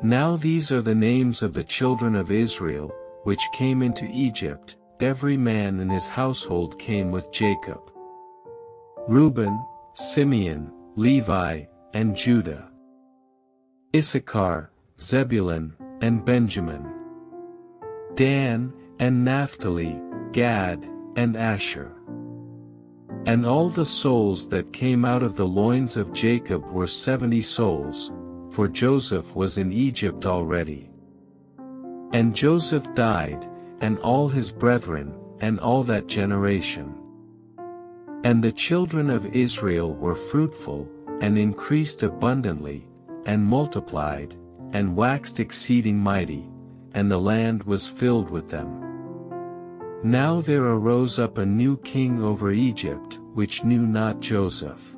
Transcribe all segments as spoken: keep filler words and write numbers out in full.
Now these are the names of the children of Israel, which came into Egypt, every man in his household came with Jacob: Reuben, Simeon, Levi, and Judah; Issachar, Zebulun, and Benjamin; Dan, and Naphtali, Gad, and Asher. And all the souls that came out of the loins of Jacob were seventy souls, for Joseph was in Egypt already. And Joseph died, and all his brethren, and all that generation. And the children of Israel were fruitful, and increased abundantly, and multiplied, and waxed exceeding mighty, and the land was filled with them. Now there arose up a new king over Egypt, which knew not Joseph.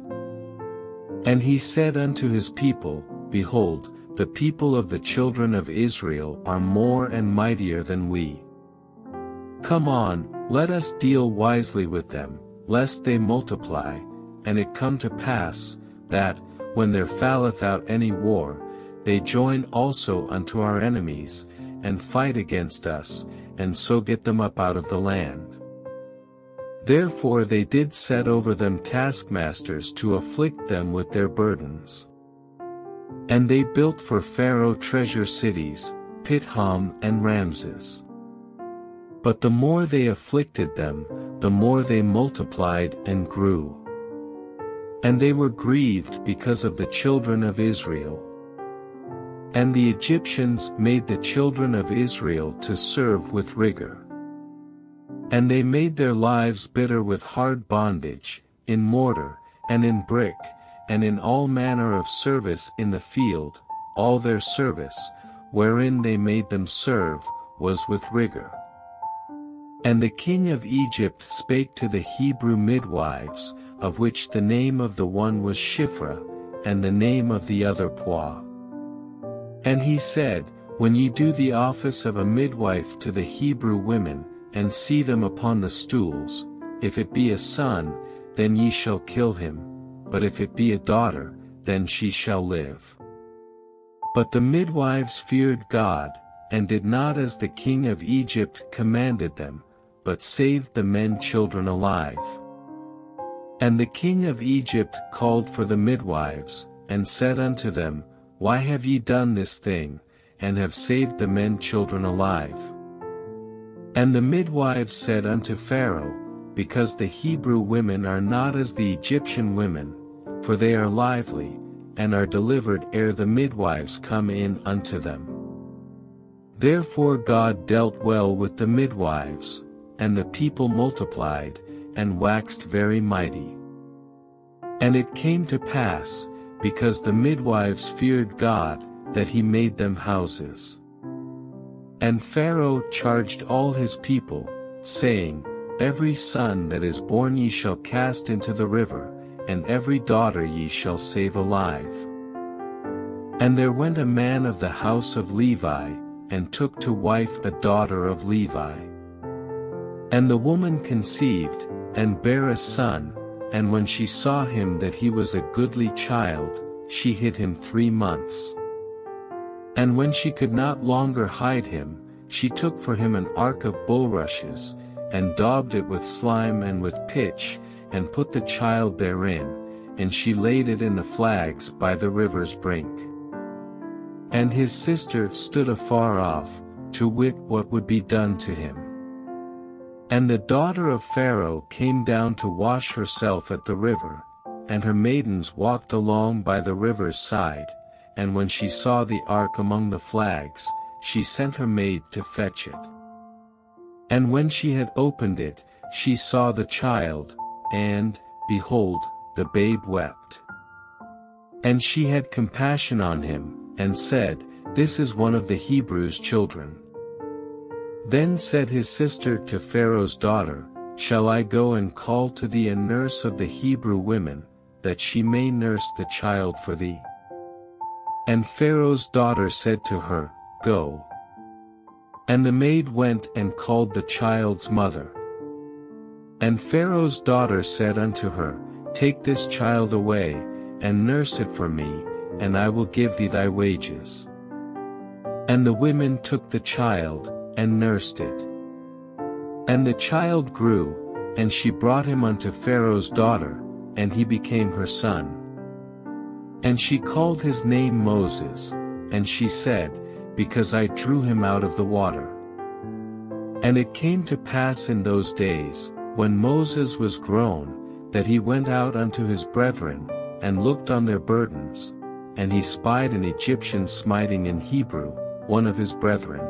And he said unto his people, Behold, the people of the children of Israel are more and mightier than we. Come on, let us deal wisely with them, lest they multiply, and it come to pass, that, when there falleth out any war, they join also unto our enemies, and fight against us, and so get them up out of the land. Therefore they did set over them taskmasters to afflict them with their burdens. And they built for Pharaoh treasure cities, Pithom and Ramses. But the more they afflicted them, the more they multiplied and grew. And they were grieved because of the children of Israel. And the Egyptians made the children of Israel to serve with rigor. And they made their lives bitter with hard bondage, in mortar, and in brick, and in all manner of service in the field. All their service, wherein they made them serve, was with rigor. And the king of Egypt spake to the Hebrew midwives, of which the name of the one was Shiphrah, and the name of the other Puah. And he said, When ye do the office of a midwife to the Hebrew women, and see them upon the stools, if it be a son, then ye shall kill him, but if it be a daughter, then she shall live. But the midwives feared God, and did not as the king of Egypt commanded them, but saved the men children alive. And the king of Egypt called for the midwives, and said unto them, Why have ye done this thing, and have saved the men children alive? And the midwives said unto Pharaoh, Because the Hebrew women are not as the Egyptian women, for they are lively, and are delivered ere the midwives come in unto them. Therefore God dealt well with the midwives, and the people multiplied, and waxed very mighty. And it came to pass, because the midwives feared God, that he made them houses. And Pharaoh charged all his people, saying, Every son that is born ye shall cast into the river, and every daughter ye shall save alive. And there went a man of the house of Levi, and took to wife a daughter of Levi. And the woman conceived, and bare a son, and when she saw him that he was a goodly child, she hid him three months. And when she could not longer hide him, she took for him an ark of bulrushes, and daubed it with slime and with pitch, and put the child therein, and she laid it in the flags by the river's brink. And his sister stood afar off, to wit what would be done to him. And the daughter of Pharaoh came down to wash herself at the river, and her maidens walked along by the river's side, and when she saw the ark among the flags, she sent her maid to fetch it. And when she had opened it, she saw the child, and, behold, the babe wept. And she had compassion on him, and said, This is one of the Hebrews' children. Then said his sister to Pharaoh's daughter, Shall I go and call to thee a nurse of the Hebrew women, that she may nurse the child for thee? And Pharaoh's daughter said to her, Go. And the maid went and called the child's mother. And Pharaoh's daughter said unto her, Take this child away, and nurse it for me, and I will give thee thy wages. And the women took the child, and nursed it. And the child grew, and she brought him unto Pharaoh's daughter, and he became her son. And she called his name Moses, and she said, Because I drew him out of the water. And it came to pass in those days, when Moses was grown, that he went out unto his brethren, and looked on their burdens, and he spied an Egyptian smiting an Hebrew, one of his brethren.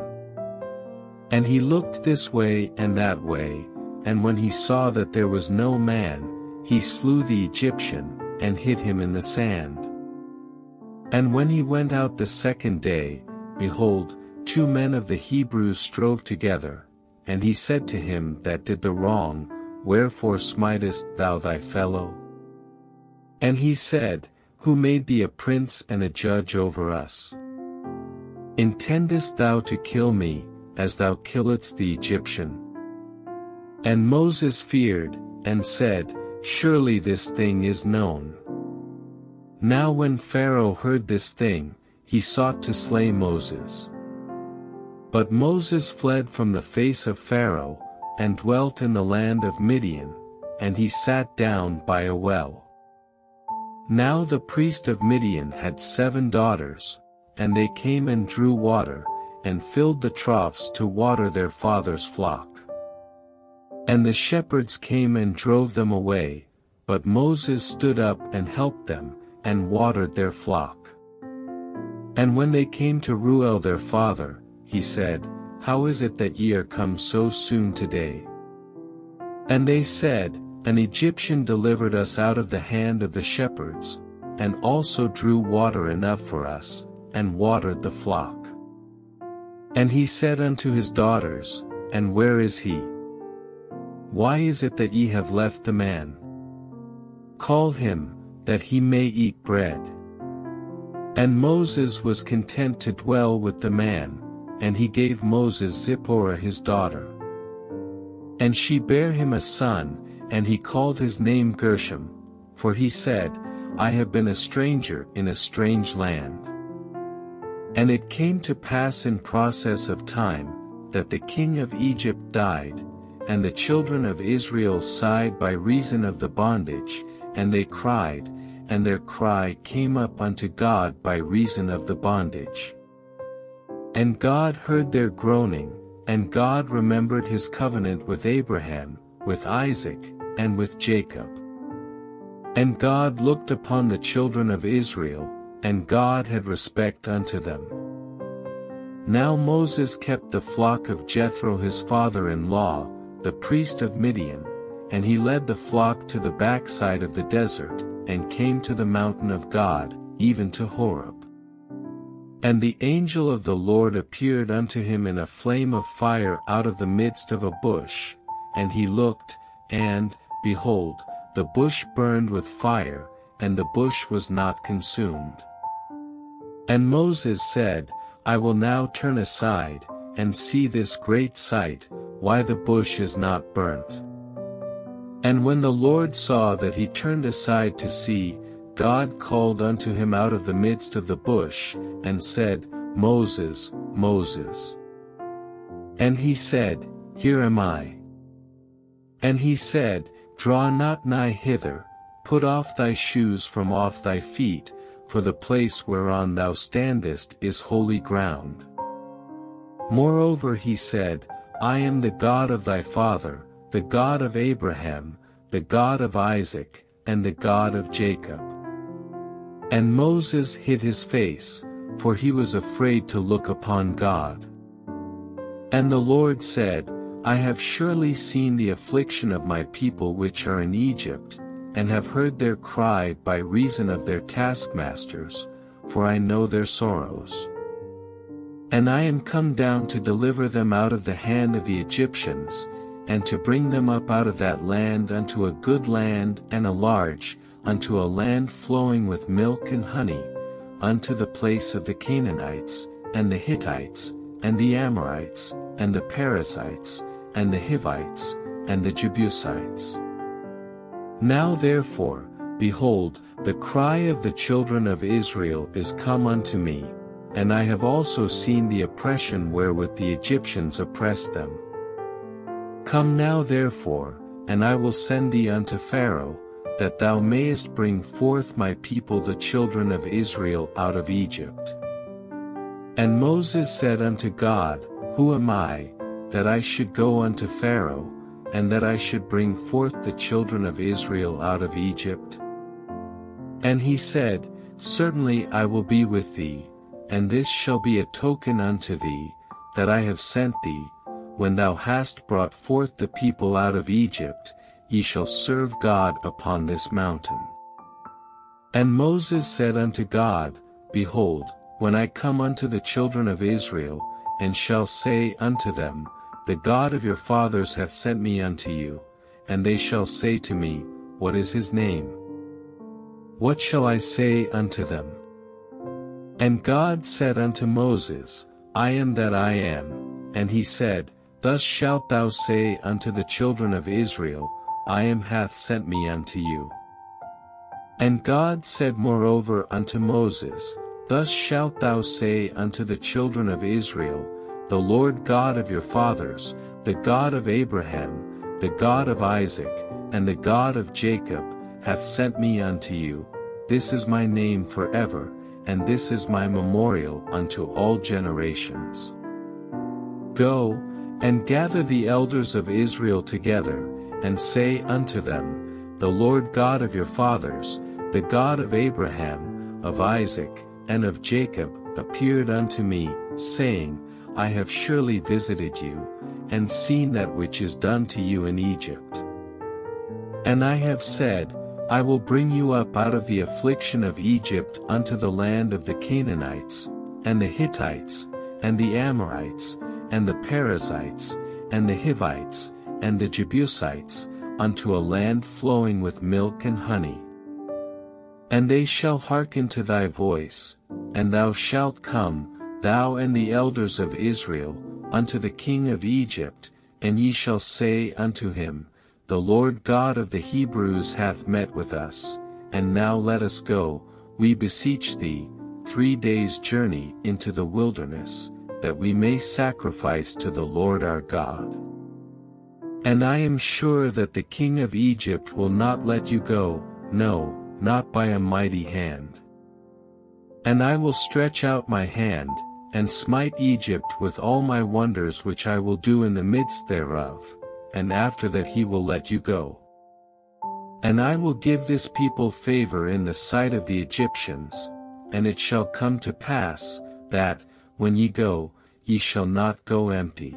And he looked this way and that way, and when he saw that there was no man, he slew the Egyptian, and hid him in the sand. And when he went out the second day, behold, two men of the Hebrews strove together, and he said to him that did the wrong, Wherefore smitest thou thy fellow? And he said, Who made thee a prince and a judge over us? Intendest thou to kill me, as thou killedst the Egyptian? And Moses feared, and said, Surely this thing is known. Now when Pharaoh heard this thing, he sought to slay Moses. But Moses fled from the face of Pharaoh, and dwelt in the land of Midian, and he sat down by a well. Now the priest of Midian had seven daughters, and they came and drew water, and filled the troughs to water their father's flock. And the shepherds came and drove them away, but Moses stood up and helped them, and watered their flock. And when they came to Reuel their father, he said, How is it that ye are come so soon today? And they said, An Egyptian delivered us out of the hand of the shepherds, and also drew water enough for us, and watered the flock. And he said unto his daughters, And where is he? Why is it that ye have left the man? Call him, that he may eat bread. And Moses was content to dwell with the man, and he gave Moses Zipporah his daughter. And she bare him a son, and he called his name Gershom, for he said, I have been a stranger in a strange land. And it came to pass in process of time, that the king of Egypt died, and the children of Israel sighed by reason of the bondage, and they cried, and their cry came up unto God by reason of the bondage. And God heard their groaning, and God remembered his covenant with Abraham, with Isaac, and with Jacob. And God looked upon the children of Israel, and God had respect unto them. Now Moses kept the flock of Jethro his father-in-law, the priest of Midian, and he led the flock to the backside of the desert, and came to the mountain of God, even to Horeb. And the angel of the Lord appeared unto him in a flame of fire out of the midst of a bush, and he looked, and, behold, the bush burned with fire, and the bush was not consumed. And Moses said, I will now turn aside, and see this great sight, why the bush is not burnt. And when the Lord saw that he turned aside to see, God called unto him out of the midst of the bush, and said, Moses, Moses. And he said, Here am I. And he said, Draw not nigh hither, put off thy shoes from off thy feet, for the place whereon thou standest is holy ground. Moreover he said, I am the God of thy father, the God of Abraham, the God of Isaac, and the God of Jacob. And Moses hid his face, for he was afraid to look upon God. And the Lord said, I have surely seen the affliction of my people which are in Egypt, and have heard their cry by reason of their taskmasters, for I know their sorrows. And I am come down to deliver them out of the hand of the Egyptians, and to bring them up out of that land unto a good land and a large, unto a land flowing with milk and honey, unto the place of the Canaanites, and the Hittites, and the Amorites, and the Perizzites, and the Hivites, and the Jebusites. Now therefore, behold, the cry of the children of Israel is come unto me, And I have also seen the oppression wherewith the Egyptians oppressed them. Come now therefore, and I will send thee unto Pharaoh, that thou mayest bring forth my people the children of Israel out of Egypt. And Moses said unto God, Who am I, that I should go unto Pharaoh, and that I should bring forth the children of Israel out of Egypt? And he said, Certainly I will be with thee, and this shall be a token unto thee, that I have sent thee, when thou hast brought forth the people out of Egypt, ye shall serve God upon this mountain. And Moses said unto God, Behold, when I come unto the children of Israel, and shall say unto them, The God of your fathers hath sent me unto you, and they shall say to me, What is his name? What shall I say unto them? And God said unto Moses, I am that I am. And he said, Thus shalt thou say unto the children of Israel, I am hath sent me unto you. And God said moreover unto Moses, Thus shalt thou say unto the children of Israel, The Lord God of your fathers, the God of Abraham, the God of Isaac, and the God of Jacob, hath sent me unto you. This is my name forever, and this is my memorial unto all generations. Go, and gather the elders of Israel together, and say unto them, The Lord God of your fathers, the God of Abraham, of Isaac, and of Jacob, appeared unto me, saying, I have surely visited you, and seen that which is done to you in Egypt. And I have said, I will bring you up out of the affliction of Egypt unto the land of the Canaanites, and the Hittites, and the Amorites, and the Perizzites, and the Hivites, and the Jebusites, unto a land flowing with milk and honey. And they shall hearken to thy voice, and thou shalt come, thou and the elders of Israel, unto the king of Egypt, and ye shall say unto him, The Lord God of the Hebrews hath met with us, and now let us go, we beseech thee, three days' journey into the wilderness, that we may sacrifice to the Lord our God. And I am sure that the king of Egypt will not let you go, no, not by a mighty hand. And I will stretch out my hand, and smite Egypt with all my wonders which I will do in the midst thereof, and after that he will let you go. And I will give this people favor in the sight of the Egyptians, and it shall come to pass, that, when ye go, ye shall not go empty.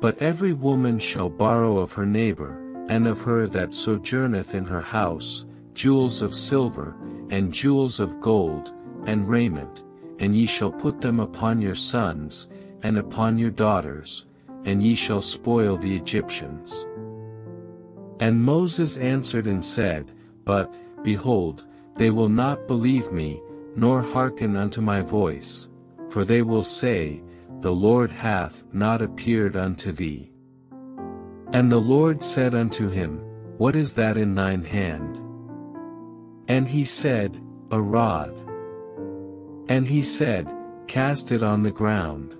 But every woman shall borrow of her neighbor, and of her that sojourneth in her house, jewels of silver, and jewels of gold, and raiment, and ye shall put them upon your sons, and upon your daughters, and ye shall spoil the Egyptians. And Moses answered and said, But, behold, they will not believe me, nor hearken unto my voice, for they will say, The Lord hath not appeared unto thee. And the Lord said unto him, What is that in thine hand? And he said, A rod. And he said, Cast it on the ground.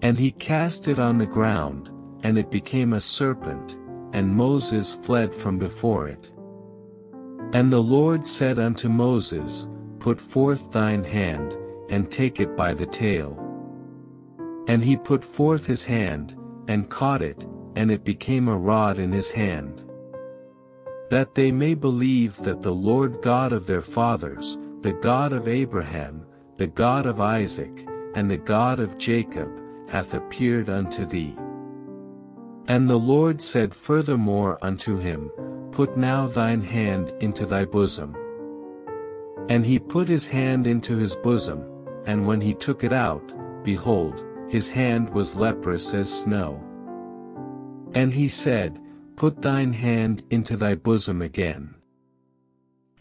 And he cast it on the ground, and it became a serpent, and Moses fled from before it. And the Lord said unto Moses, Put forth thine hand, and take it by the tail. And he put forth his hand, and caught it, and it became a rod in his hand. That they may believe that the Lord God of their fathers, the God of Abraham, the God of Isaac, and the God of Jacob, hath appeared unto thee. And the Lord said furthermore unto him, Put now thine hand into thy bosom. And he put his hand into his bosom, and when he took it out, behold, his hand was leprous as snow. And he said, Put thine hand into thy bosom again.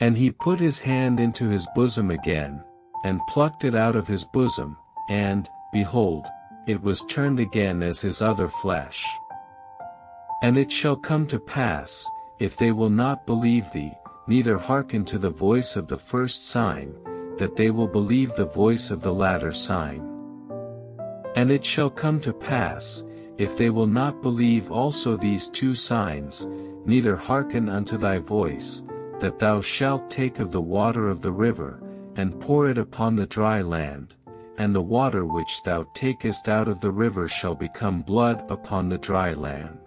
And he put his hand into his bosom again, and plucked it out of his bosom, and, behold, it was turned again as his other flesh. And it shall come to pass, if they will not believe thee, neither hearken to the voice of the first sign, that they will believe the voice of the latter sign. And it shall come to pass, if they will not believe also these two signs, neither hearken unto thy voice, that thou shalt take of the water of the river, and pour it upon the dry land, and the water which thou takest out of the river shall become blood upon the dry land.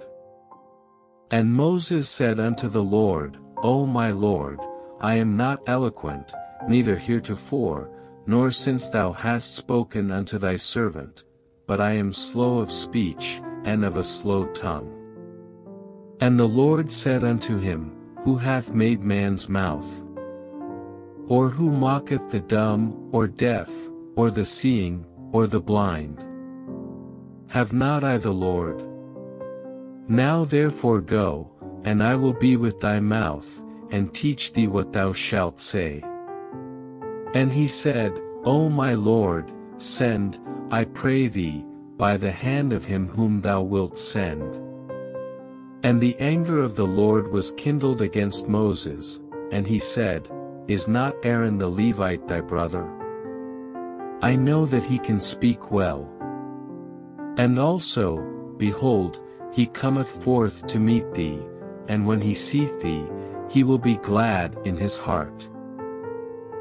And Moses said unto the Lord, O my Lord, I am not eloquent, neither heretofore, nor since thou hast spoken unto thy servant, but I am slow of speech, and of a slow tongue. And the Lord said unto him, Who hath made man's mouth? Or who mocketh the dumb, or deaf, or the seeing, or the blind? Have not I the Lord? Now therefore go, and I will be with thy mouth, and teach thee what thou shalt say. And he said, O my Lord, send, I pray thee, by the hand of him whom thou wilt send. And the anger of the Lord was kindled against Moses, and he said, Is not Aaron the Levite thy brother? I know that he can speak well. And also, behold, he cometh forth to meet thee, and when he seeth thee, he will be glad in his heart.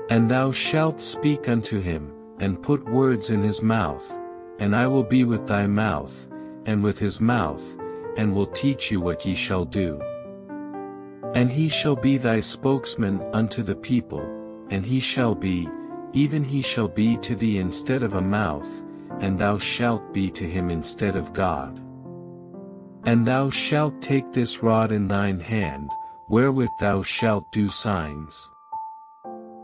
And thou shalt speak unto him, and put words in his mouth, and I will be with thy mouth, and with his mouth, and will teach you what ye shall do. And he shall be thy spokesman unto the people, and he shall be, even he shall be to thee instead of a mouth, and thou shalt be to him instead of God. And thou shalt take this rod in thine hand, wherewith thou shalt do signs.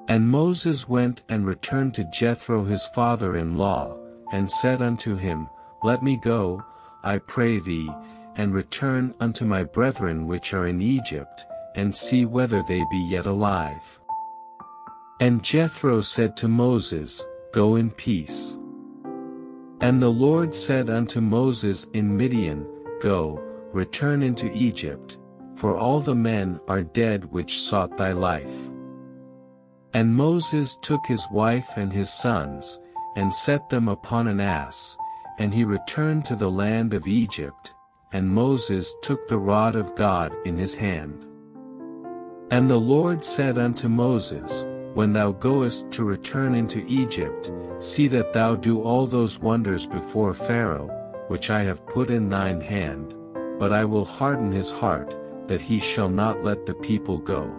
And Moses went and returned to Jethro his father-in-law, and said unto him, Let me go, I pray thee, and return unto my brethren which are in Egypt, and see whether they be yet alive. And Jethro said to Moses, Go in peace. And the Lord said unto Moses in Midian, Go, return into Egypt, for all the men are dead which sought thy life. And Moses took his wife and his sons, and set them upon an ass, and he returned to the land of Egypt, and Moses took the rod of God in his hand. And the Lord said unto Moses, When thou goest to return into Egypt, see that thou do all those wonders before Pharaoh, which I have put in thine hand, but I will harden his heart, that he shall not let the people go.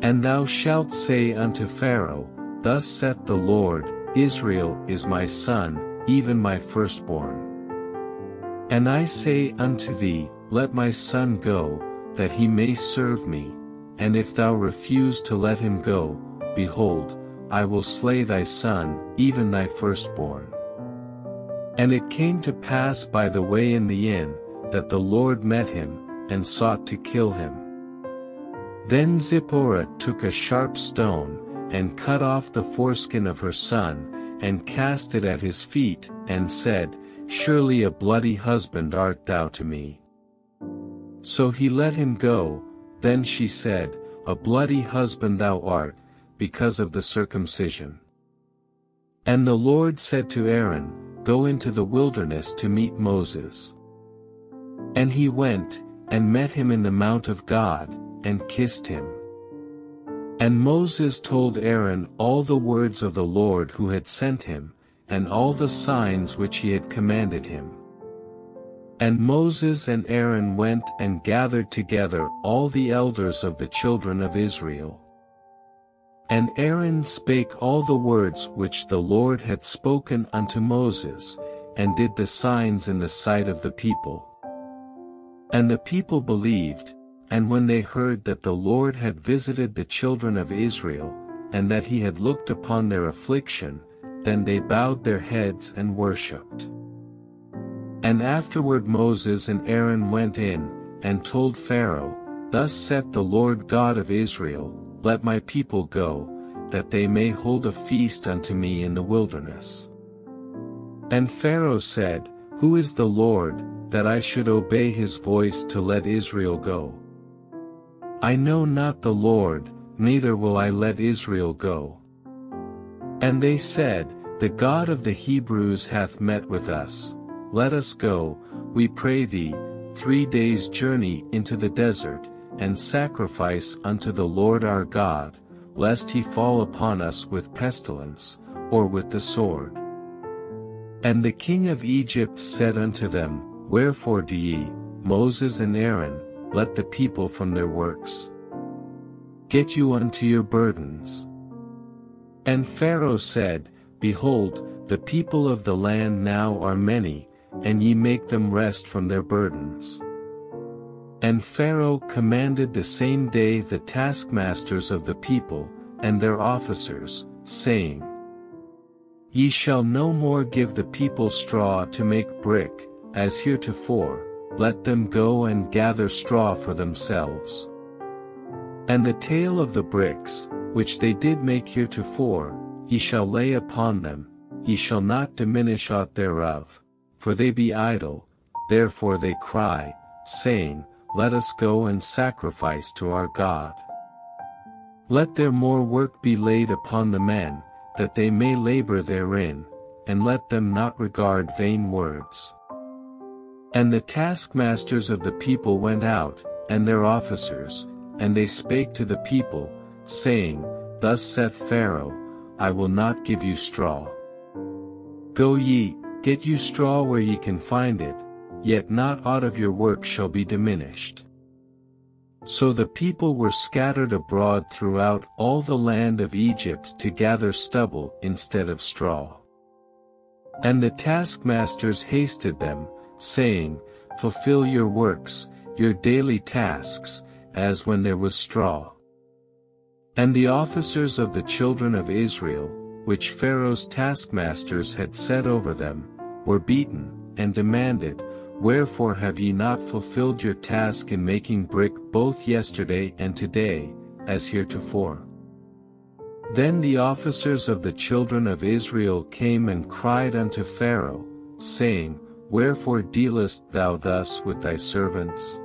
And thou shalt say unto Pharaoh, Thus saith the Lord, Israel is my son, even my firstborn. And I say unto thee, Let my son go, that he may serve me, and if thou refuse to let him go, behold, I will slay thy son, even thy firstborn. And it came to pass by the way in the inn, that the Lord met him, and sought to kill him. Then Zipporah took a sharp stone, and cut off the foreskin of her son, and cast it at his feet, and said, Surely a bloody husband art thou to me. So he let him go. Then she said, A bloody husband thou art, because of the circumcision. And the Lord said to Aaron, Go into the wilderness to meet Moses. And he went, and met him in the mount of God, and kissed him. And Moses told Aaron all the words of the Lord who had sent him, and all the signs which he had commanded him. And Moses and Aaron went and gathered together all the elders of the children of Israel. And Aaron spake all the words which the Lord had spoken unto Moses, and did the signs in the sight of the people. And the people believed, and when they heard that the Lord had visited the children of Israel, and that he had looked upon their affliction, then they bowed their heads and worshipped. And afterward Moses and Aaron went in, and told Pharaoh, Thus saith the Lord God of Israel, Let my people go, that they may hold a feast unto me in the wilderness. And Pharaoh said, Who is the Lord, that I should obey his voice to let Israel go? I know not the Lord, neither will I let Israel go. And they said, The God of the Hebrews hath met with us. Let us go, we pray thee, three days' journey into the desert, and sacrifice unto the Lord our God, lest he fall upon us with pestilence, or with the sword. And the king of Egypt said unto them, Wherefore do ye, Moses and Aaron, let the people from their works get you unto your burdens? And Pharaoh said, Behold, the people of the land now are many, and ye make them rest from their burdens. And Pharaoh commanded the same day the taskmasters of the people, and their officers, saying, Ye shall no more give the people straw to make brick, as heretofore, let them go and gather straw for themselves. And the tale of the bricks, which they did make heretofore, ye shall lay upon them, ye shall not diminish aught thereof, for they be idle, therefore they cry, saying, Let us go and sacrifice to our God. Let their more work be laid upon the men, that they may labor therein, and let them not regard vain words. And the taskmasters of the people went out, and their officers, and they spake to the people, saying, Thus saith Pharaoh, I will not give you straw. Go ye, get you straw where ye can find it, yet not aught of your work shall be diminished. So the people were scattered abroad throughout all the land of Egypt to gather stubble instead of straw. And the taskmasters hasted them, saying, Fulfill your works, your daily tasks, as when there was straw. And the officers of the children of Israel, which Pharaoh's taskmasters had set over them, were beaten, and demanded, Wherefore have ye not fulfilled your task in making brick both yesterday and today, as heretofore? Then the officers of the children of Israel came and cried unto Pharaoh, saying, Wherefore dealest thou thus with thy servants?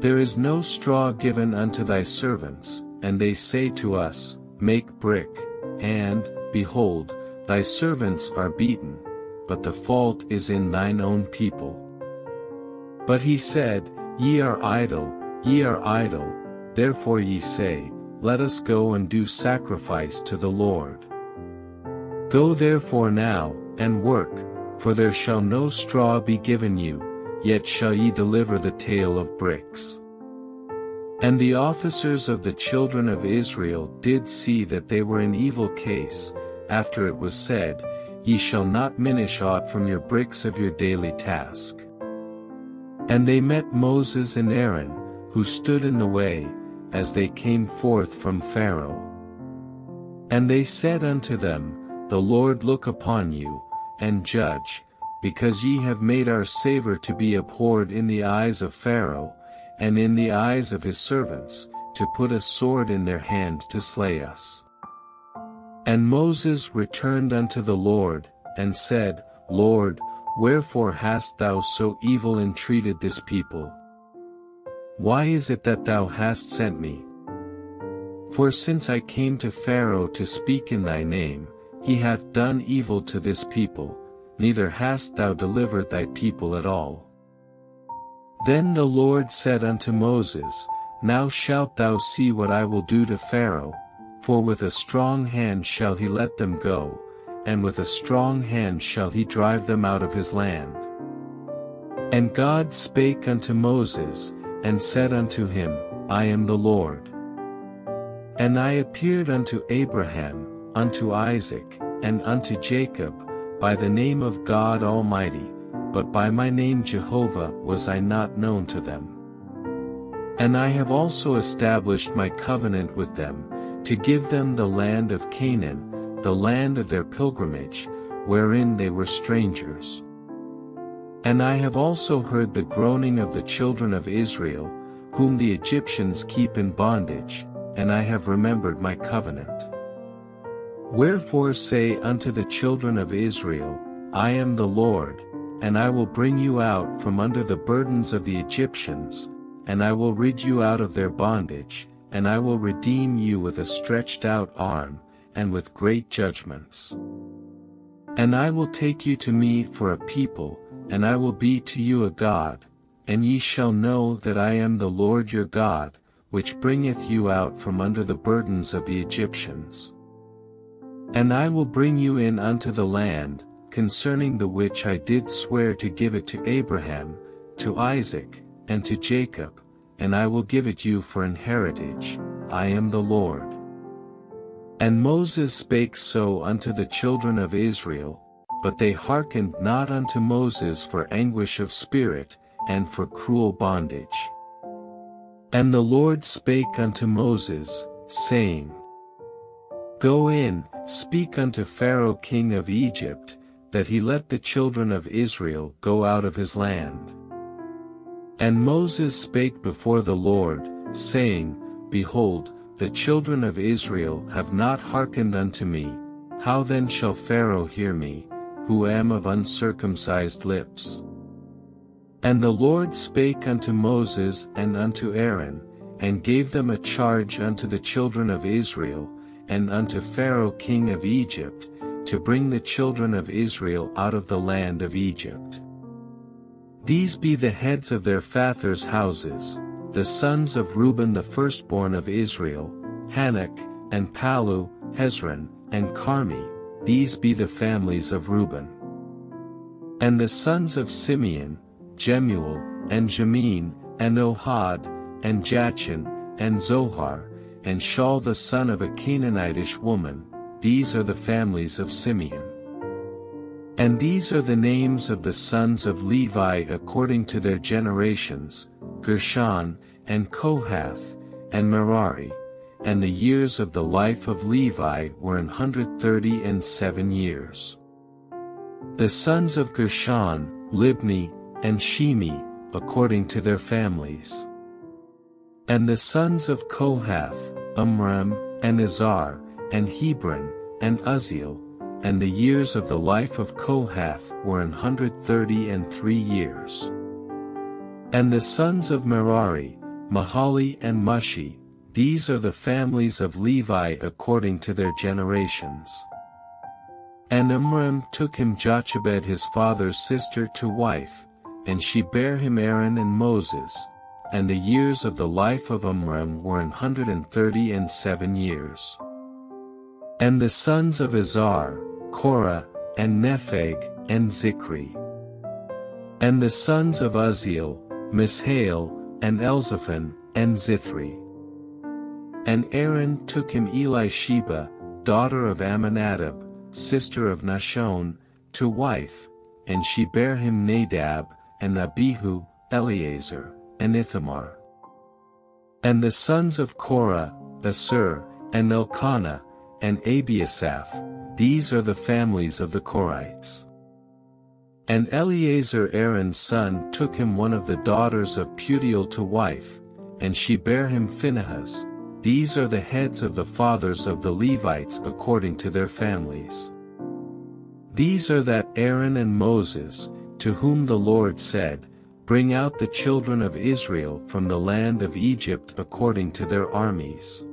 There is no straw given unto thy servants, and they say to us, Make brick, and, behold, thy servants are beaten, but the fault is in thine own people. But he said, Ye are idle, ye are idle, therefore ye say, Let us go and do sacrifice to the Lord. Go therefore now, and work, for there shall no straw be given you, yet shall ye deliver the tale of bricks. And the officers of the children of Israel did see that they were in evil case, after it was said, Ye shall not minish aught from your bricks of your daily task. And they met Moses and Aaron, who stood in the way, as they came forth from Pharaoh. And they said unto them, The Lord look upon you, and judge, because ye have made our savour to be abhorred in the eyes of Pharaoh, and in the eyes of his servants, to put a sword in their hand to slay us. And Moses returned unto the Lord, and said, Lord, wherefore hast thou so evil entreated this people? Why is it that thou hast sent me? For since I came to Pharaoh to speak in thy name, he hath done evil to this people, neither hast thou delivered thy people at all. Then the Lord said unto Moses, Now shalt thou see what I will do to Pharaoh, for with a strong hand shall he let them go, and with a strong hand shall he drive them out of his land. And God spake unto Moses, and said unto him, I am the Lord. And I appeared unto Abraham, unto Isaac, and unto Jacob, by the name of God Almighty, but by my name Jehovah was I not known to them. And I have also established my covenant with them, to give them the land of Canaan, the land of their pilgrimage, wherein they were strangers. And I have also heard the groaning of the children of Israel, whom the Egyptians keep in bondage, and I have remembered my covenant. Wherefore say unto the children of Israel, I am the Lord, and I will bring you out from under the burdens of the Egyptians, and I will rid you out of their bondage, and I will redeem you with a stretched out arm, and with great judgments. And I will take you to me for a people, and I will be to you a God, and ye shall know that I am the Lord your God, which bringeth you out from under the burdens of the Egyptians. And I will bring you in unto the land, concerning the which I did swear to give it to Abraham, to Isaac, and to Jacob, and I will give it you for an heritage, I am the Lord. And Moses spake so unto the children of Israel, but they hearkened not unto Moses for anguish of spirit, and for cruel bondage. And the Lord spake unto Moses, saying, Go in, speak unto Pharaoh king of Egypt, that he let the children of Israel go out of his land. And Moses spake before the Lord, saying, Behold, the children of Israel have not hearkened unto me, how then shall Pharaoh hear me, who am of uncircumcised lips? And the Lord spake unto Moses and unto Aaron, and gave them a charge unto the children of Israel, and unto Pharaoh king of Egypt, to bring the children of Israel out of the land of Egypt. These be the heads of their fathers' houses, the sons of Reuben the firstborn of Israel, Hanok, and Palu, Hezron, and Carmi, these be the families of Reuben. And the sons of Simeon, Jemuel, and Jamin, and Ohad, and Jachin, and Zohar, and Shaul the son of a Canaanitish woman, these are the families of Simeon. And these are the names of the sons of Levi according to their generations, Gershon, and Kohath, and Merari, and the years of the life of Levi were an hundred thirty and seven years. The sons of Gershon, Libni, and Shimi, according to their families. And the sons of Kohath, Amram, and Izhar, and Hebron, and Uzziel, and the years of the life of Kohath were an hundred thirty and three years. And the sons of Merari, Mahali and Mushi, these are the families of Levi according to their generations. And Amram took him Jochebed his father's sister to wife, and she bare him Aaron and Moses, and the years of the life of Amram were an hundred and thirty and seven years. And the sons of Izhar, Korah, and Nepheg, and Zikri. And the sons of Uzziel, Mishael, and Elzaphan, and Zithri. And Aaron took him Elisheba, daughter of Ammonadab, sister of Nahshon, to wife, and she bare him Nadab, and Abihu, Eleazar, and Ithamar. And the sons of Korah, Assur, and Elkanah, and Abiasaph, these are the families of the Korites. And Eleazar Aaron's son took him one of the daughters of Putiel to wife, and she bare him Phinehas, these are the heads of the fathers of the Levites according to their families. These are that Aaron and Moses, to whom the Lord said, Bring out the children of Israel from the land of Egypt according to their armies.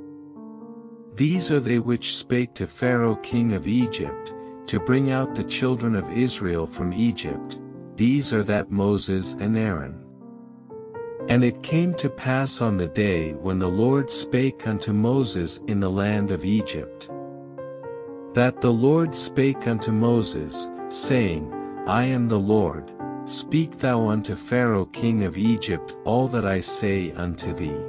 These are they which spake to Pharaoh king of Egypt, to bring out the children of Israel from Egypt, these are that Moses and Aaron. And it came to pass on the day when the Lord spake unto Moses in the land of Egypt, that the Lord spake unto Moses, saying, I am the Lord, speak thou unto Pharaoh king of Egypt all that I say unto thee.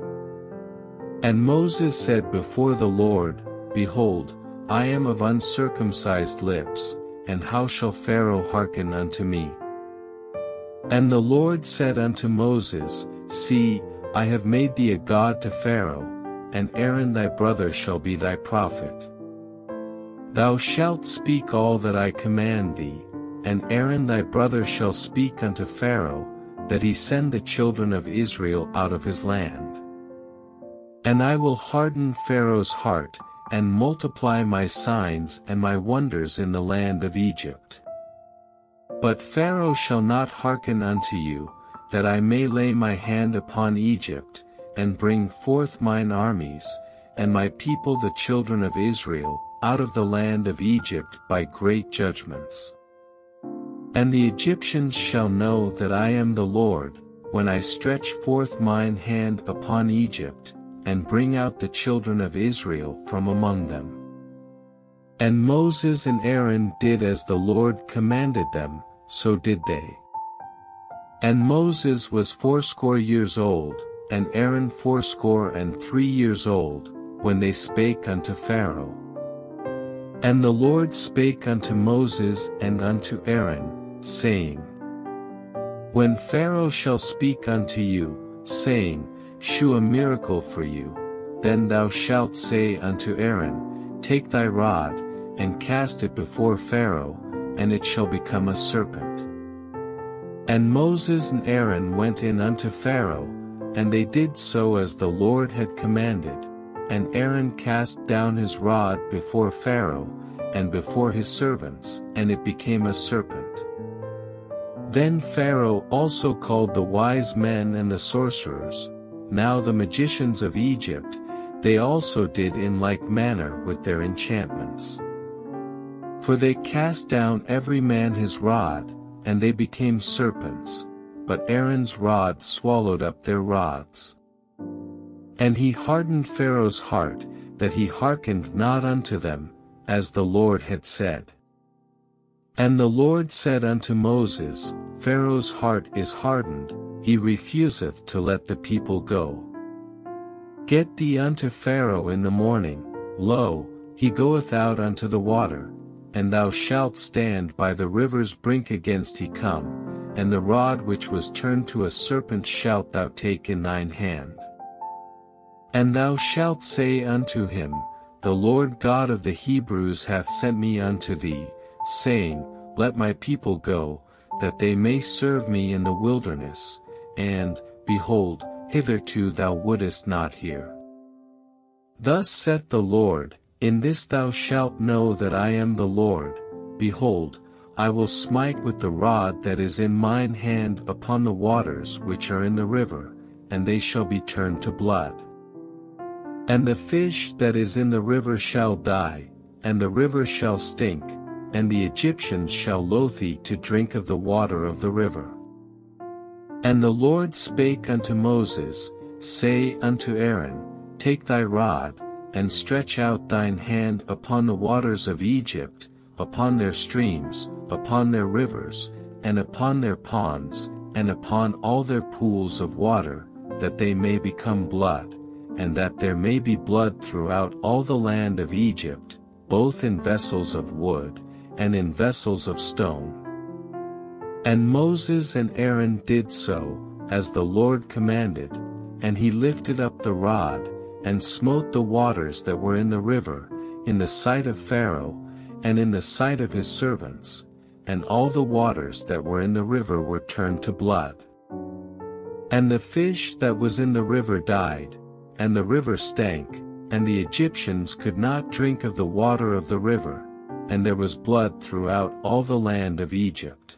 And Moses said before the Lord, Behold, I am of uncircumcised lips, and how shall Pharaoh hearken unto me? And the Lord said unto Moses, See, I have made thee a God to Pharaoh, and Aaron thy brother shall be thy prophet. Thou shalt speak all that I command thee, and Aaron thy brother shall speak unto Pharaoh, that he send the children of Israel out of his land. And I will harden Pharaoh's heart, and multiply my signs and my wonders in the land of Egypt. But Pharaoh shall not hearken unto you, that I may lay my hand upon Egypt, and bring forth mine armies, and my people the children of Israel, out of the land of Egypt by great judgments. And the Egyptians shall know that I am the Lord, when I stretch forth mine hand upon Egypt, and bring out the children of Israel from among them. And Moses and Aaron did as the Lord commanded them, so did they. And Moses was fourscore years old, and Aaron fourscore and three years old, when they spake unto Pharaoh. And the Lord spake unto Moses and unto Aaron, saying, When Pharaoh shall speak unto you, saying, Shew a miracle for you, then thou shalt say unto Aaron, Take thy rod, and cast it before Pharaoh, and it shall become a serpent. And Moses and Aaron went in unto Pharaoh, and they did so as the Lord had commanded. And Aaron cast down his rod before Pharaoh, and before his servants, and it became a serpent. Then Pharaoh also called the wise men and the sorcerers, now the magicians of Egypt. They also did in like manner with their enchantments. For they cast down every man his rod, and they became serpents, but Aaron's rod swallowed up their rods. And he hardened Pharaoh's heart, that he hearkened not unto them, as the Lord had said. And the Lord said unto Moses, Pharaoh's heart is hardened, he refuseth to let the people go. Get thee unto Pharaoh in the morning, lo, he goeth out unto the water, and thou shalt stand by the river's brink against he come, and the rod which was turned to a serpent shalt thou take in thine hand. And thou shalt say unto him, The Lord God of the Hebrews hath sent me unto thee, saying, Let my people go, that they may serve me in the wilderness, and, behold, hitherto thou wouldest not hear. Thus saith the Lord, In this thou shalt know that I am the Lord, behold, I will smite with the rod that is in mine hand upon the waters which are in the river, and they shall be turned to blood. And the fish that is in the river shall die, and the river shall stink, and the Egyptians shall loathe thee to drink of the water of the river. And the Lord spake unto Moses, Say unto Aaron, Take thy rod, and stretch out thine hand upon the waters of Egypt, upon their streams, upon their rivers, and upon their ponds, and upon all their pools of water, that they may become blood, and that there may be blood throughout all the land of Egypt, both in vessels of wood, and in vessels of stone. And Moses and Aaron did so, as the Lord commanded, and he lifted up the rod, and smote the waters that were in the river, in the sight of Pharaoh, and in the sight of his servants, and all the waters that were in the river were turned to blood. And the fish that was in the river died, and the river stank, and the Egyptians could not drink of the water of the river, and there was blood throughout all the land of Egypt.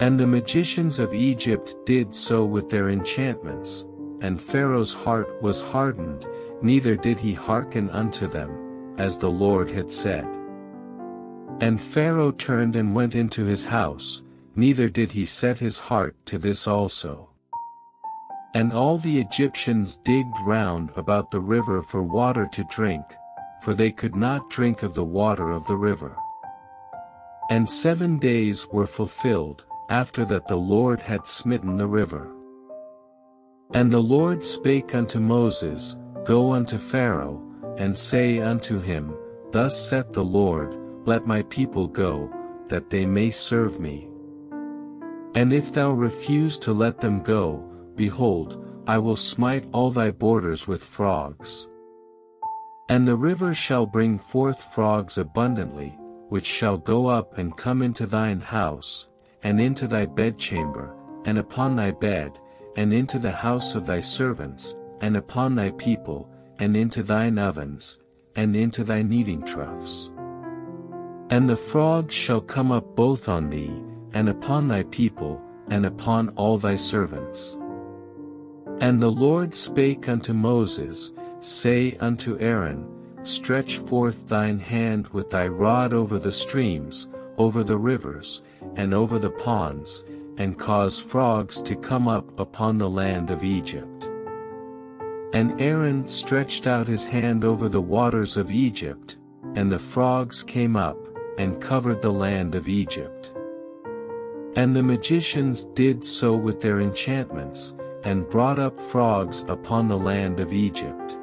And the magicians of Egypt did so with their enchantments, and Pharaoh's heart was hardened, neither did he hearken unto them, as the Lord had said. And Pharaoh turned and went into his house, neither did he set his heart to this also. And all the Egyptians digged round about the river for water to drink, for they could not drink of the water of the river. And seven days were fulfilled, after that the Lord had smitten the river. And the Lord spake unto Moses, Go unto Pharaoh, and say unto him, Thus saith the Lord, Let my people go, that they may serve me. And if thou refuse to let them go, behold, I will smite all thy borders with frogs. And the river shall bring forth frogs abundantly, which shall go up and come into thine house, and into thy bedchamber, and upon thy bed, and into the house of thy servants, and upon thy people, and into thine ovens, and into thy kneading troughs. And the frogs shall come up both on thee, and upon thy people, and upon all thy servants. And the Lord spake unto Moses, Say unto Aaron, Stretch forth thine hand with thy rod over the streams, over the rivers, and over the ponds, and cause frogs to come up upon the land of Egypt. And Aaron stretched out his hand over the waters of Egypt, and the frogs came up, and covered the land of Egypt. And the magicians did so with their enchantments, and brought up frogs upon the land of Egypt.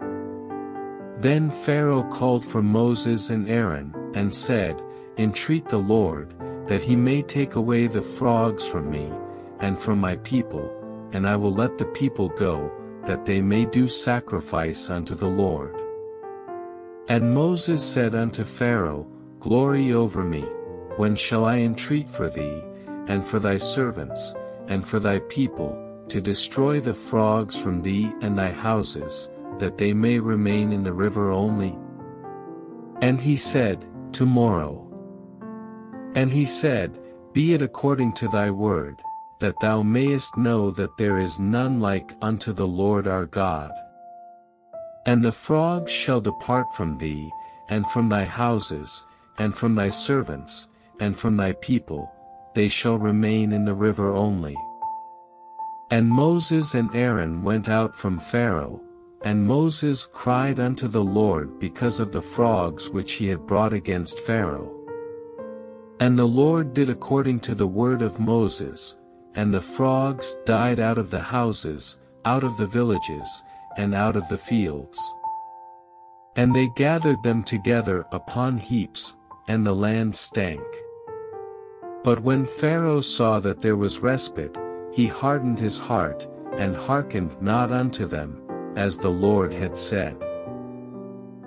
Then Pharaoh called for Moses and Aaron, and said, Entreat the Lord, that he may take away the frogs from me, and from my people, and I will let the people go, that they may do sacrifice unto the Lord. And Moses said unto Pharaoh, Glory over me, when shall I entreat for thee, and for thy servants, and for thy people, to destroy the frogs from thee and thy houses, that they may remain in the river only? And he said, Tomorrow. And he said, Be it according to thy word, that thou mayest know that there is none like unto the Lord our God. And the frogs shall depart from thee, and from thy houses, and from thy servants, and from thy people, they shall remain in the river only. And Moses and Aaron went out from Pharaoh, and Moses cried unto the Lord because of the frogs which he had brought against Pharaoh. And the Lord did according to the word of Moses, and the frogs died out of the houses, out of the villages, and out of the fields. And they gathered them together upon heaps, and the land stank. But when Pharaoh saw that there was respite, he hardened his heart, and hearkened not unto them, as the Lord had said.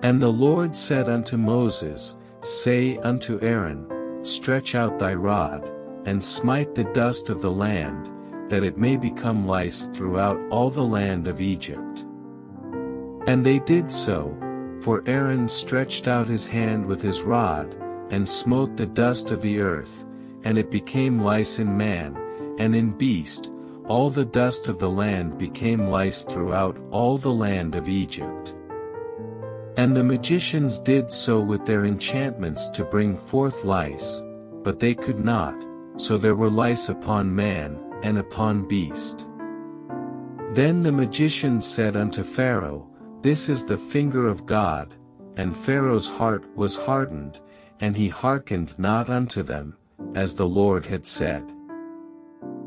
And the Lord said unto Moses, Say unto Aaron, Stretch out thy rod, and smite the dust of the land, that it may become lice throughout all the land of Egypt. And they did so, for Aaron stretched out his hand with his rod, and smote the dust of the earth, and it became lice in man, and in beast, all the dust of the land became lice throughout all the land of Egypt. And the magicians did so with their enchantments to bring forth lice, but they could not, so there were lice upon man, and upon beast. Then the magicians said unto Pharaoh, This is the finger of God, and Pharaoh's heart was hardened, and he hearkened not unto them, as the Lord had said.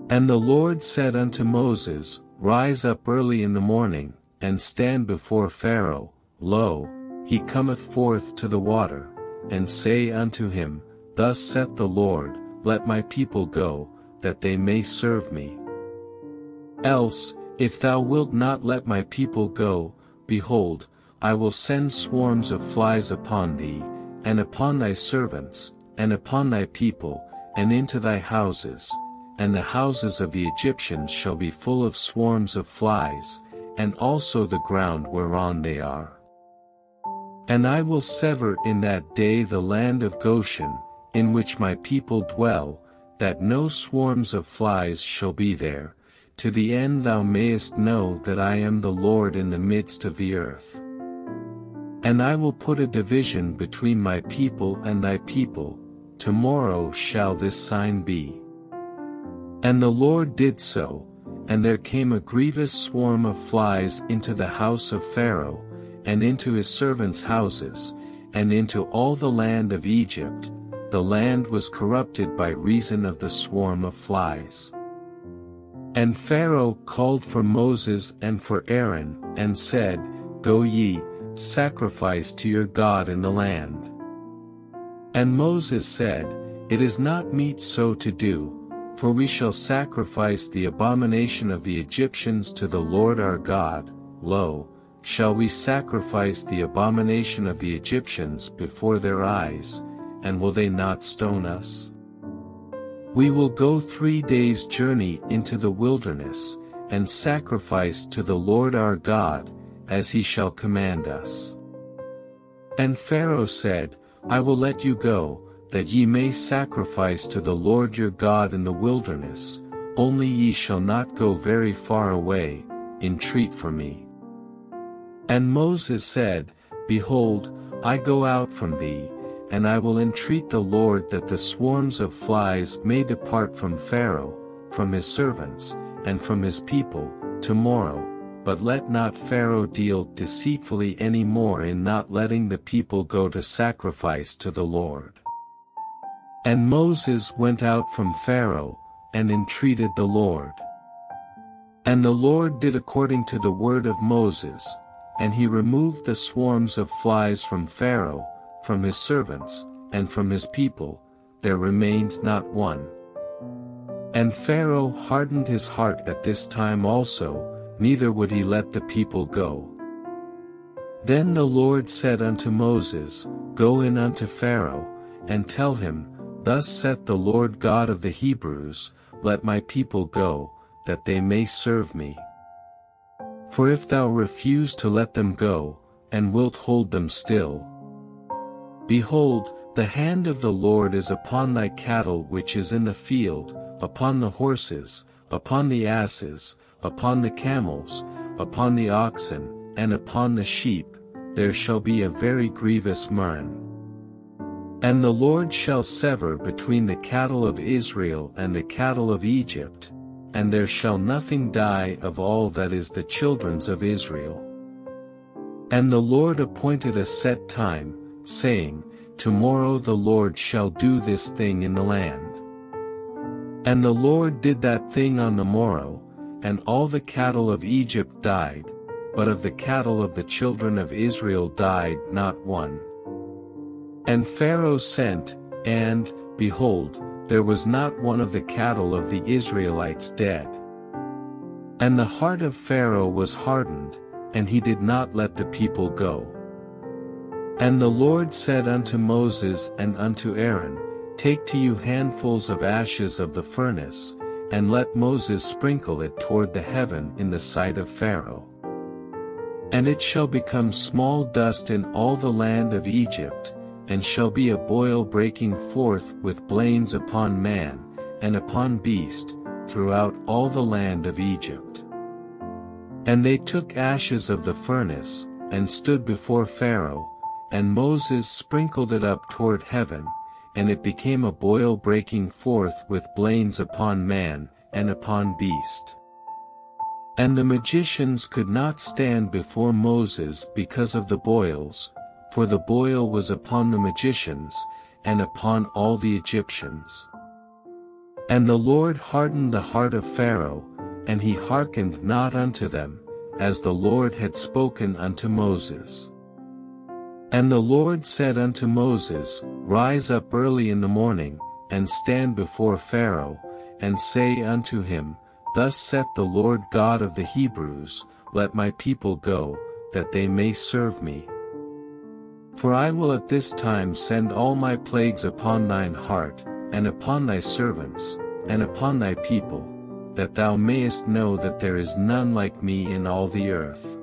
And the Lord said unto Moses, Rise up early in the morning, and stand before Pharaoh, lo, he cometh forth to the water, and say unto him, Thus saith the Lord, Let my people go, that they may serve me. Else, if thou wilt not let my people go, behold, I will send swarms of flies upon thee, and upon thy servants, and upon thy people, and into thy houses. And the houses of the Egyptians shall be full of swarms of flies, and also the ground whereon they are. And I will sever in that day the land of Goshen, in which my people dwell, that no swarms of flies shall be there, to the end thou mayest know that I am the Lord in the midst of the earth. And I will put a division between my people and thy people, tomorrow shall this sign be. And the Lord did so, and there came a grievous swarm of flies into the house of Pharaoh, and into his servants' houses, and into all the land of Egypt. The land was corrupted by reason of the swarm of flies. And Pharaoh called for Moses and for Aaron, and said, Go ye, sacrifice to your God in the land. And Moses said, It is not meet so to do, for we shall sacrifice the abomination of the Egyptians to the Lord our God, lo, shall we sacrifice the abomination of the Egyptians before their eyes, and will they not stone us? We will go three days' journey into the wilderness, and sacrifice to the Lord our God, as he shall command us. And Pharaoh said, I will let you go, that ye may sacrifice to the Lord your God in the wilderness, only ye shall not go very far away, entreat for me. And Moses said, Behold, I go out from thee, and I will entreat the Lord that the swarms of flies may depart from Pharaoh, from his servants, and from his people, tomorrow, but let not Pharaoh deal deceitfully any more in not letting the people go to sacrifice to the Lord. And Moses went out from Pharaoh, and entreated the Lord. And the Lord did according to the word of Moses, and he removed the swarms of flies from Pharaoh, from his servants, and from his people, there remained not one. And Pharaoh hardened his heart at this time also, neither would he let the people go. Then the Lord said unto Moses, Go in unto Pharaoh, and tell him, Thus saith the Lord God of the Hebrews, Let my people go, that they may serve me. For if thou refuse to let them go, and wilt hold them still, behold, the hand of the Lord is upon thy cattle which is in the field, upon the horses, upon the asses, upon the camels, upon the oxen, and upon the sheep, there shall be a very grievous murrain. And the Lord shall sever between the cattle of Israel and the cattle of Egypt, and there shall nothing die of all that is the children's of Israel. And the Lord appointed a set time, saying, Tomorrow the Lord shall do this thing in the land. And the Lord did that thing on the morrow, and all the cattle of Egypt died, but of the cattle of the children of Israel died not one. And Pharaoh sent, and, behold, there was not one of the cattle of the Israelites dead. And the heart of Pharaoh was hardened, and he did not let the people go. And the Lord said unto Moses and unto Aaron, Take to you handfuls of ashes of the furnace, and let Moses sprinkle it toward the heaven in the sight of Pharaoh. And it shall become small dust in all the land of Egypt, and shall be a boil breaking forth with blains upon man, and upon beast, throughout all the land of Egypt. And they took ashes of the furnace, and stood before Pharaoh, and Moses sprinkled it up toward heaven, and it became a boil breaking forth with blains upon man, and upon beast. And the magicians could not stand before Moses because of the boils, for the boil was upon the magicians, and upon all the Egyptians. And the Lord hardened the heart of Pharaoh, and he hearkened not unto them, as the Lord had spoken unto Moses. And the Lord said unto Moses, Rise up early in the morning, and stand before Pharaoh, and say unto him, Thus saith the Lord God of the Hebrews, Let my people go, that they may serve me. For I will at this time send all my plagues upon thine heart, and upon thy servants, and upon thy people, that thou mayest know that there is none like me in all the earth.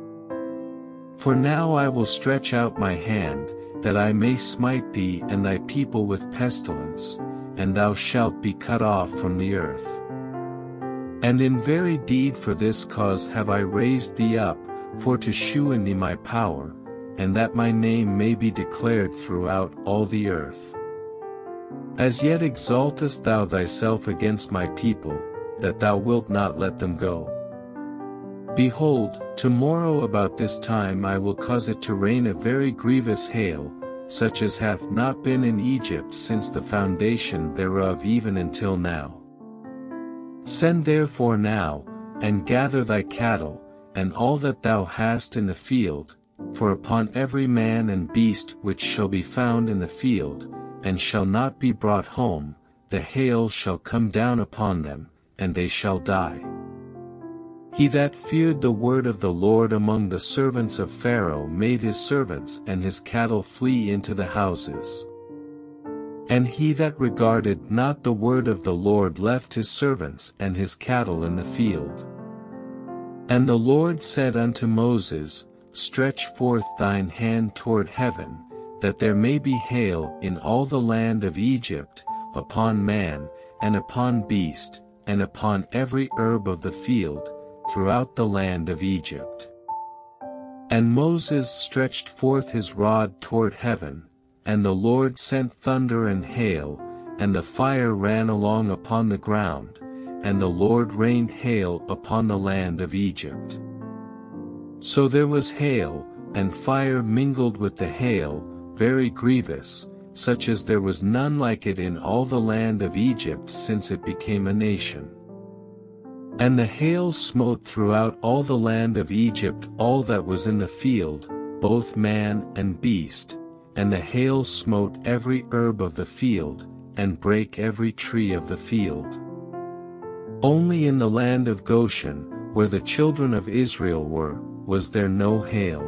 For now I will stretch out my hand, that I may smite thee and thy people with pestilence, and thou shalt be cut off from the earth. And in very deed for this cause have I raised thee up, for to shew in thee my power, and that my name may be declared throughout all the earth. As yet exaltest thou thyself against my people, that thou wilt not let them go. Behold, tomorrow about this time I will cause it to rain a very grievous hail, such as hath not been in Egypt since the foundation thereof even until now. Send therefore now, and gather thy cattle, and all that thou hast in the field, for upon every man and beast which shall be found in the field, and shall not be brought home, the hail shall come down upon them, and they shall die. He that feared the word of the Lord among the servants of Pharaoh made his servants and his cattle flee into the houses. And he that regarded not the word of the Lord left his servants and his cattle in the field. And the Lord said unto Moses, Stretch forth thine hand toward heaven, that there may be hail in all the land of Egypt, upon man, and upon beast, and upon every herb of the field, throughout the land of Egypt. And Moses stretched forth his rod toward heaven, and the Lord sent thunder and hail, and the fire ran along upon the ground, and the Lord rained hail upon the land of Egypt. So there was hail, and fire mingled with the hail, very grievous, such as there was none like it in all the land of Egypt since it became a nation. And the hail smote throughout all the land of Egypt all that was in the field, both man and beast, and the hail smote every herb of the field, and brake every tree of the field. Only in the land of Goshen, where the children of Israel were, was there no hail.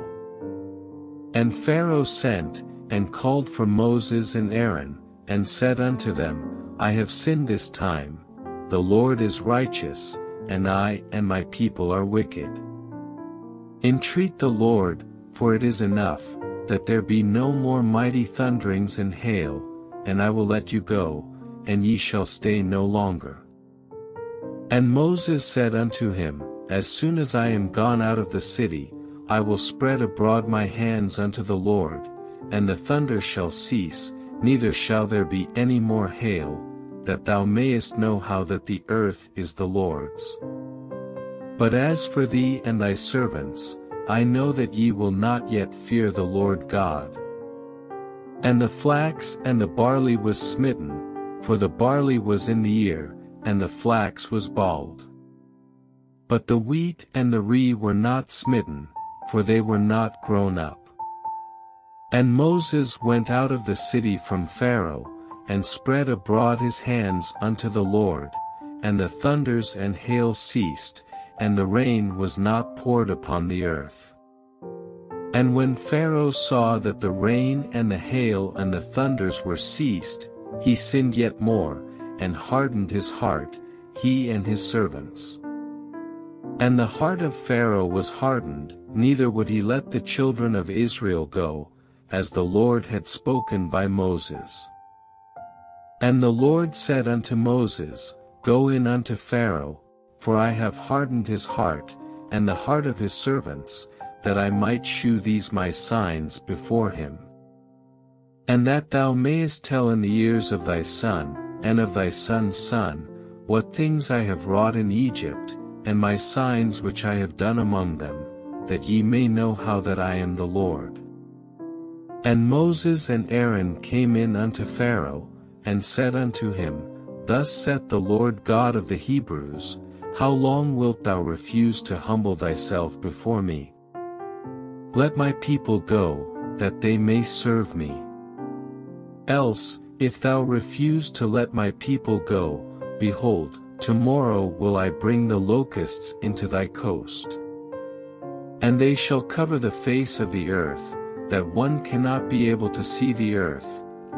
And Pharaoh sent, and called for Moses and Aaron, and said unto them, I have sinned this time, the Lord is righteous, and I and my people are wicked. Entreat the Lord, for it is enough, that there be no more mighty thunderings and hail, and I will let you go, and ye shall stay no longer. And Moses said unto him, As soon as I am gone out of the city, I will spread abroad my hands unto the Lord, and the thunder shall cease, neither shall there be any more hail, that thou mayest know how that the earth is the Lord's. But as for thee and thy servants, I know that ye will not yet fear the Lord God. And the flax and the barley was smitten, for the barley was in the ear, and the flax was bald. But the wheat and the rye were not smitten, for they were not grown up. And Moses went out of the city from Pharaoh, and spread abroad his hands unto the Lord, and the thunders and hail ceased, and the rain was not poured upon the earth. And when Pharaoh saw that the rain and the hail and the thunders were ceased, he sinned yet more, and hardened his heart, he and his servants. And the heart of Pharaoh was hardened, neither would he let the children of Israel go, as the Lord had spoken by Moses. And the Lord said unto Moses, Go in unto Pharaoh, for I have hardened his heart, and the heart of his servants, that I might shew these my signs before him. And that thou mayest tell in the ears of thy son, and of thy son's son, what things I have wrought in Egypt, and my signs which I have done among them, that ye may know how that I am the Lord. And Moses and Aaron came in unto Pharaoh, and said unto him, Thus saith the Lord God of the Hebrews, How long wilt thou refuse to humble thyself before me? Let my people go, that they may serve me. Else, if thou refuse to let my people go, behold, tomorrow will I bring the locusts into thy coast. And they shall cover the face of the earth, that one cannot be able to see the earth,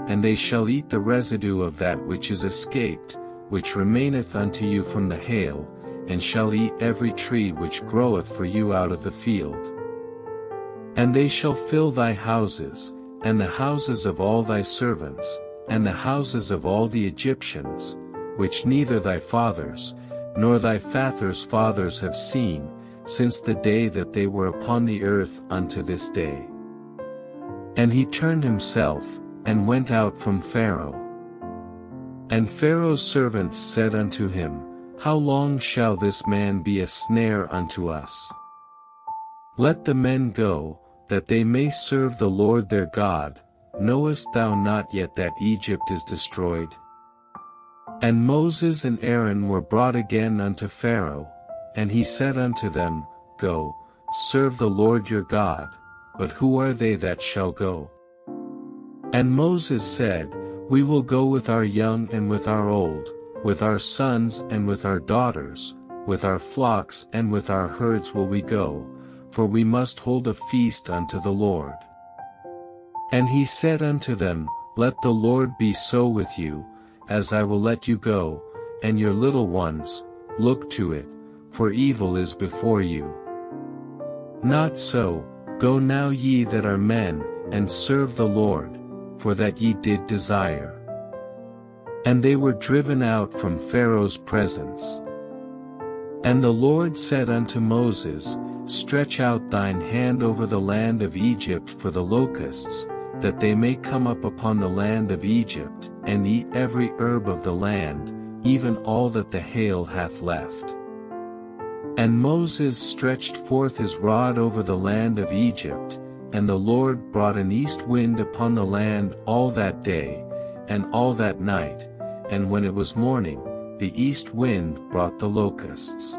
and they shall eat the residue of that which is escaped, which remaineth unto you from the hail, and shall eat every tree which groweth for you out of the field. And they shall fill thy houses, and the houses of all thy servants, and the houses of all the Egyptians, which neither thy fathers, nor thy fathers' fathers have seen, since the day that they were upon the earth unto this day. And he turned himself, and went out from Pharaoh. And Pharaoh's servants said unto him, How long shall this man be a snare unto us? Let the men go, that they may serve the Lord their God. Knowest thou not yet that Egypt is destroyed? And Moses and Aaron were brought again unto Pharaoh, and he said unto them, Go, serve the Lord your God, but who are they that shall go? And Moses said, We will go with our young and with our old, with our sons and with our daughters, with our flocks and with our herds will we go, for we must hold a feast unto the Lord. And he said unto them, Let the Lord be so with you, as I will let you go, and your little ones, look to it, for evil is before you. Not so, go now ye that are men, and serve the Lord, for that ye did desire. And they were driven out from Pharaoh's presence. And the Lord said unto Moses, Stretch out thine hand over the land of Egypt for the locusts, that they may come up upon the land of Egypt, and eat every herb of the land, even all that the hail hath left. And Moses stretched forth his rod over the land of Egypt, and the Lord brought an east wind upon the land all that day, and all that night, and when it was morning, the east wind brought the locusts.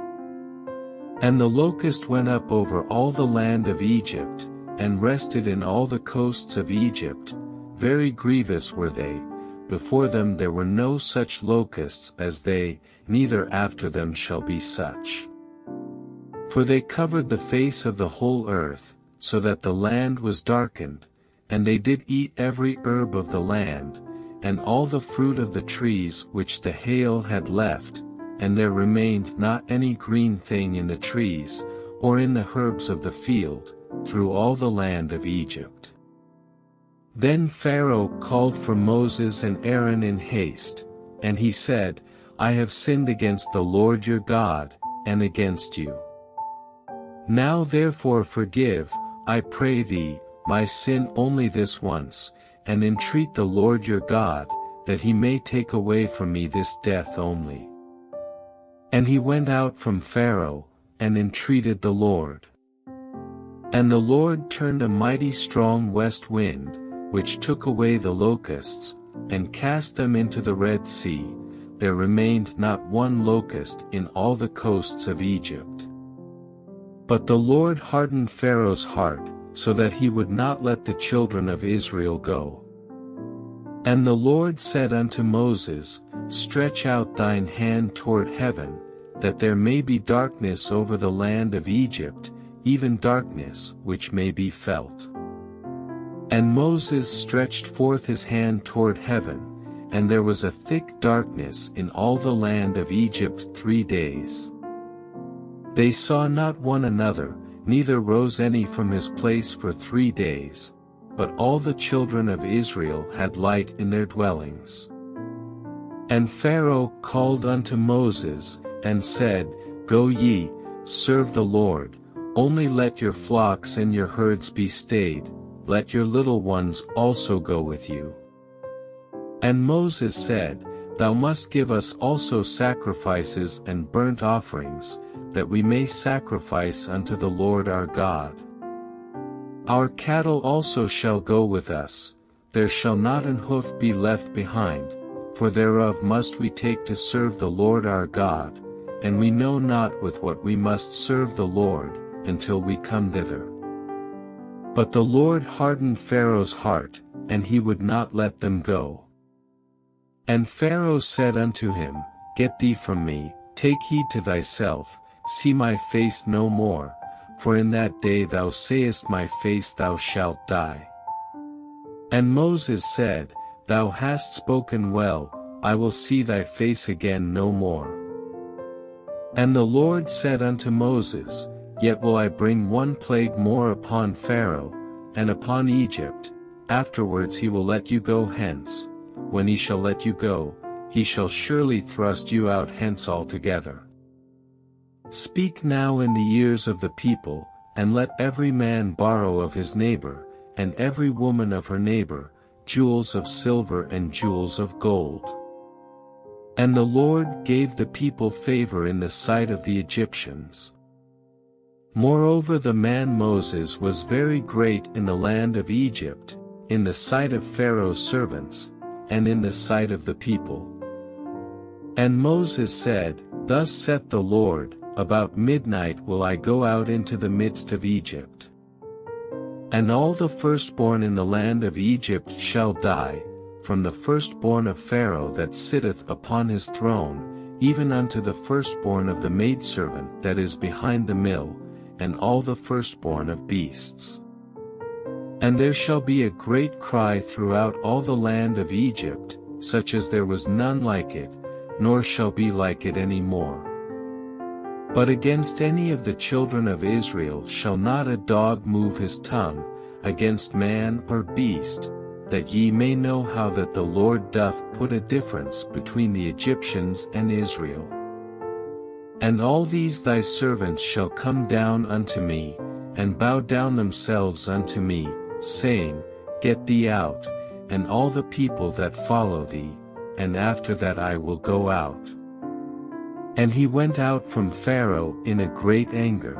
And the locust went up over all the land of Egypt, and rested in all the coasts of Egypt, very grievous were they, before them there were no such locusts as they, neither after them shall be such. For they covered the face of the whole earth, so that the land was darkened, and they did eat every herb of the land, and all the fruit of the trees which the hail had left, and there remained not any green thing in the trees, or in the herbs of the field, through all the land of Egypt. Then Pharaoh called for Moses and Aaron in haste, and he said, I have sinned against the Lord your God, and against you. Now therefore forgive, I pray thee, my sin only this once, and entreat the Lord your God, that he may take away from me this death only. And he went out from Pharaoh, and entreated the Lord. And the Lord turned a mighty strong west wind, which took away the locusts, and cast them into the Red Sea. There remained not one locust in all the coasts of Egypt. But the Lord hardened Pharaoh's heart, so that he would not let the children of Israel go. And the Lord said unto Moses, Stretch out thine hand toward heaven, that there may be darkness over the land of Egypt, even darkness which may be felt. And Moses stretched forth his hand toward heaven, and there was a thick darkness in all the land of Egypt three days. They saw not one another, neither rose any from his place for three days, but all the children of Israel had light in their dwellings. And Pharaoh called unto Moses, and said, Go ye, serve the Lord, only let your flocks and your herds be stayed, let your little ones also go with you. And Moses said, Thou must give us also sacrifices and burnt offerings, that we may sacrifice unto the Lord our God. Our cattle also shall go with us, there shall not an hoof be left behind, for thereof must we take to serve the Lord our God, and we know not with what we must serve the Lord, until we come thither. But the Lord hardened Pharaoh's heart, and he would not let them go. And Pharaoh said unto him, Get thee from me, take heed to thyself, see my face no more, for in that day thou sayest my face thou shalt die. And Moses said, Thou hast spoken well, I will see thy face again no more. And the Lord said unto Moses, Yet will I bring one plague more upon Pharaoh, and upon Egypt, afterwards he will let you go hence, when he shall let you go, he shall surely thrust you out hence altogether. Speak now in the ears of the people, and let every man borrow of his neighbor, and every woman of her neighbor, jewels of silver and jewels of gold. And the Lord gave the people favor in the sight of the Egyptians. Moreover, the man Moses was very great in the land of Egypt, in the sight of Pharaoh's servants, and in the sight of the people. And Moses said, Thus saith the Lord, About midnight will I go out into the midst of Egypt. And all the firstborn in the land of Egypt shall die, from the firstborn of Pharaoh that sitteth upon his throne, even unto the firstborn of the maidservant that is behind the mill, and all the firstborn of beasts. And there shall be a great cry throughout all the land of Egypt, such as there was none like it, nor shall be like it any more. But against any of the children of Israel shall not a dog move his tongue, against man or beast, that ye may know how that the Lord doth put a difference between the Egyptians and Israel. And all these thy servants shall come down unto me, and bow down themselves unto me, saying, Get thee out, and all the people that follow thee, and after that I will go out. And he went out from Pharaoh in a great anger.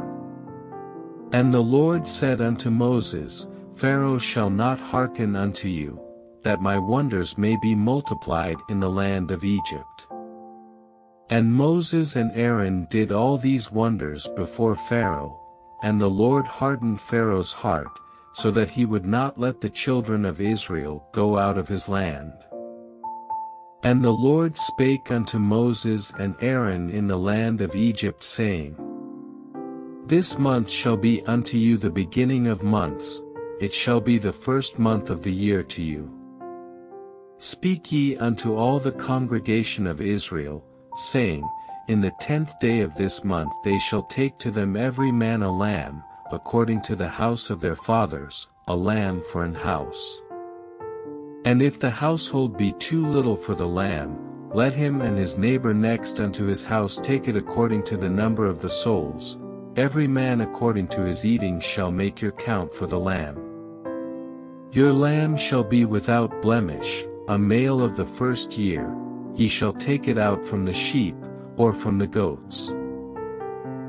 And the Lord said unto Moses, Pharaoh shall not hearken unto you, that my wonders may be multiplied in the land of Egypt. And Moses and Aaron did all these wonders before Pharaoh, and the Lord hardened Pharaoh's heart, so that he would not let the children of Israel go out of his land. And the Lord spake unto Moses and Aaron in the land of Egypt, saying, This month shall be unto you the beginning of months, it shall be the first month of the year to you. Speak ye unto all the congregation of Israel, saying, In the tenth day of this month they shall take to them every man a lamb, according to the house of their fathers, a lamb for an house. And if the household be too little for the lamb, let him and his neighbor next unto his house take it according to the number of the souls. Every man according to his eating shall make your count for the lamb. Your lamb shall be without blemish, a male of the first year. Ye shall take it out from the sheep, or from the goats.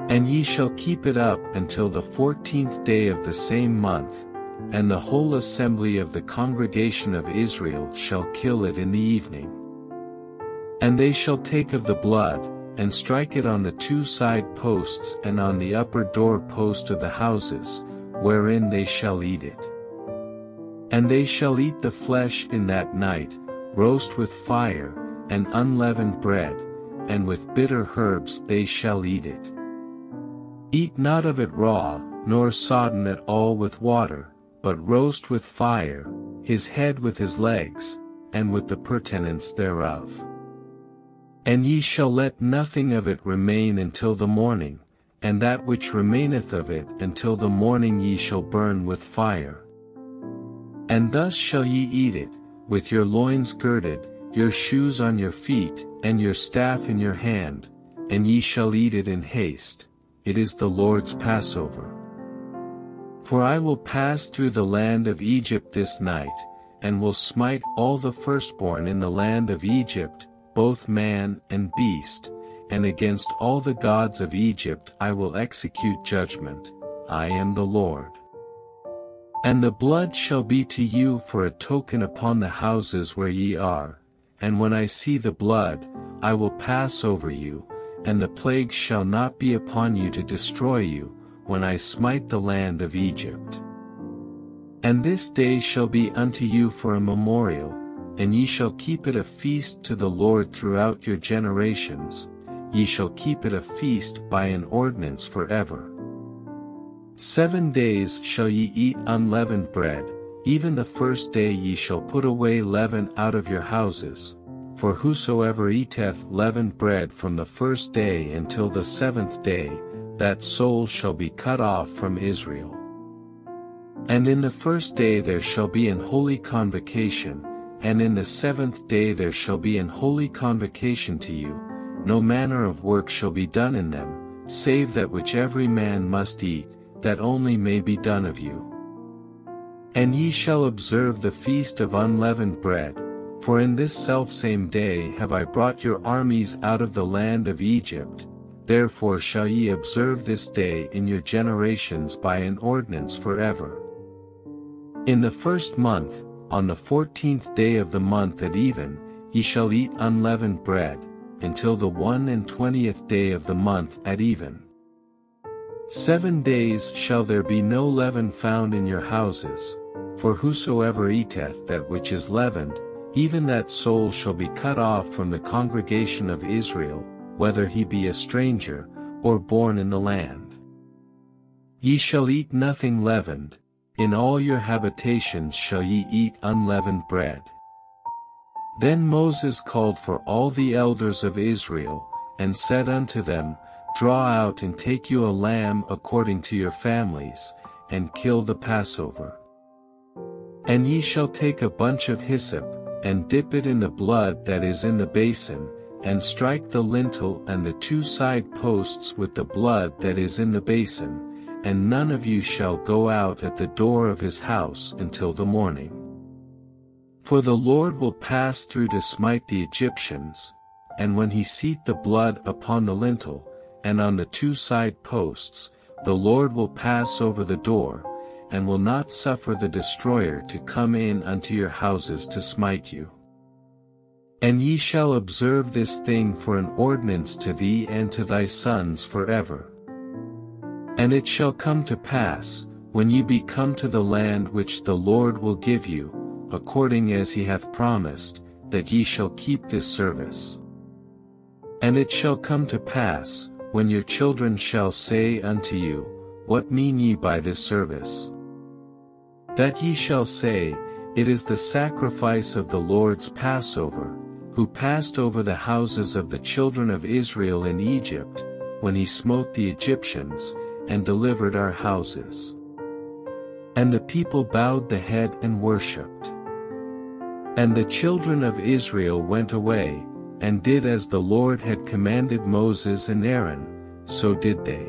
And ye shall keep it up until the fourteenth day of the same month, and the whole assembly of the congregation of Israel shall kill it in the evening. And they shall take of the blood, and strike it on the two side posts and on the upper door post of the houses, wherein they shall eat it. And they shall eat the flesh in that night, roast with fire, and unleavened bread, and with bitter herbs they shall eat it. Eat not of it raw, nor sodden at all with water, but roast with fire, his head with his legs, and with the pertinence thereof. And ye shall let nothing of it remain until the morning, and that which remaineth of it until the morning ye shall burn with fire. And thus shall ye eat it, with your loins girded, your shoes on your feet, and your staff in your hand, and ye shall eat it in haste. It is the Lord's Passover. For I will pass through the land of Egypt this night, and will smite all the firstborn in the land of Egypt, both man and beast, and against all the gods of Egypt I will execute judgment. I am the Lord. And the blood shall be to you for a token upon the houses where ye are, and when I see the blood, I will pass over you, and the plague shall not be upon you to destroy you, when I smite the land of Egypt. And this day shall be unto you for a memorial, and ye shall keep it a feast to the Lord throughout your generations, ye shall keep it a feast by an ordinance forever. Seven days shall ye eat unleavened bread, even the first day ye shall put away leaven out of your houses, for whosoever eateth leavened bread from the first day until the seventh day, that soul shall be cut off from Israel. And in the first day there shall be an holy convocation, and in the seventh day there shall be an holy convocation to you, no manner of work shall be done in them, save that which every man must eat, that only may be done of you. And ye shall observe the feast of unleavened bread, for in this selfsame day have I brought your armies out of the land of Egypt, therefore shall ye observe this day in your generations by an ordinance forever. In the first month, on the fourteenth day of the month at even, ye shall eat unleavened bread, until the one and twentieth day of the month at even. Seven days shall there be no leaven found in your houses, for whosoever eateth that which is leavened, even that soul shall be cut off from the congregation of Israel, whether he be a stranger, or born in the land. Ye shall eat nothing leavened, in all your habitations shall ye eat unleavened bread. Then Moses called for all the elders of Israel, and said unto them, Draw out and take you a lamb according to your families, and kill the Passover. And ye shall take a bunch of hyssop, and dip it in the blood that is in the basin, and strike the lintel and the two side posts with the blood that is in the basin, and none of you shall go out at the door of his house until the morning. For the Lord will pass through to smite the Egyptians, and when he seeth the blood upon the lintel, and on the two side posts, the Lord will pass over the door, and will not suffer the destroyer to come in unto your houses to smite you. And ye shall observe this thing for an ordinance to thee and to thy sons forever. And it shall come to pass, when ye be come to the land which the Lord will give you, according as he hath promised, that ye shall keep this service. And it shall come to pass, when your children shall say unto you, What mean ye by this service? That ye shall say, It is the sacrifice of the Lord's Passover, who passed over the houses of the children of Israel in Egypt, when he smote the Egyptians, and delivered our houses. And the people bowed the head and worshipped. And the children of Israel went away, and did as the Lord had commanded Moses and Aaron, so did they.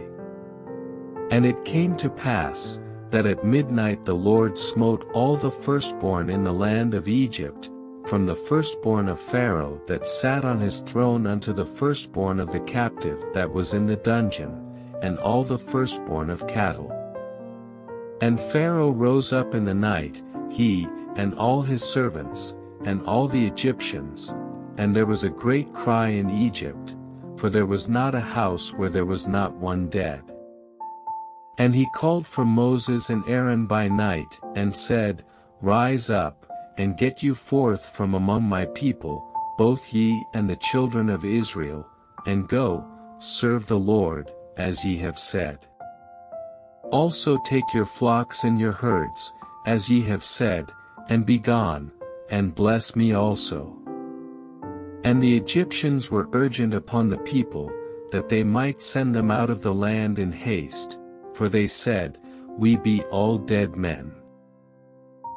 And it came to pass, that at midnight the Lord smote all the firstborn in the land of Egypt, from the firstborn of Pharaoh that sat on his throne unto the firstborn of the captive that was in the dungeon, and all the firstborn of cattle. And Pharaoh rose up in the night, he, and all his servants, and all the Egyptians, and there was a great cry in Egypt, for there was not a house where there was not one dead. And he called for Moses and Aaron by night, and said, Rise up, and get you forth from among my people, both ye and the children of Israel, and go, serve the Lord, as ye have said. Also take your flocks and your herds, as ye have said, and be gone, and bless me also. And the Egyptians were urgent upon the people, that they might send them out of the land in haste, for they said, We be all dead men.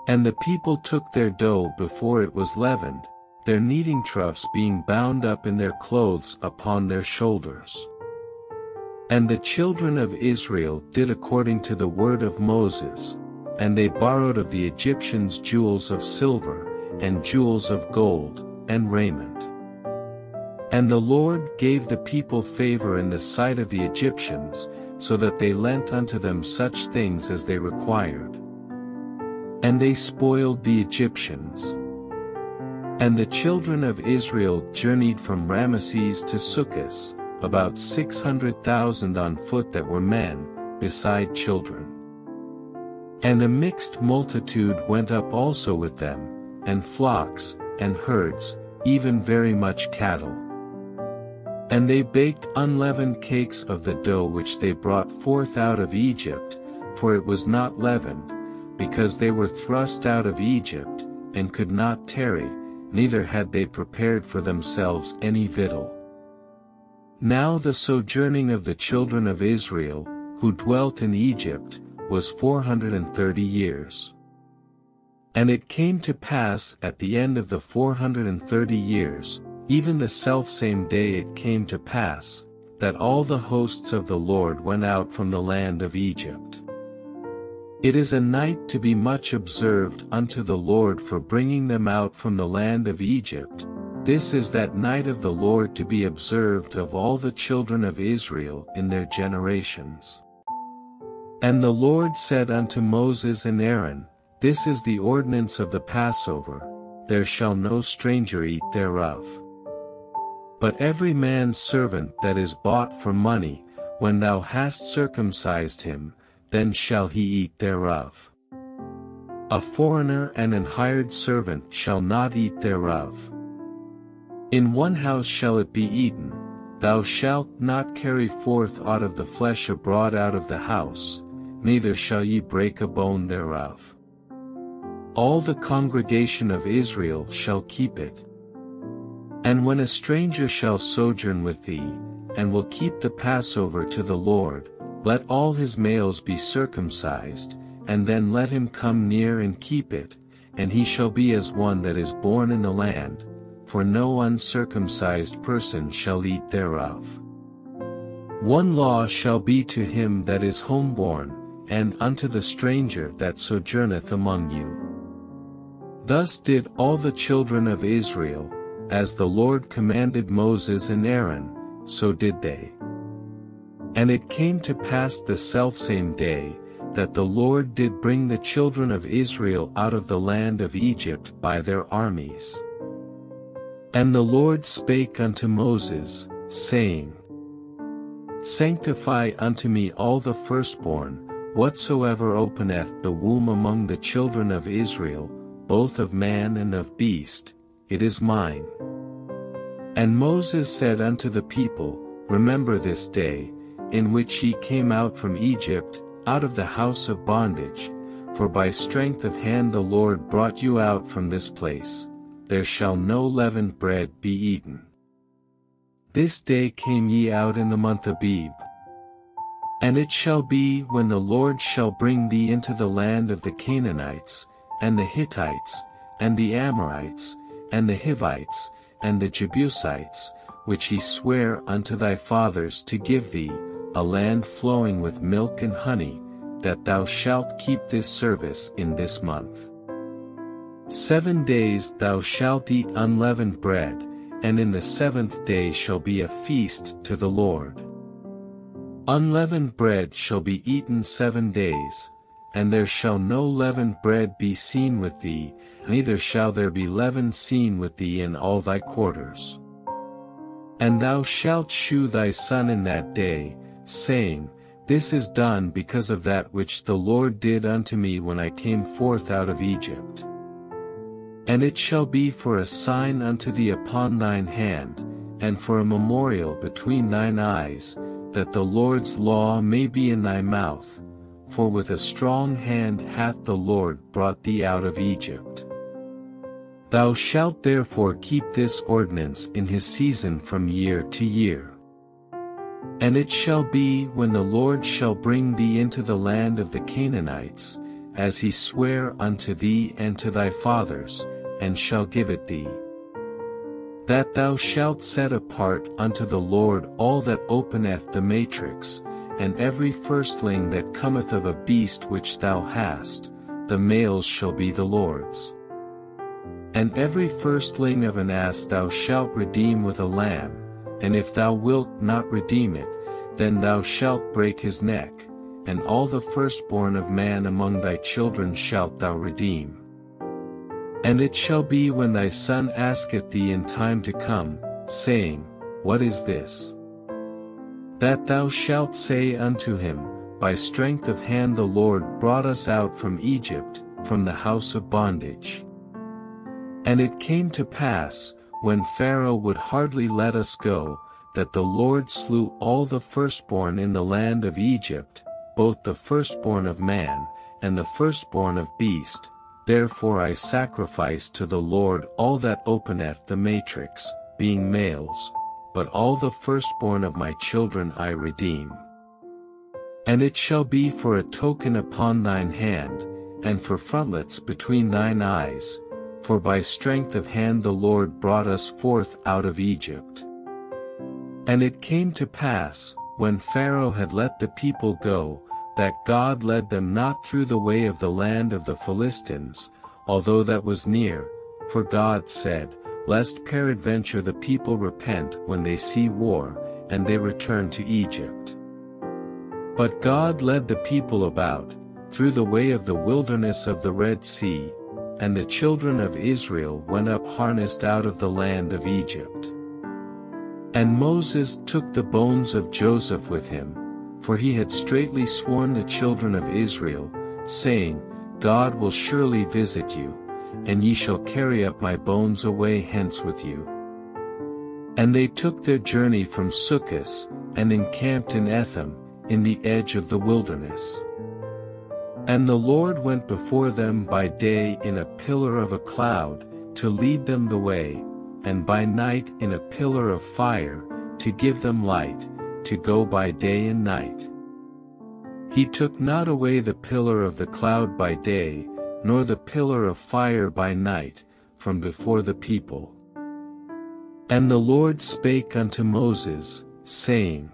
And the people took their dough before it was leavened, their kneading troughs being bound up in their clothes upon their shoulders. And the children of Israel did according to the word of Moses, and they borrowed of the Egyptians jewels of silver, and jewels of gold, and raiment. And the Lord gave the people favor in the sight of the Egyptians, so that they lent unto them such things as they required. And they spoiled the Egyptians. And the children of Israel journeyed from Rameses to Succos, about six hundred thousand on foot that were men, beside children. And a mixed multitude went up also with them, and flocks, and herds, even very much cattle. And they baked unleavened cakes of the dough which they brought forth out of Egypt, for it was not leavened, because they were thrust out of Egypt, and could not tarry, neither had they prepared for themselves any victual. Now the sojourning of the children of Israel, who dwelt in Egypt, was four hundred and thirty years. And it came to pass at the end of the four hundred and thirty years, even the selfsame day it came to pass, that all the hosts of the Lord went out from the land of Egypt. It is a night to be much observed unto the Lord for bringing them out from the land of Egypt. This is that night of the Lord to be observed of all the children of Israel in their generations. And the Lord said unto Moses and Aaron, This is the ordinance of the Passover, there shall no stranger eat thereof. But every man's servant that is bought for money, when thou hast circumcised him, then shall he eat thereof. A foreigner and an hired servant shall not eat thereof. In one house shall it be eaten, thou shalt not carry forth aught of the flesh abroad out of the house, neither shall ye break a bone thereof. All the congregation of Israel shall keep it. And when a stranger shall sojourn with thee, and will keep the Passover to the Lord, let all his males be circumcised, and then let him come near and keep it, and he shall be as one that is born in the land, for no uncircumcised person shall eat thereof. One law shall be to him that is homeborn, and unto the stranger that sojourneth among you. Thus did all the children of Israel, as the Lord commanded Moses and Aaron, so did they. And it came to pass the selfsame day, that the Lord did bring the children of Israel out of the land of Egypt by their armies. And the Lord spake unto Moses, saying, Sanctify unto me all the firstborn, whatsoever openeth the womb among the children of Israel, both of man and of beast, it is mine. And Moses said unto the people, Remember this day, in which ye came out from Egypt, out of the house of bondage, for by strength of hand the Lord brought you out from this place, there shall no leavened bread be eaten. This day came ye out in the month Abib. And it shall be when the Lord shall bring thee into the land of the Canaanites, and the Hittites, and the Amorites, and the Hivites, and the Jebusites, which he sware unto thy fathers to give thee, a land flowing with milk and honey, that thou shalt keep this service in this month. Seven days thou shalt eat unleavened bread, and in the seventh day shall be a feast to the Lord. Unleavened bread shall be eaten seven days, and there shall no leavened bread be seen with thee, neither shall there be leaven seen with thee in all thy quarters. And thou shalt shew thy son in that day, saying, This is done because of that which the Lord did unto me when I came forth out of Egypt. And it shall be for a sign unto thee upon thine hand, and for a memorial between thine eyes, that the Lord's law may be in thy mouth, for with a strong hand hath the Lord brought thee out of Egypt. Thou shalt therefore keep this ordinance in his season from year to year. And it shall be when the Lord shall bring thee into the land of the Canaanites, as he sware unto thee and to thy fathers, and shall give it thee, that thou shalt set apart unto the Lord all that openeth the matrix, and every firstling that cometh of a beast which thou hast, the males shall be the Lord's. And every firstling of an ass thou shalt redeem with a lamb, and if thou wilt not redeem it, then thou shalt break his neck, and all the firstborn of man among thy children shalt thou redeem. And it shall be when thy son asketh thee in time to come, saying, What is this? That thou shalt say unto him, By strength of hand the Lord brought us out from Egypt, from the house of bondage. And it came to pass, when Pharaoh would hardly let us go, that the Lord slew all the firstborn in the land of Egypt, both the firstborn of man, and the firstborn of beast, therefore I sacrifice to the Lord all that openeth the matrix, being males, but all the firstborn of my children I redeem. And it shall be for a token upon thine hand, and for frontlets between thine eyes, for by strength of hand the Lord brought us forth out of Egypt. And it came to pass, when Pharaoh had let the people go, that God led them not through the way of the land of the Philistines, although that was near, for God said, Lest peradventure the people repent when they see war, and they return to Egypt. But God led the people about, through the way of the wilderness of the Red Sea, and the children of Israel went up harnessed out of the land of Egypt. And Moses took the bones of Joseph with him, for he had straitly sworn the children of Israel, saying, God will surely visit you, and ye shall carry up my bones away hence with you. And they took their journey from Succoth, and encamped in Etham, in the edge of the wilderness. And the Lord went before them by day in a pillar of a cloud, to lead them the way, and by night in a pillar of fire, to give them light, to go by day and night. He took not away the pillar of the cloud by day, nor the pillar of fire by night, from before the people. And the Lord spake unto Moses, saying,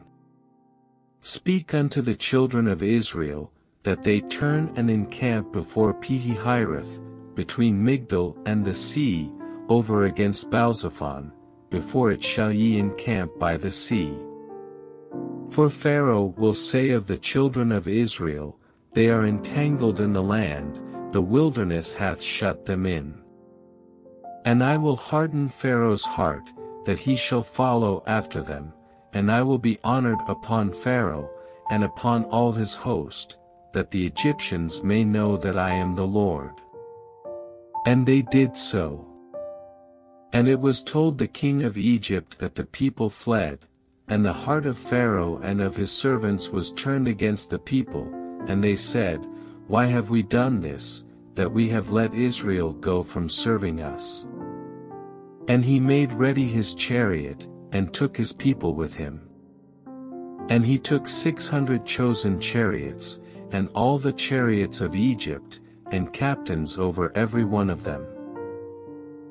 Speak unto the children of Israel, that they turn and encamp before Pihihireth, between Migdol and the sea, over against Baalzephon, before it shall ye encamp by the sea. For Pharaoh will say of the children of Israel, They are entangled in the land, the wilderness hath shut them in. And I will harden Pharaoh's heart, that he shall follow after them, and I will be honored upon Pharaoh, and upon all his host, that the Egyptians may know that I am the Lord. And they did so. And it was told the king of Egypt that the people fled, and the heart of Pharaoh and of his servants was turned against the people, and they said, Why have we done this, that we have let Israel go from serving us? And he made ready his chariot, and took his people with him. And he took six hundred chosen chariots, and all the chariots of Egypt, and captains over every one of them.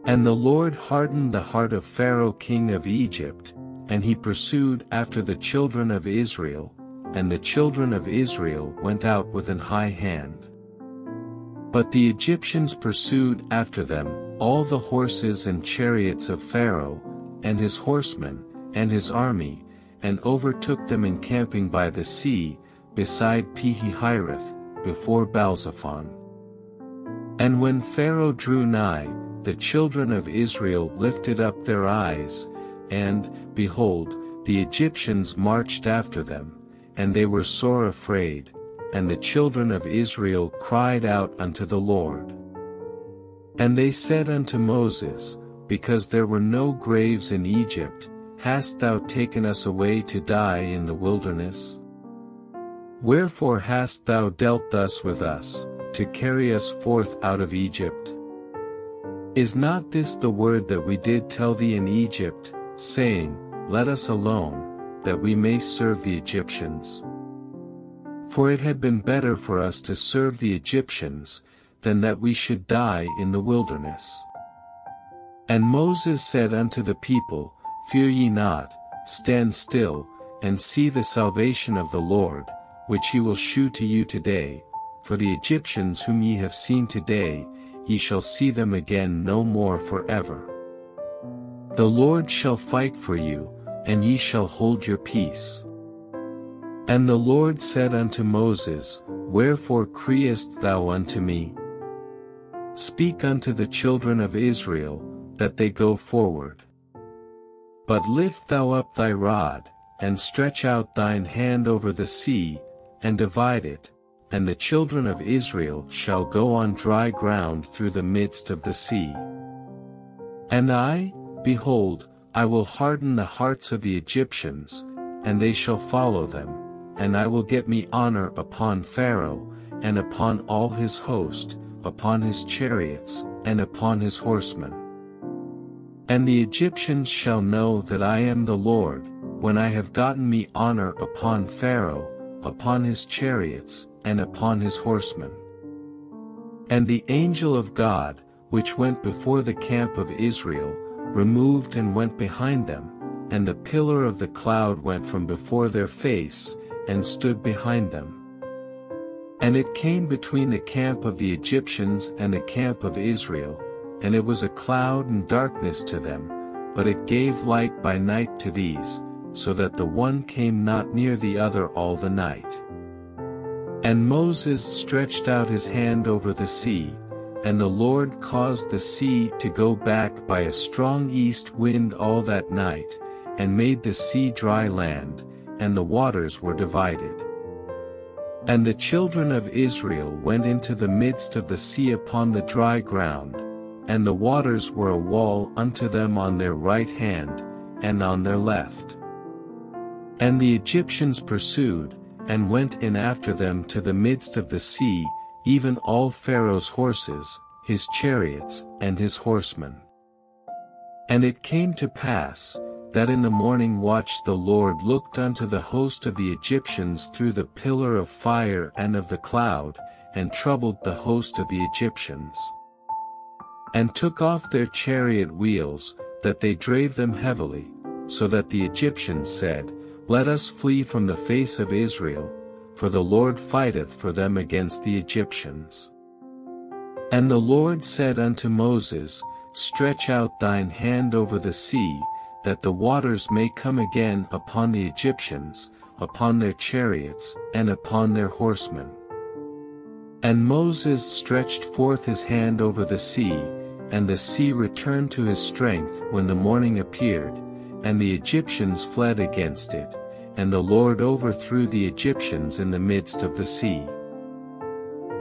And the Lord hardened the heart of Pharaoh king of Egypt, and he pursued after the children of Israel, and the children of Israel went out with an high hand. But the Egyptians pursued after them, all the horses and chariots of Pharaoh, and his horsemen, and his army, and overtook them encamping by the sea, beside Pihihireth, before Baalzephon. And when Pharaoh drew nigh, the children of Israel lifted up their eyes, and, behold, the Egyptians marched after them, and they were sore afraid, and the children of Israel cried out unto the Lord. And they said unto Moses, Because there were no graves in Egypt, hast thou taken us away to die in the wilderness? Wherefore hast thou dealt thus with us, to carry us forth out of Egypt? Is not this the word that we did tell thee in Egypt, saying, Let us alone, that we may serve the Egyptians? For it had been better for us to serve the Egyptians, than that we should die in the wilderness. And Moses said unto the people, Fear ye not, stand still, and see the salvation of the Lord, which he will shew to you today, for the Egyptians whom ye have seen today, ye shall see them again no more forever. The Lord shall fight for you, and ye shall hold your peace. And the Lord said unto Moses, Wherefore criest thou unto me? Speak unto the children of Israel, that they go forward. But lift thou up thy rod, and stretch out thine hand over the sea, and divide it, and the children of Israel shall go on dry ground through the midst of the sea. And I, behold, I will harden the hearts of the Egyptians, and they shall follow them, and I will get me honor upon Pharaoh, and upon all his host, upon his chariots, and upon his horsemen. And the Egyptians shall know that I am the Lord, when I have gotten me honor upon Pharaoh, upon his chariots, and upon his horsemen. And the angel of God, which went before the camp of Israel, removed and went behind them, and the pillar of the cloud went from before their face, and stood behind them. And it came between the camp of the Egyptians and the camp of Israel, and it was a cloud and darkness to them, but it gave light by night to these, so that the one came not near the other all the night. And Moses stretched out his hand over the sea, and the Lord caused the sea to go back by a strong east wind all that night, and made the sea dry land, and the waters were divided. And the children of Israel went into the midst of the sea upon the dry ground, and the waters were a wall unto them on their right hand, and on their left. And the Egyptians pursued, and went in after them to the midst of the sea, even all Pharaoh's horses, his chariots, and his horsemen. And it came to pass, that in the morning watch the Lord looked unto the host of the Egyptians through the pillar of fire and of the cloud, and troubled the host of the Egyptians. And took off their chariot wheels, that they drave them heavily, so that the Egyptians said, Let us flee from the face of Israel, for the Lord fighteth for them against the Egyptians. And the Lord said unto Moses, Stretch out thine hand over the sea, that the waters may come again upon the Egyptians, upon their chariots, and upon their horsemen. And Moses stretched forth his hand over the sea, and the sea returned to his strength when the morning appeared, and the Egyptians fled against it, and the Lord overthrew the Egyptians in the midst of the sea.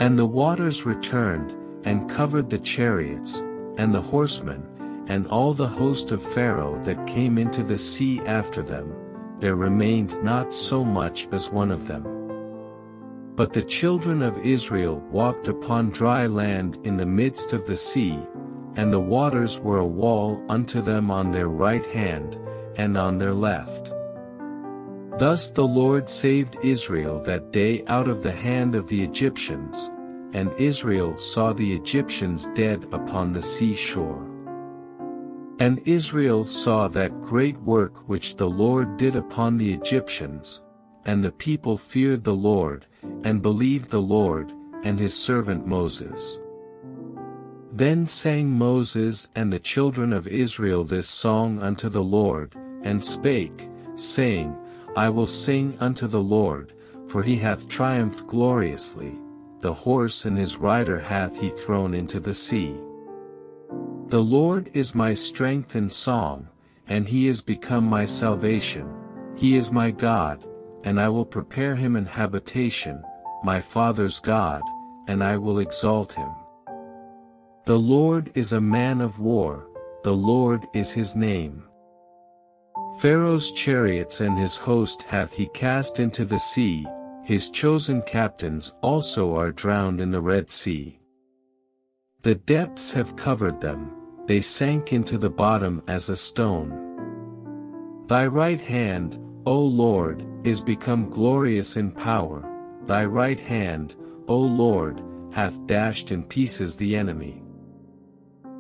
And the waters returned, and covered the chariots, and the horsemen, and all the host of Pharaoh that came into the sea after them, there remained not so much as one of them. But the children of Israel walked upon dry land in the midst of the sea, and the waters were a wall unto them on their right hand, and on their left. Thus the Lord saved Israel that day out of the hand of the Egyptians, and Israel saw the Egyptians dead upon the seashore. And Israel saw that great work which the Lord did upon the Egyptians, and the people feared the Lord, and believed the Lord, and his servant Moses. Then sang Moses and the children of Israel this song unto the Lord, and spake, saying, I will sing unto the Lord, for he hath triumphed gloriously, the horse and his rider hath he thrown into the sea. The Lord is my strength and song, and he is become my salvation, he is my God, and I will prepare him an habitation, my father's God, and I will exalt him. The Lord is a man of war, the Lord is his name. Pharaoh's chariots and his host hath he cast into the sea, his chosen captains also are drowned in the Red Sea. The depths have covered them, they sank into the bottom as a stone. Thy right hand, O Lord, is become glorious in power, thy right hand, O Lord, hath dashed in pieces the enemy.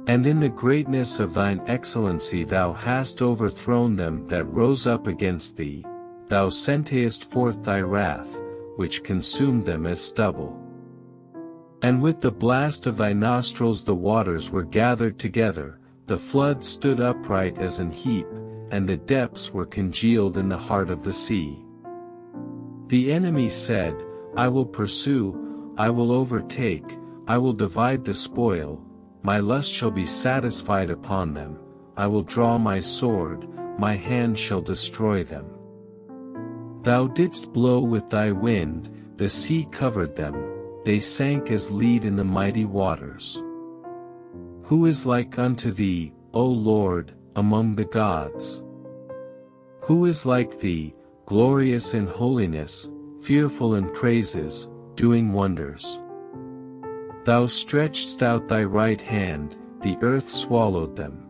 And in the greatness of thine excellency thou hast overthrown them that rose up against thee, thou sentest forth thy wrath, which consumed them as stubble. And with the blast of thy nostrils the waters were gathered together, the flood stood upright as an heap, and the depths were congealed in the heart of the sea. The enemy said, I will pursue, I will overtake, I will divide the spoil, my lust shall be satisfied upon them, I will draw my sword, my hand shall destroy them. Thou didst blow with thy wind, the sea covered them, they sank as lead in the mighty waters. Who is like unto thee, O Lord, among the gods? Who is like thee, glorious in holiness, fearful in praises, doing wonders? Thou stretchedst out thy right hand, the earth swallowed them.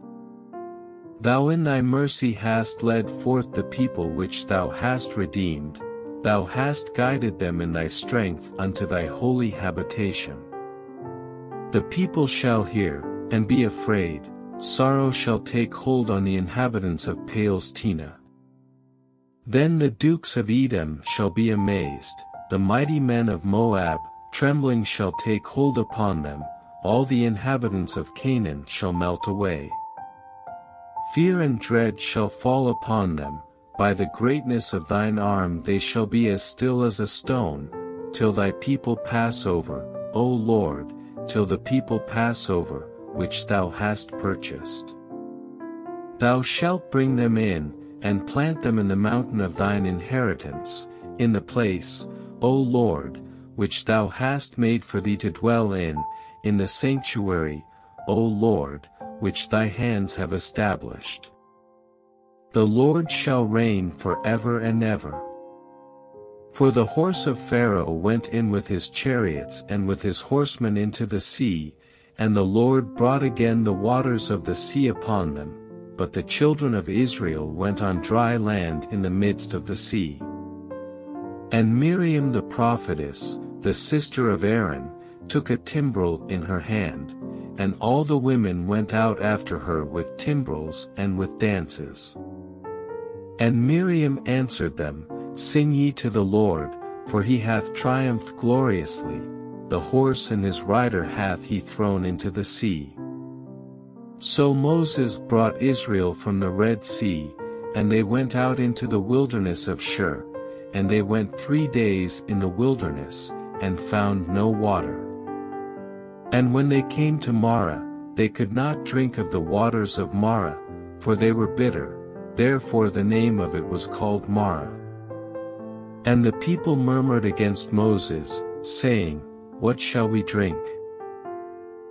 Thou in thy mercy hast led forth the people which thou hast redeemed, thou hast guided them in thy strength unto thy holy habitation. The people shall hear, and be afraid, sorrow shall take hold on the inhabitants of Palestina. Then the dukes of Edom shall be amazed, the mighty men of Moab, trembling shall take hold upon them, all the inhabitants of Canaan shall melt away. Fear and dread shall fall upon them, by the greatness of thine arm they shall be as still as a stone, till thy people pass over, O Lord, till the people pass over, which thou hast purchased. Thou shalt bring them in, and plant them in the mountain of thine inheritance, in the place, O Lord, which thou hast made for thee to dwell in, in the sanctuary, O Lord, which thy hands have established. The Lord shall reign for ever and ever. For the horse of Pharaoh went in with his chariots and with his horsemen into the sea, and the Lord brought again the waters of the sea upon them, but the children of Israel went on dry land in the midst of the sea. And Miriam the prophetess, the sister of Aaron, took a timbrel in her hand, and all the women went out after her with timbrels and with dances. And Miriam answered them, Sing ye to the Lord, for he hath triumphed gloriously, the horse and his rider hath he thrown into the sea. So Moses brought Israel from the Red Sea, and they went out into the wilderness of Shur, and they went three days in the wilderness, and found no water. And when they came to Marah, they could not drink of the waters of Marah, for they were bitter, therefore the name of it was called Marah. And the people murmured against Moses, saying, What shall we drink?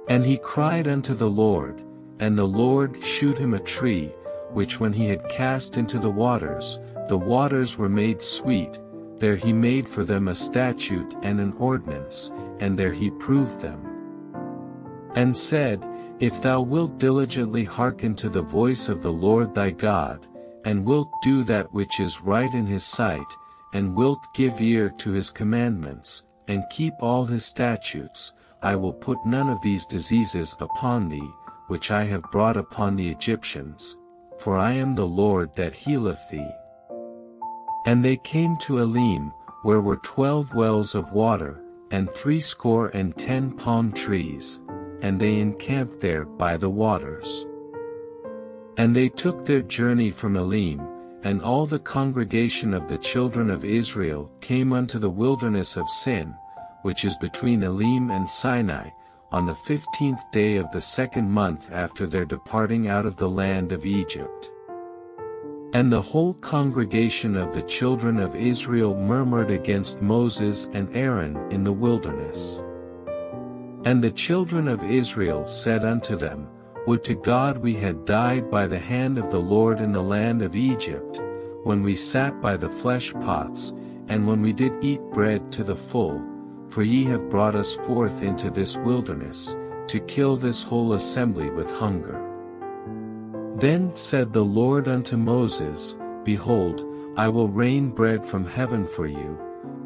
And he cried unto the Lord, and the Lord shewed him a tree, which when he had cast into the waters, the waters were made sweet. There he made for them a statute and an ordinance, and there he proved them. And said, If thou wilt diligently hearken to the voice of the Lord thy God, and wilt do that which is right in his sight, and wilt give ear to his commandments, and keep all his statutes, I will put none of these diseases upon thee, which I have brought upon the Egyptians, for I am the Lord that healeth thee. And they came to Elim, where were twelve wells of water, and threescore and ten palm trees, and they encamped there by the waters. And they took their journey from Elim, and all the congregation of the children of Israel came unto the wilderness of Sin, which is between Elim and Sinai, on the fifteenth day of the second month after their departing out of the land of Egypt. And the whole congregation of the children of Israel murmured against Moses and Aaron in the wilderness. And the children of Israel said unto them, Would to God we had died by the hand of the Lord in the land of Egypt, when we sat by the flesh pots, and when we did eat bread to the full, for ye have brought us forth into this wilderness, to kill this whole assembly with hunger. Then said the Lord unto Moses, Behold, I will rain bread from heaven for you,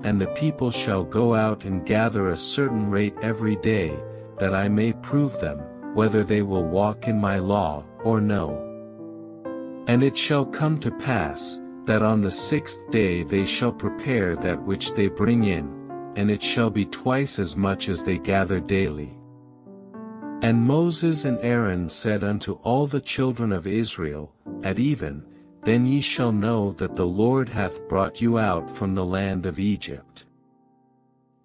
and the people shall go out and gather a certain rate every day, that I may prove them, whether they will walk in my law, or no. And it shall come to pass, that on the sixth day they shall prepare that which they bring in, and it shall be twice as much as they gather daily. And Moses and Aaron said unto all the children of Israel, At even, then ye shall know that the Lord hath brought you out from the land of Egypt.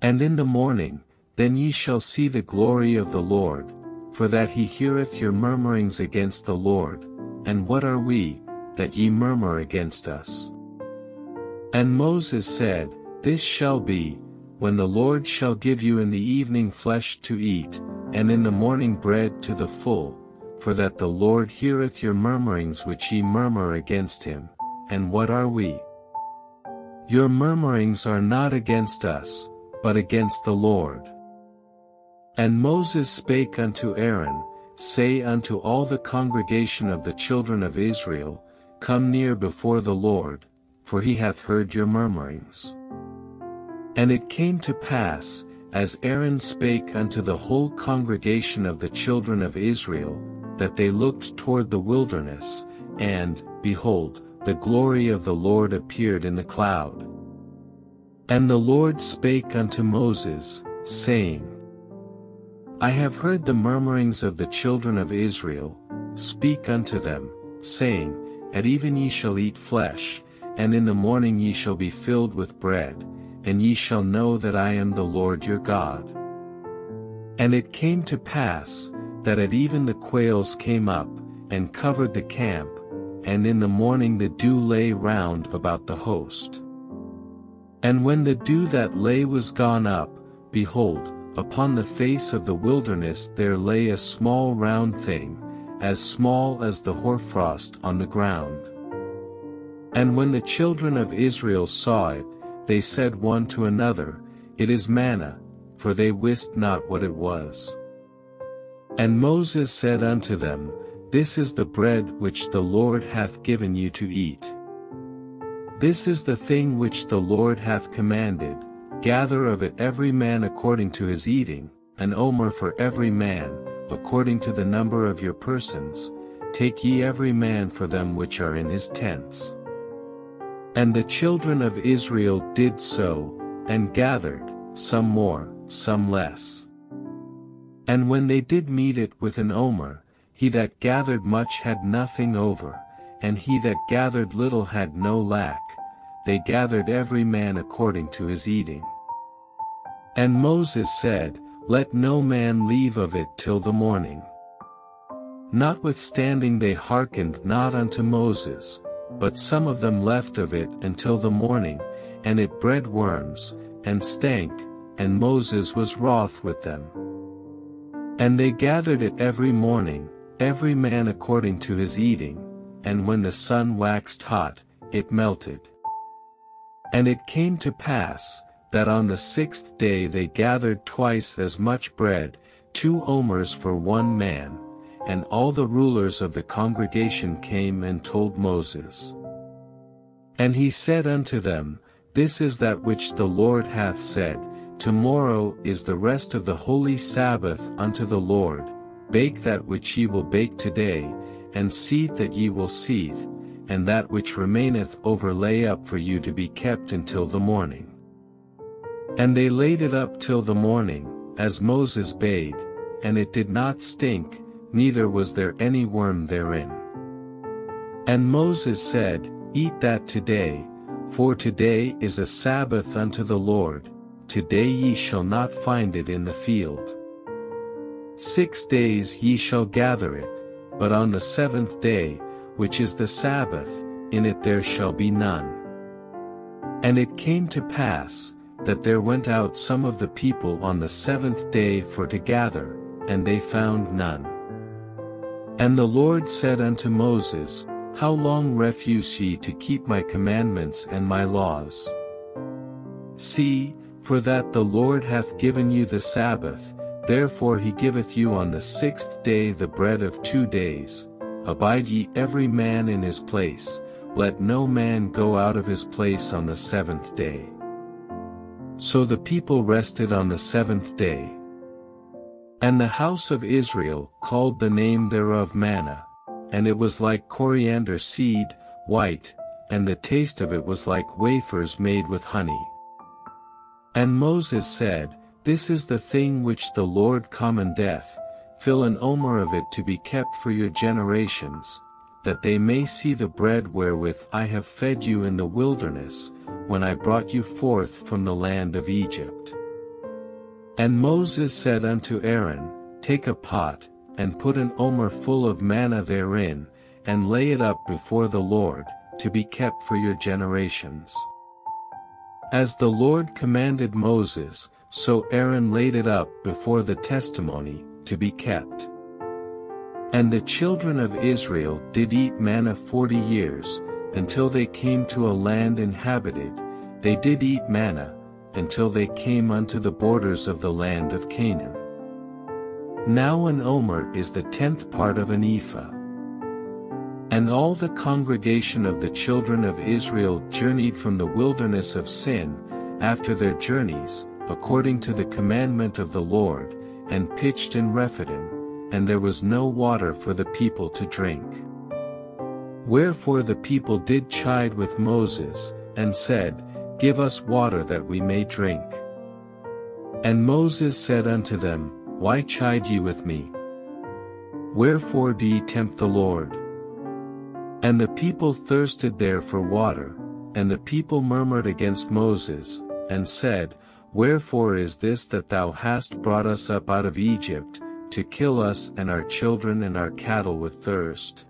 And in the morning, then ye shall see the glory of the Lord, for that he heareth your murmurings against the Lord, and what are we, that ye murmur against us? And Moses said, This shall be, when the Lord shall give you in the evening flesh to eat, and in the morning bread to the full, for that the Lord heareth your murmurings which ye murmur against him, and what are we? Your murmurings are not against us, but against the Lord. And Moses spake unto Aaron, Say unto all the congregation of the children of Israel, Come near before the Lord, for he hath heard your murmurings. And it came to pass, as Aaron spake unto the whole congregation of the children of Israel, that they looked toward the wilderness, and, behold, the glory of the Lord appeared in the cloud. And the Lord spake unto Moses, saying, I have heard the murmurings of the children of Israel, speak unto them, saying, At even ye shall eat flesh, and in the morning ye shall be filled with bread, and ye shall know that I am the Lord your God. And it came to pass, that at even the quails came up, and covered the camp, and in the morning the dew lay round about the host. And when the dew that lay was gone up, behold, upon the face of the wilderness there lay a small round thing, as small as the hoarfrost on the ground. And when the children of Israel saw it, they said one to another, It is manna, for they wist not what it was. And Moses said unto them, This is the bread which the Lord hath given you to eat. This is the thing which the Lord hath commanded, Gather of it every man according to his eating, an omer for every man, according to the number of your persons, take ye every man for them which are in his tents. And the children of Israel did so, and gathered, some more, some less. And when they did meet it with an omer, he that gathered much had nothing over, and he that gathered little had no lack, they gathered every man according to his eating. And Moses said, Let no man leave of it till the morning. Notwithstanding they hearkened not unto Moses, but some of them left of it until the morning, and it bred worms, and stank, and Moses was wroth with them. And they gathered it every morning, every man according to his eating, and when the sun waxed hot, it melted. And it came to pass, that on the sixth day they gathered twice as much bread, two omers for one man, and all the rulers of the congregation came and told Moses. And he said unto them, This is that which the Lord hath said, Tomorrow is the rest of the holy Sabbath unto the Lord, bake that which ye will bake today, and seethe that ye will seethe, and that which remaineth over lay up for you to be kept until the morning. And they laid it up till the morning, as Moses bade, and it did not stink, neither was there any worm therein. And Moses said, Eat that today, for today is a Sabbath unto the Lord, today ye shall not find it in the field. Six days ye shall gather it, but on the seventh day, which is the Sabbath, in it there shall be none. And it came to pass, that there went out some of the people on the seventh day for to gather, and they found none. And the Lord said unto Moses, How long refuse ye to keep my commandments and my laws? See, for that the Lord hath given you the Sabbath, therefore he giveth you on the sixth day the bread of two days. Abide ye every man in his place, let no man go out of his place on the seventh day. So the people rested on the seventh day. And the house of Israel called the name thereof manna, and it was like coriander seed, white, and the taste of it was like wafers made with honey. And Moses said, This is the thing which the Lord commandeth, fill an omer of it to be kept for your generations, that they may see the bread wherewith I have fed you in the wilderness, when I brought you forth from the land of Egypt. And Moses said unto Aaron, Take a pot, and put an omer full of manna therein, and lay it up before the Lord, to be kept for your generations. As the Lord commanded Moses, so Aaron laid it up before the testimony, to be kept. And the children of Israel did eat manna forty years, until they came to a land inhabited, they did eat manna, until they came unto the borders of the land of Canaan. Now an omer is the tenth part of an ephah. And all the congregation of the children of Israel journeyed from the wilderness of Sin, after their journeys, according to the commandment of the Lord, and pitched in Rephidim, and there was no water for the people to drink. Wherefore the people did chide with Moses, and said, Give us water that we may drink. And Moses said unto them, Why chide ye with me? Wherefore do ye tempt the Lord? And the people thirsted there for water, and the people murmured against Moses, and said, Wherefore is this that thou hast brought us up out of Egypt, to kill us and our children and our cattle with thirst?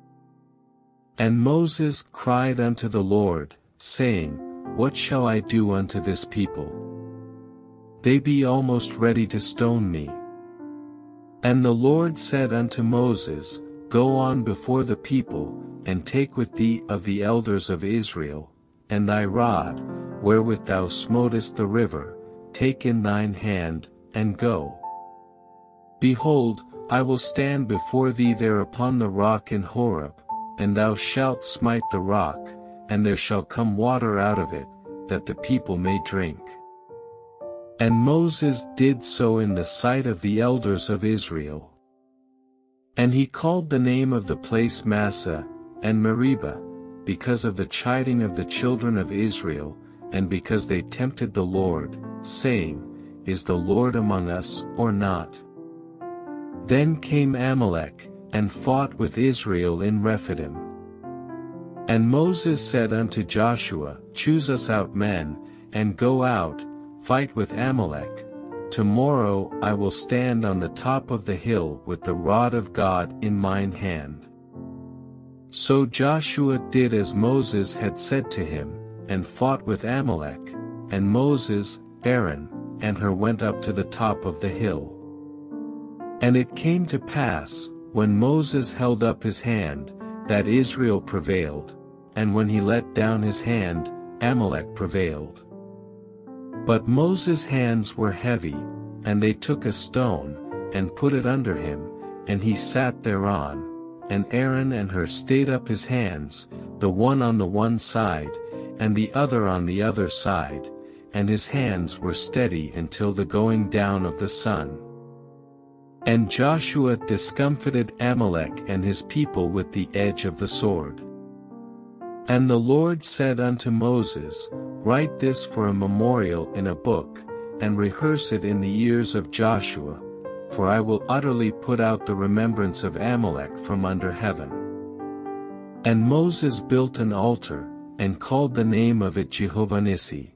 And Moses cried unto the Lord, saying, What shall I do unto this people? They be almost ready to stone me. And the Lord said unto Moses, Go on before the people, and take with thee of the elders of Israel, and thy rod, wherewith thou smotest the river, take in thine hand, and go. Behold, I will stand before thee there upon the rock in Horeb, and thou shalt smite the rock, and there shall come water out of it, that the people may drink. And Moses did so in the sight of the elders of Israel. And he called the name of the place Massah, and Meribah, because of the chiding of the children of Israel, and because they tempted the Lord, saying, Is the Lord among us, or not? Then came Amalek, and fought with Israel in Rephidim. And Moses said unto Joshua, Choose us out men, and go out, fight with Amalek. Tomorrow I will stand on the top of the hill with the rod of God in mine hand. So Joshua did as Moses had said to him, and fought with Amalek, and Moses, Aaron, and Hur went up to the top of the hill. And it came to pass, when Moses held up his hand, that Israel prevailed, and when he let down his hand, Amalek prevailed. But Moses' hands were heavy, and they took a stone, and put it under him, and he sat thereon, and Aaron and Hur stayed up his hands, the one on the one side, and the other on the other side, and his hands were steady until the going down of the sun. And Joshua discomfited Amalek and his people with the edge of the sword. And the Lord said unto Moses, Write this for a memorial in a book, and rehearse it in the ears of Joshua, for I will utterly put out the remembrance of Amalek from under heaven. And Moses built an altar, and called the name of it Jehovah-Nissi.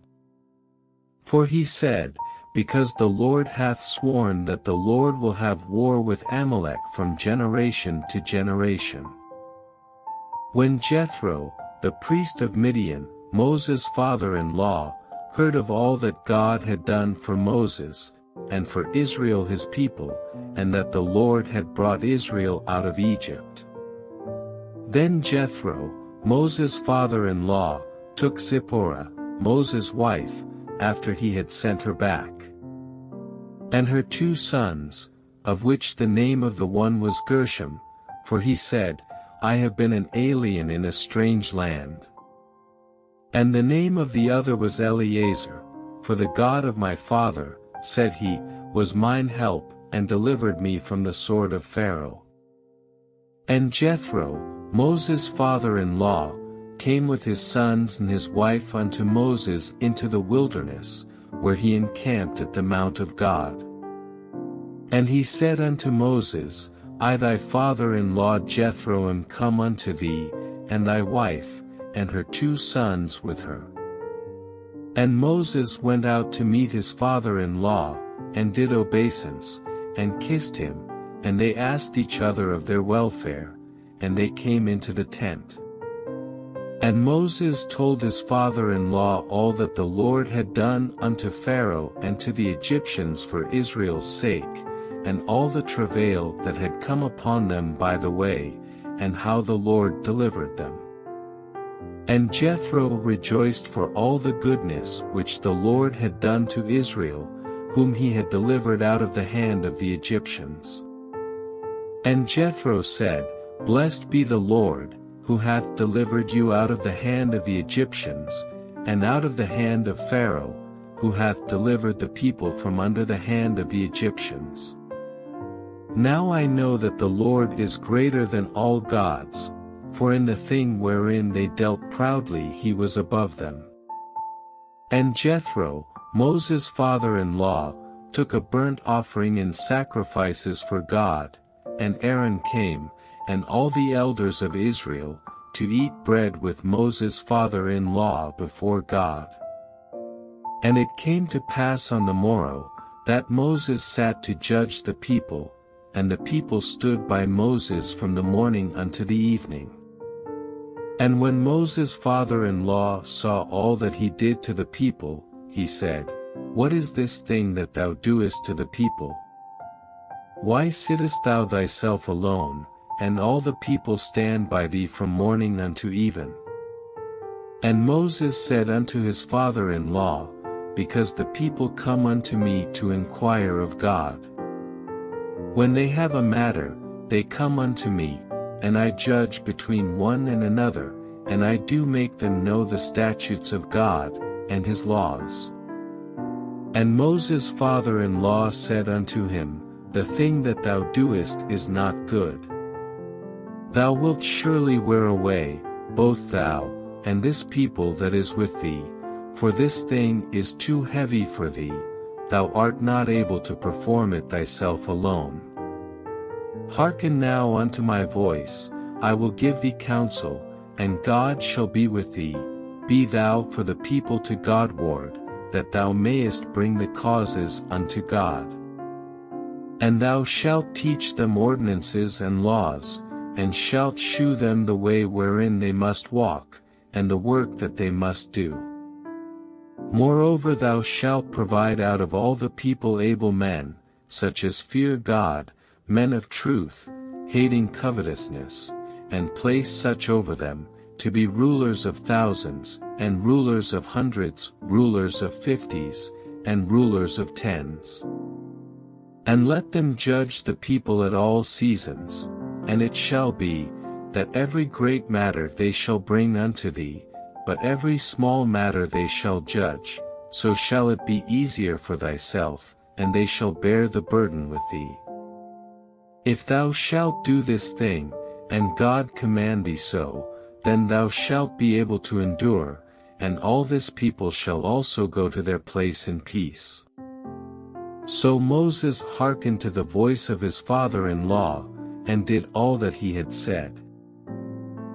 For he said, Because the Lord hath sworn that the Lord will have war with Amalek from generation to generation. When Jethro, the priest of Midian, Moses' father-in-law, heard of all that God had done for Moses, and for Israel his people, and that the Lord had brought Israel out of Egypt. Then Jethro, Moses' father-in-law, took Zipporah, Moses' wife, after he had sent her back. And her two sons, of which the name of the one was Gershom, for he said, I have been an alien in a strange land. And the name of the other was Eleazar, for the God of my father, said he, was mine help, and delivered me from the sword of Pharaoh. And Jethro, Moses' father-in-law, came with his sons and his wife unto Moses into the wilderness, where he encamped at the mount of God. And he said unto Moses, I thy father-in-law Jethro am come unto thee, and thy wife, and her two sons with her. And Moses went out to meet his father-in-law, and did obeisance, and kissed him, and they asked each other of their welfare, and they came into the tent. And Moses told his father-in-law all that the Lord had done unto Pharaoh and to the Egyptians for Israel's sake, and all the travail that had come upon them by the way, and how the Lord delivered them. And Jethro rejoiced for all the goodness which the Lord had done to Israel, whom he had delivered out of the hand of the Egyptians. And Jethro said, Blessed be the Lord, who hath delivered you out of the hand of the Egyptians, and out of the hand of Pharaoh, who hath delivered the people from under the hand of the Egyptians. Now I know that the Lord is greater than all gods, for in the thing wherein they dealt proudly he was above them. And Jethro, Moses' father-in-law, took a burnt offering and sacrifices for God, and Aaron came, and all the elders of Israel, to eat bread with Moses' father-in-law before God. And it came to pass on the morrow, that Moses sat to judge the people, and the people stood by Moses from the morning unto the evening. And when Moses' father-in-law saw all that he did to the people, he said, What is this thing that thou doest to the people? Why sittest thou thyself alone, and all the people stand by thee from morning unto even? And Moses said unto his father-in-law, Because the people come unto me to inquire of God. When they have a matter, they come unto me, and I judge between one and another, and I do make them know the statutes of God, and his laws. And Moses' father-in-law said unto him, the thing that thou doest is not good. Thou wilt surely wear away, both thou, and this people that is with thee, for this thing is too heavy for thee, thou art not able to perform it thyself alone. Hearken now unto my voice, I will give thee counsel, and God shall be with thee, be thou for the people to Godward, that thou mayest bring the causes unto God. And thou shalt teach them ordinances and laws, and shalt shew them the way wherein they must walk, and the work that they must do. Moreover thou shalt provide out of all the people able men, such as fear God, men of truth, hating covetousness, and place such over them, to be rulers of thousands, and rulers of hundreds, rulers of fifties, and rulers of tens. And let them judge the people at all seasons, and it shall be, that every great matter they shall bring unto thee, but every small matter they shall judge, so shall it be easier for thyself, and they shall bear the burden with thee. If thou shalt do this thing, and God command thee so, then thou shalt be able to endure, and all this people shall also go to their place in peace. So Moses hearkened to the voice of his father-in-law, and did all that he had said.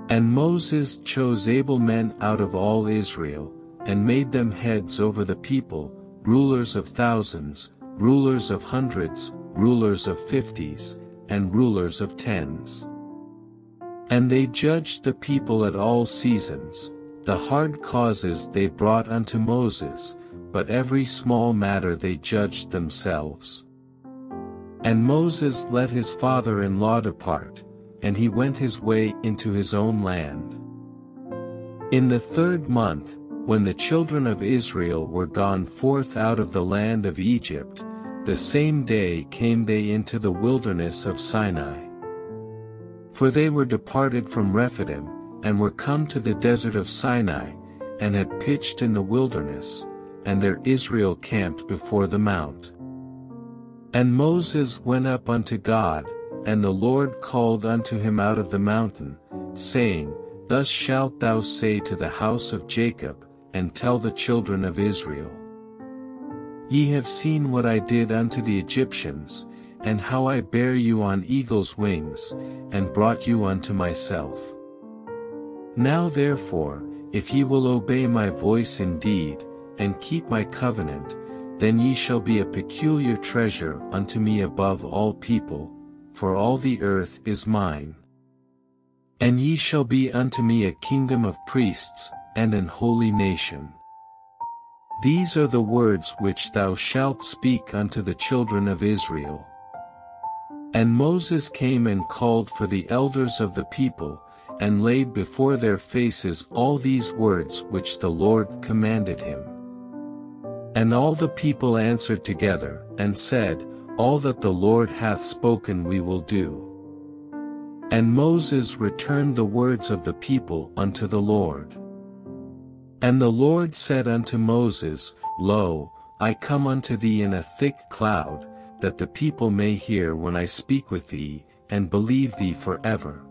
And Moses chose able men out of all Israel, and made them heads over the people, rulers of thousands, rulers of hundreds, rulers of fifties, and rulers of tens. And they judged the people at all seasons, the hard causes they brought unto Moses, but every small matter they judged themselves. And Moses let his father-in-law depart, and he went his way into his own land. In the third month, when the children of Israel were gone forth out of the land of Egypt, the same day came they into the wilderness of Sinai. For they were departed from Rephidim, and were come to the desert of Sinai, and had pitched in the wilderness, and their Israel camped before the mount. And Moses went up unto God, and the Lord called unto him out of the mountain, saying, Thus shalt thou say to the house of Jacob, and tell the children of Israel. Ye have seen what I did unto the Egyptians, and how I bare you on eagle's wings, and brought you unto myself. Now therefore, if ye will obey my voice indeed, and keep my covenant, then ye shall be a peculiar treasure unto me above all people, for all the earth is mine. And ye shall be unto me a kingdom of priests, and an holy nation. These are the words which thou shalt speak unto the children of Israel. And Moses came and called for the elders of the people, and laid before their faces all these words which the Lord commanded him. And all the people answered together, and said, All that the Lord hath spoken we will do. And Moses returned the words of the people unto the Lord. And the Lord said unto Moses, Lo, I come unto thee in a thick cloud, that the people may hear when I speak with thee, and believe thee forever.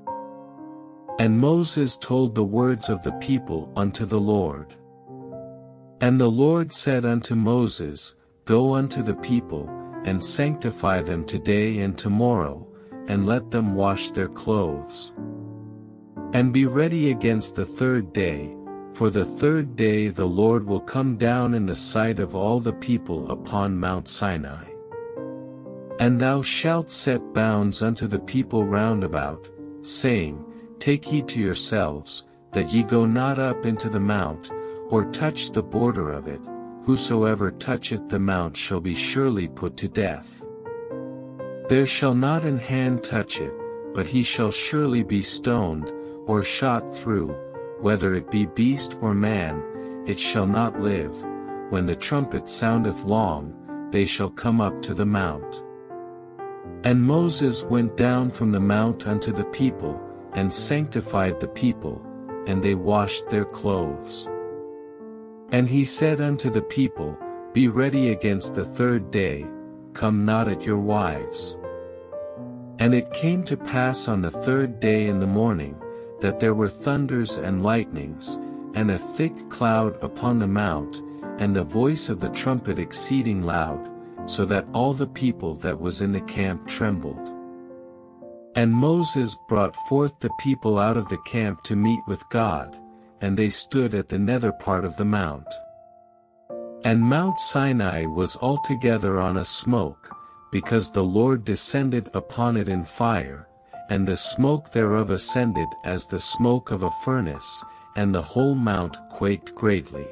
And Moses told the words of the people unto the Lord. And the Lord said unto Moses, Go unto the people, and sanctify them today and tomorrow, and let them wash their clothes. And be ready against the third day, for the third day the Lord will come down in the sight of all the people upon Mount Sinai. And thou shalt set bounds unto the people round about, saying, Take heed to yourselves, that ye go not up into the mount, or touch the border of it. Whosoever toucheth the mount shall be surely put to death. There shall not an hand touch it, but he shall surely be stoned, or shot through, whether it be beast or man, it shall not live. When the trumpet soundeth long, they shall come up to the mount. And Moses went down from the mount unto the people, and sanctified the people, and they washed their clothes. And he said unto the people, Be ready against the third day, come not at your wives. And it came to pass on the third day in the morning, that there were thunders and lightnings, and a thick cloud upon the mount, and the voice of the trumpet exceeding loud, so that all the people that was in the camp trembled. And Moses brought forth the people out of the camp to meet with God, and they stood at the nether part of the mount. And Mount Sinai was altogether on a smoke, because the Lord descended upon it in fire, and the smoke thereof ascended as the smoke of a furnace, and the whole mount quaked greatly.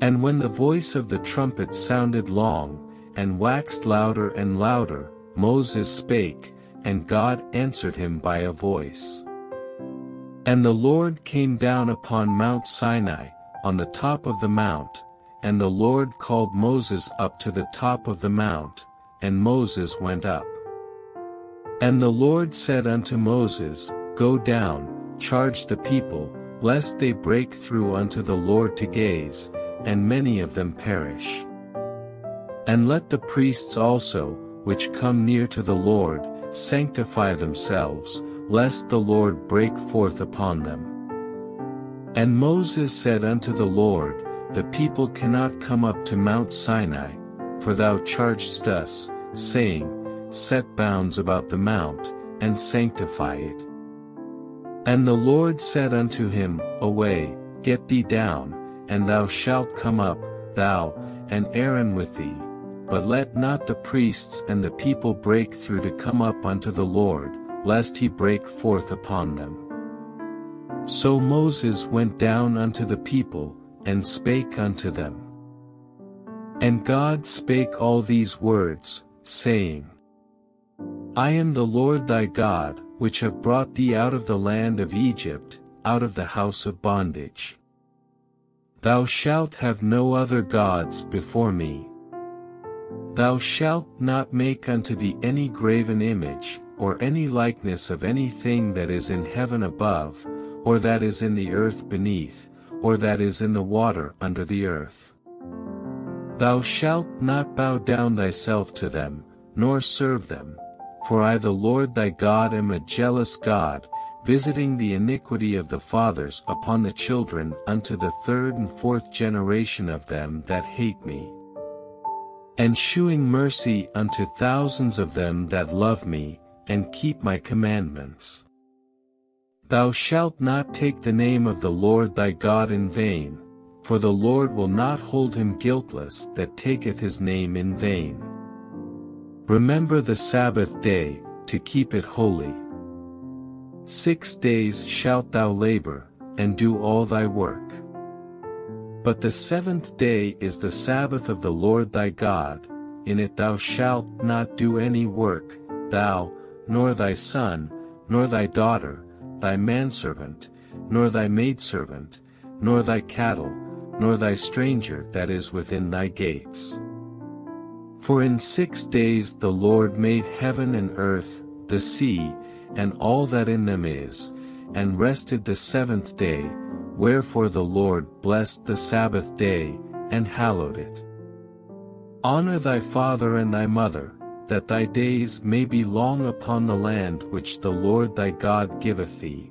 And when the voice of the trumpet sounded long, and waxed louder and louder, Moses spake, and God answered him by a voice. And the Lord came down upon Mount Sinai, on the top of the mount, and the Lord called Moses up to the top of the mount, and Moses went up. And the Lord said unto Moses, Go down, charge the people, lest they break through unto the Lord to gaze, and many of them perish. And let the priests also, which come near to the Lord, sanctify themselves, lest the Lord break forth upon them. And Moses said unto the Lord, The people cannot come up to Mount Sinai, for thou chargedst us, saying, Set bounds about the mount, and sanctify it. And the Lord said unto him, Away, get thee down, and thou shalt come up, thou, and Aaron with thee, but let not the priests and the people break through to come up unto the Lord, lest he break forth upon them. So Moses went down unto the people, and spake unto them. And God spake all these words, saying, I am the Lord thy God, which have brought thee out of the land of Egypt, out of the house of bondage. Thou shalt have no other gods before me. Thou shalt not make unto thee any graven image, or any likeness of anything that is in heaven above, or that is in the earth beneath, or that is in the water under the earth. Thou shalt not bow down thyself to them, nor serve them, for I the Lord thy God am a jealous God, visiting the iniquity of the fathers upon the children unto the third and fourth generation of them that hate me, and shewing mercy unto thousands of them that love me, and keep my commandments. Thou shalt not take the name of the Lord thy God in vain, for the Lord will not hold him guiltless that taketh his name in vain. Remember the Sabbath day, to keep it holy. Six days shalt thou labor, and do all thy work. But the seventh day is the Sabbath of the Lord thy God, in it thou shalt not do any work, thou, nor thy son, nor thy daughter, thy manservant, nor thy maidservant, nor thy cattle, nor thy stranger that is within thy gates. For in six days the Lord made heaven and earth, the sea, and all that in them is, and rested the seventh day, wherefore the Lord blessed the Sabbath day, and hallowed it. Honor thy father and thy mother, that thy days may be long upon the land which the Lord thy God giveth thee.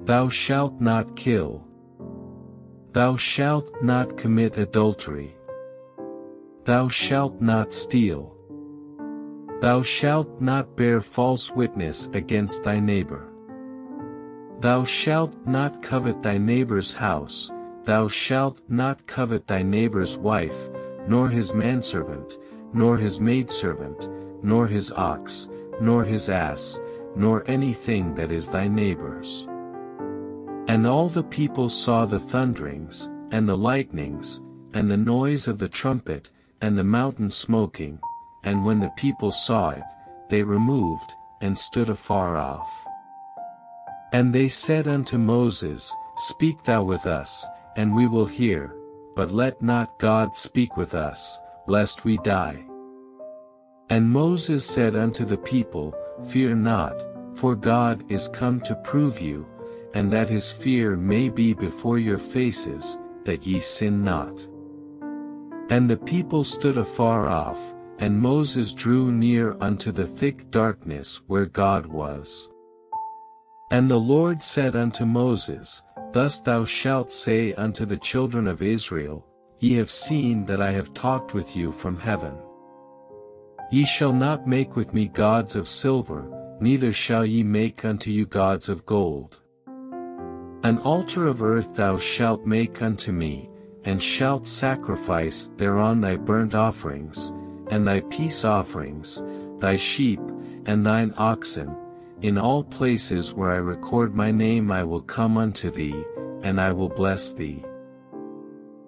Thou shalt not kill. Thou shalt not commit adultery. Thou shalt not steal. Thou shalt not bear false witness against thy neighbor. Thou shalt not covet thy neighbor's house, thou shalt not covet thy neighbor's wife, nor his manservant, nor his maidservant, nor his ox, nor his ass, nor anything that is thy neighbor's. And all the people saw the thunderings, and the lightnings, and the noise of the trumpet, and the mountain smoking, and when the people saw it, they removed, and stood afar off. And they said unto Moses, Speak thou with us, and we will hear, but let not God speak with us, lest we die. And Moses said unto the people, Fear not, for God is come to prove you, and that his fear may be before your faces, that ye sin not. And the people stood afar off, And Moses drew near unto the thick darkness where God was. And the Lord said unto Moses, Thus thou shalt say unto the children of Israel, Ye have seen that I have talked with you from heaven. Ye shall not make with me gods of silver, neither shall ye make unto you gods of gold. An altar of earth thou shalt make unto me, and shalt sacrifice thereon thy burnt offerings, and thy peace offerings, thy sheep, and thine oxen. In all places where I record my name I will come unto thee, and I will bless thee.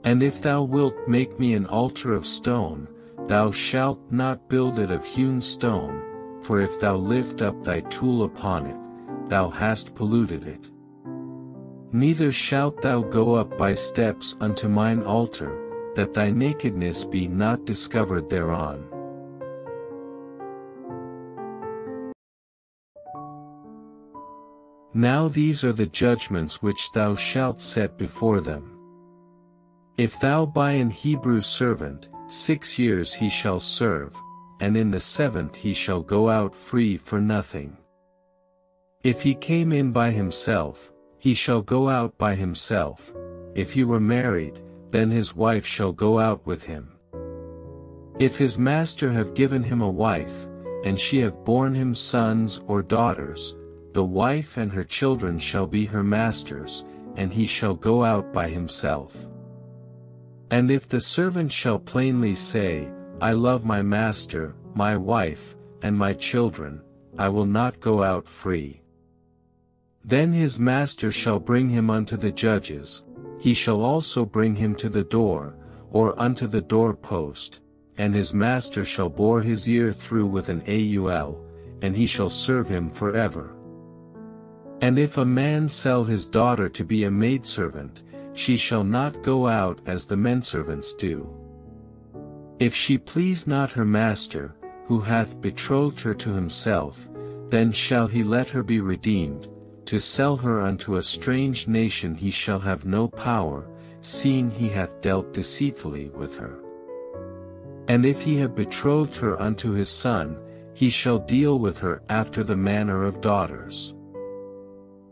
And if thou wilt make me an altar of stone, thou shalt not build it of hewn stone, for if thou lift up thy tool upon it, thou hast polluted it. Neither shalt thou go up by steps unto mine altar, that thy nakedness be not discovered thereon. Now these are the judgments which thou shalt set before them. If thou buy an Hebrew servant, six years he shall serve, and in the seventh he shall go out free for nothing. If he came in by himself, he shall go out by himself. If he were married, then his wife shall go out with him. If his master have given him a wife, and she have borne him sons or daughters, the wife and her children shall be her masters, and he shall go out by himself. And if the servant shall plainly say, I love my master, my wife, and my children, I will not go out free. Then his master shall bring him unto the judges, he shall also bring him to the door, or unto the doorpost, and his master shall bore his ear through with an aul, and he shall serve him forever. And if a man sell his daughter to be a maidservant, she shall not go out as the menservants do. If she please not her master, who hath betrothed her to himself, then shall he let her be redeemed. To sell her unto a strange nation he shall have no power, seeing he hath dealt deceitfully with her. And if he have betrothed her unto his son, he shall deal with her after the manner of daughters.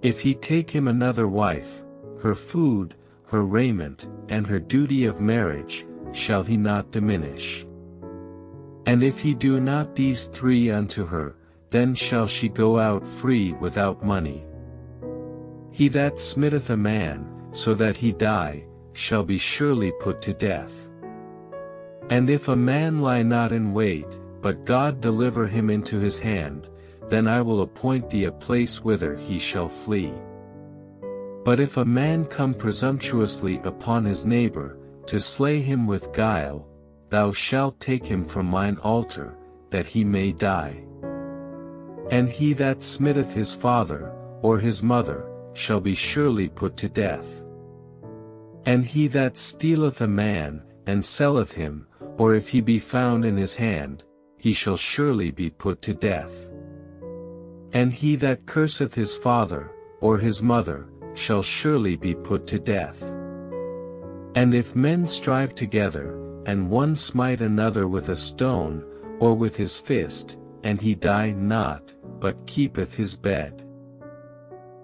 If he take him another wife, her food, her raiment, and her duty of marriage, shall he not diminish. And if he do not these three unto her, then shall she go out free without money. He that smiteth a man, so that he die, shall be surely put to death. And if a man lie not in wait, but God deliver him into his hand, then I will appoint thee a place whither he shall flee. But if a man come presumptuously upon his neighbor, to slay him with guile, thou shalt take him from mine altar, that he may die. And he that smiteth his father, or his mother, shall be surely put to death. And he that stealeth a man, and selleth him, or if he be found in his hand, he shall surely be put to death. And he that curseth his father, or his mother, shall surely be put to death. And if men strive together, and one smite another with a stone, or with his fist, and he die not, but keepeth his bed.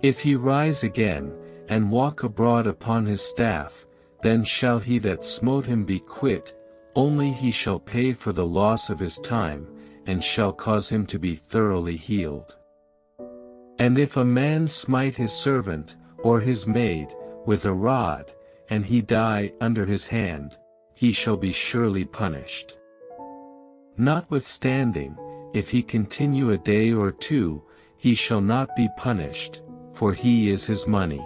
If he rise again, and walk abroad upon his staff, then shall he that smote him be quit, only he shall pay for the loss of his time, and shall cause him to be thoroughly healed. And if a man smite his servant, or his maid, with a rod, and he die under his hand, he shall be surely punished. Notwithstanding, if he continue a day or two, he shall not be punished, for he is his money.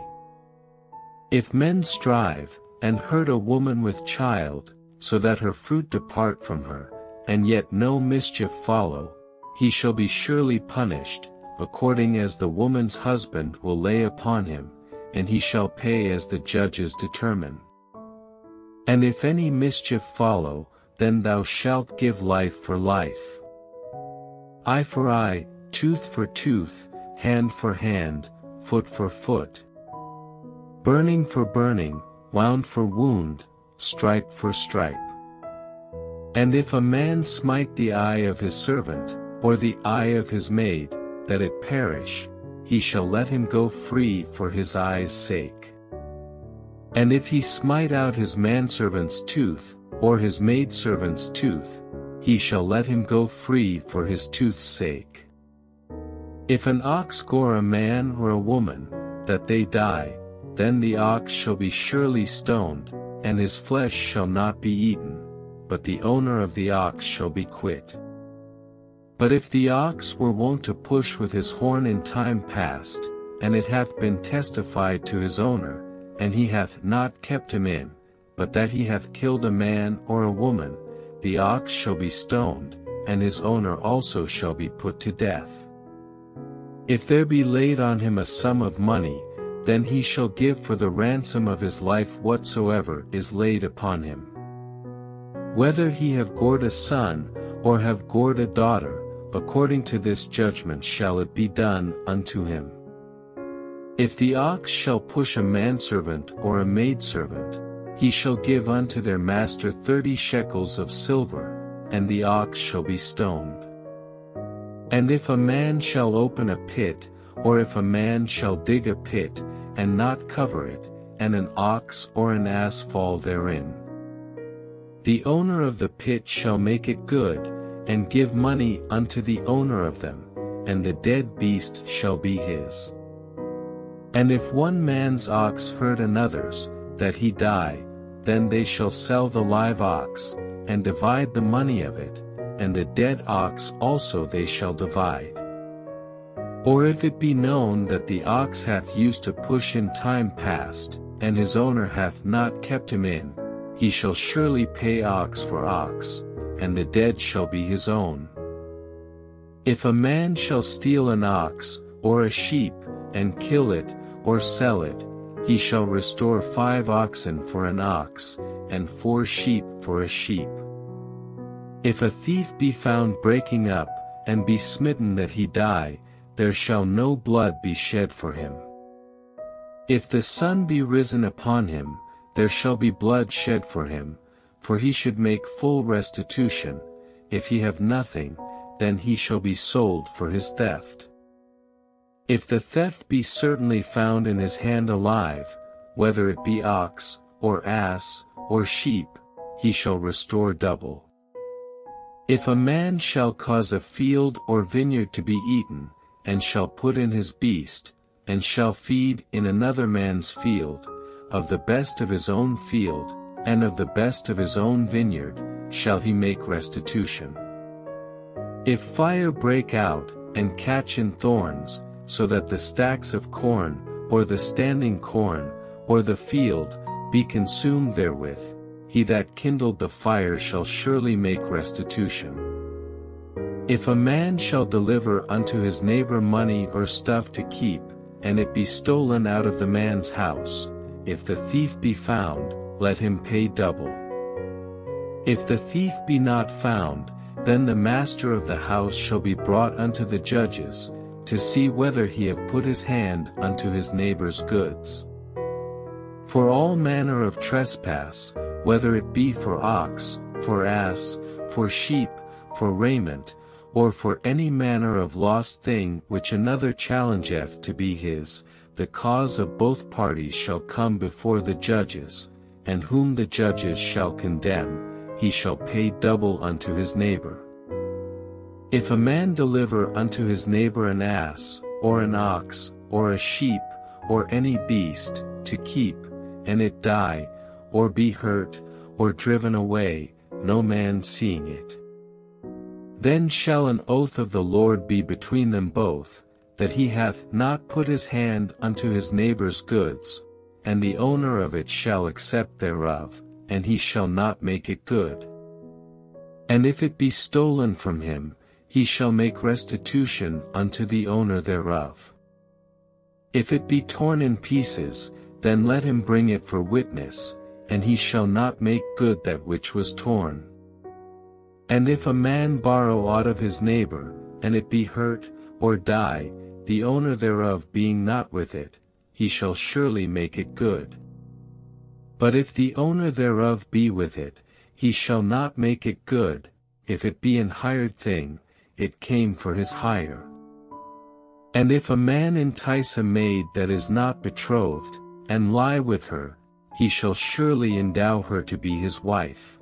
If men strive, and hurt a woman with child, so that her fruit depart from her, and yet no mischief follow, he shall be surely punished, according as the woman's husband will lay upon him, and he shall pay as the judges determine. And if any mischief follow, then thou shalt give life for life. Eye for eye, tooth for tooth, hand for hand, foot for foot. Burning for burning, wound for wound, stripe for stripe. And if a man smite the eye of his servant, or the eye of his maid, that it perish, he shall let him go free for his eye's sake. And if he smite out his manservant's tooth, or his maidservant's tooth, he shall let him go free for his tooth's sake. If an ox gore a man or a woman, that they die, then the ox shall be surely stoned, and his flesh shall not be eaten, but the owner of the ox shall be quit. But if the ox were wont to push with his horn in time past, and it hath been testified to his owner, and he hath not kept him in, but that he hath killed a man or a woman, the ox shall be stoned, and his owner also shall be put to death. If there be laid on him a sum of money, then he shall give for the ransom of his life whatsoever is laid upon him. Whether he have gored a son, or have gored a daughter, according to this judgment shall it be done unto him. If the ox shall push a manservant or a maidservant, he shall give unto their master thirty shekels of silver, and the ox shall be stoned. And if a man shall open a pit, or if a man shall dig a pit, and not cover it, and an ox or an ass fall therein, the owner of the pit shall make it good, and give money unto the owner of them, and the dead beast shall be his. And if one man's ox hurt another's, that he die, then they shall sell the live ox, and divide the money of it, and the dead ox also they shall divide. Or if it be known that the ox hath used to push in time past, and his owner hath not kept him in, he shall surely pay ox for ox, and the dead shall be his own. If a man shall steal an ox, or a sheep, and kill it, or sell it, he shall restore five oxen for an ox, and four sheep for a sheep. If a thief be found breaking up, and be smitten that he die, there shall no blood be shed for him. If the sun be risen upon him, there shall be blood shed for him, for he should make full restitution. If he have nothing, then he shall be sold for his theft. If the theft be certainly found in his hand alive, whether it be ox, or ass, or sheep, he shall restore double. If a man shall cause a field or vineyard to be eaten, and shall put in his beast, and shall feed in another man's field, of the best of his own field, and of the best of his own vineyard, shall he make restitution. If fire break out, and catch in thorns, so that the stacks of corn, or the standing corn, or the field, be consumed therewith, he that kindled the fire shall surely make restitution. If a man shall deliver unto his neighbor money or stuff to keep, and it be stolen out of the man's house, if the thief be found, let him pay double. If the thief be not found, then the master of the house shall be brought unto the judges, to see whether he have put his hand unto his neighbor's goods. For all manner of trespass, whether it be for ox, for ass, for sheep, for raiment, or for any manner of lost thing which another challengeth to be his, the cause of both parties shall come before the judges, and whom the judges shall condemn, he shall pay double unto his neighbor. If a man deliver unto his neighbor an ass, or an ox, or a sheep, or any beast, to keep, and it die, or be hurt, or driven away, no man seeing it, then shall an oath of the Lord be between them both, that he hath not put his hand unto his neighbor's goods, and the owner of it shall accept thereof, and he shall not make it good. And if it be stolen from him, he shall make restitution unto the owner thereof. If it be torn in pieces, then let him bring it for witness, and he shall not make good that which was torn. And if a man borrow aught of his neighbor, and it be hurt, or die, the owner thereof being not with it, he shall surely make it good. But if the owner thereof be with it, he shall not make it good, if it be an hired thing, it came for his hire. And if a man entice a maid that is not betrothed, and lie with her, he shall surely endow her to be his wife.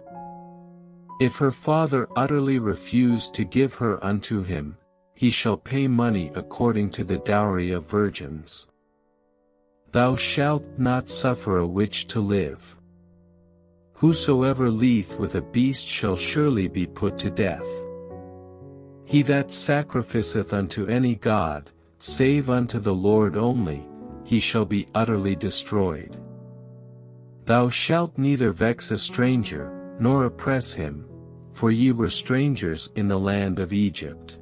If her father utterly refuse to give her unto him, he shall pay money according to the dowry of virgins. Thou shalt not suffer a witch to live. Whosoever lieth with a beast shall surely be put to death. He that sacrificeth unto any god, save unto the Lord only, he shall be utterly destroyed. Thou shalt neither vex a stranger, nor oppress him, for ye were strangers in the land of Egypt.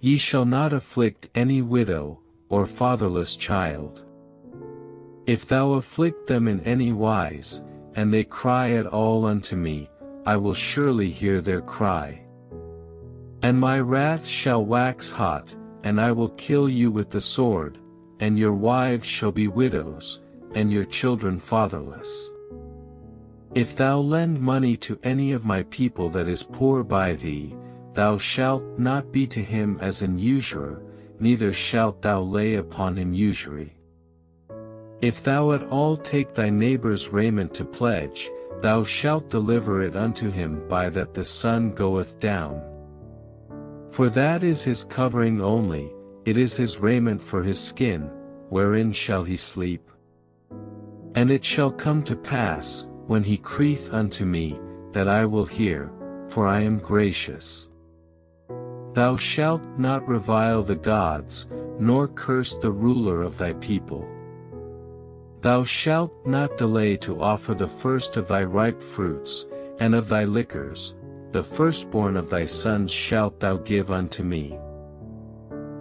Ye shall not afflict any widow, or fatherless child. If thou afflict them in any wise, and they cry at all unto me, I will surely hear their cry. And my wrath shall wax hot, and I will kill you with the sword, and your wives shall be widows, and your children fatherless. If thou lend money to any of my people that is poor by thee, thou shalt not be to him as an usurer, neither shalt thou lay upon him usury. If thou at all take thy neighbor's raiment to pledge, thou shalt deliver it unto him by that the sun goeth down. For that is his covering only, it is his raiment for his skin, wherein shall he sleep. And it shall come to pass, when he crieth unto me, that I will hear, for I am gracious. Thou shalt not revile the gods, nor curse the ruler of thy people. Thou shalt not delay to offer the first of thy ripe fruits, and of thy liquors, the firstborn of thy sons shalt thou give unto me.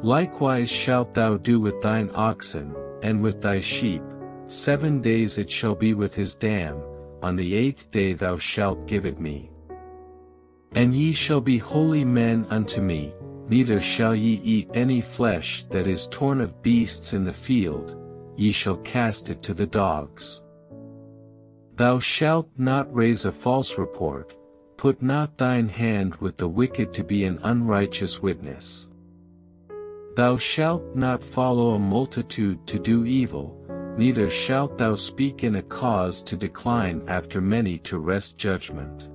Likewise shalt thou do with thine oxen, and with thy sheep, seven days it shall be with his dam, on the eighth day thou shalt give it me. And ye shall be holy men unto me, neither shall ye eat any flesh that is torn of beasts in the field, ye shall cast it to the dogs. Thou shalt not raise a false report, put not thine hand with the wicked to be an unrighteous witness. Thou shalt not follow a multitude to do evil, neither shalt thou speak in a cause to decline after many to wrest judgment.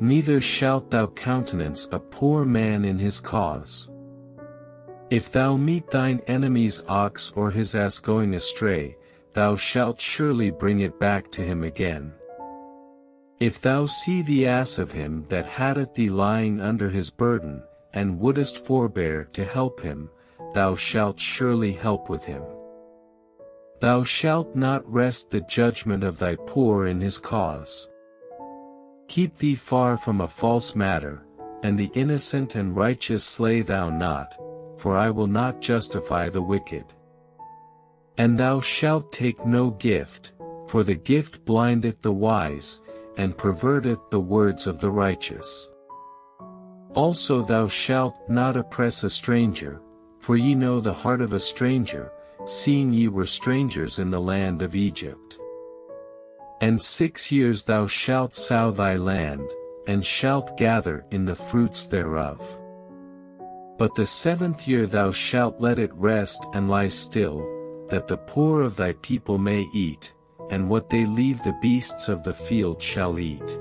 Neither shalt thou countenance a poor man in his cause. If thou meet thine enemy's ox or his ass going astray, thou shalt surely bring it back to him again. If thou see the ass of him that hateth thee lying under his burden, and wouldest forbear to help him, thou shalt surely help with him. Thou shalt not rest the judgment of thy poor in his cause. Keep thee far from a false matter, and the innocent and righteous slay thou not, for I will not justify the wicked. And thou shalt take no gift, for the gift blindeth the wise, and perverteth the words of the righteous. Also thou shalt not oppress a stranger, for ye know the heart of a stranger, seeing ye were strangers in the land of Egypt. And six years thou shalt sow thy land, and shalt gather in the fruits thereof. But the seventh year thou shalt let it rest and lie still, that the poor of thy people may eat, and what they leave the beasts of the field shall eat.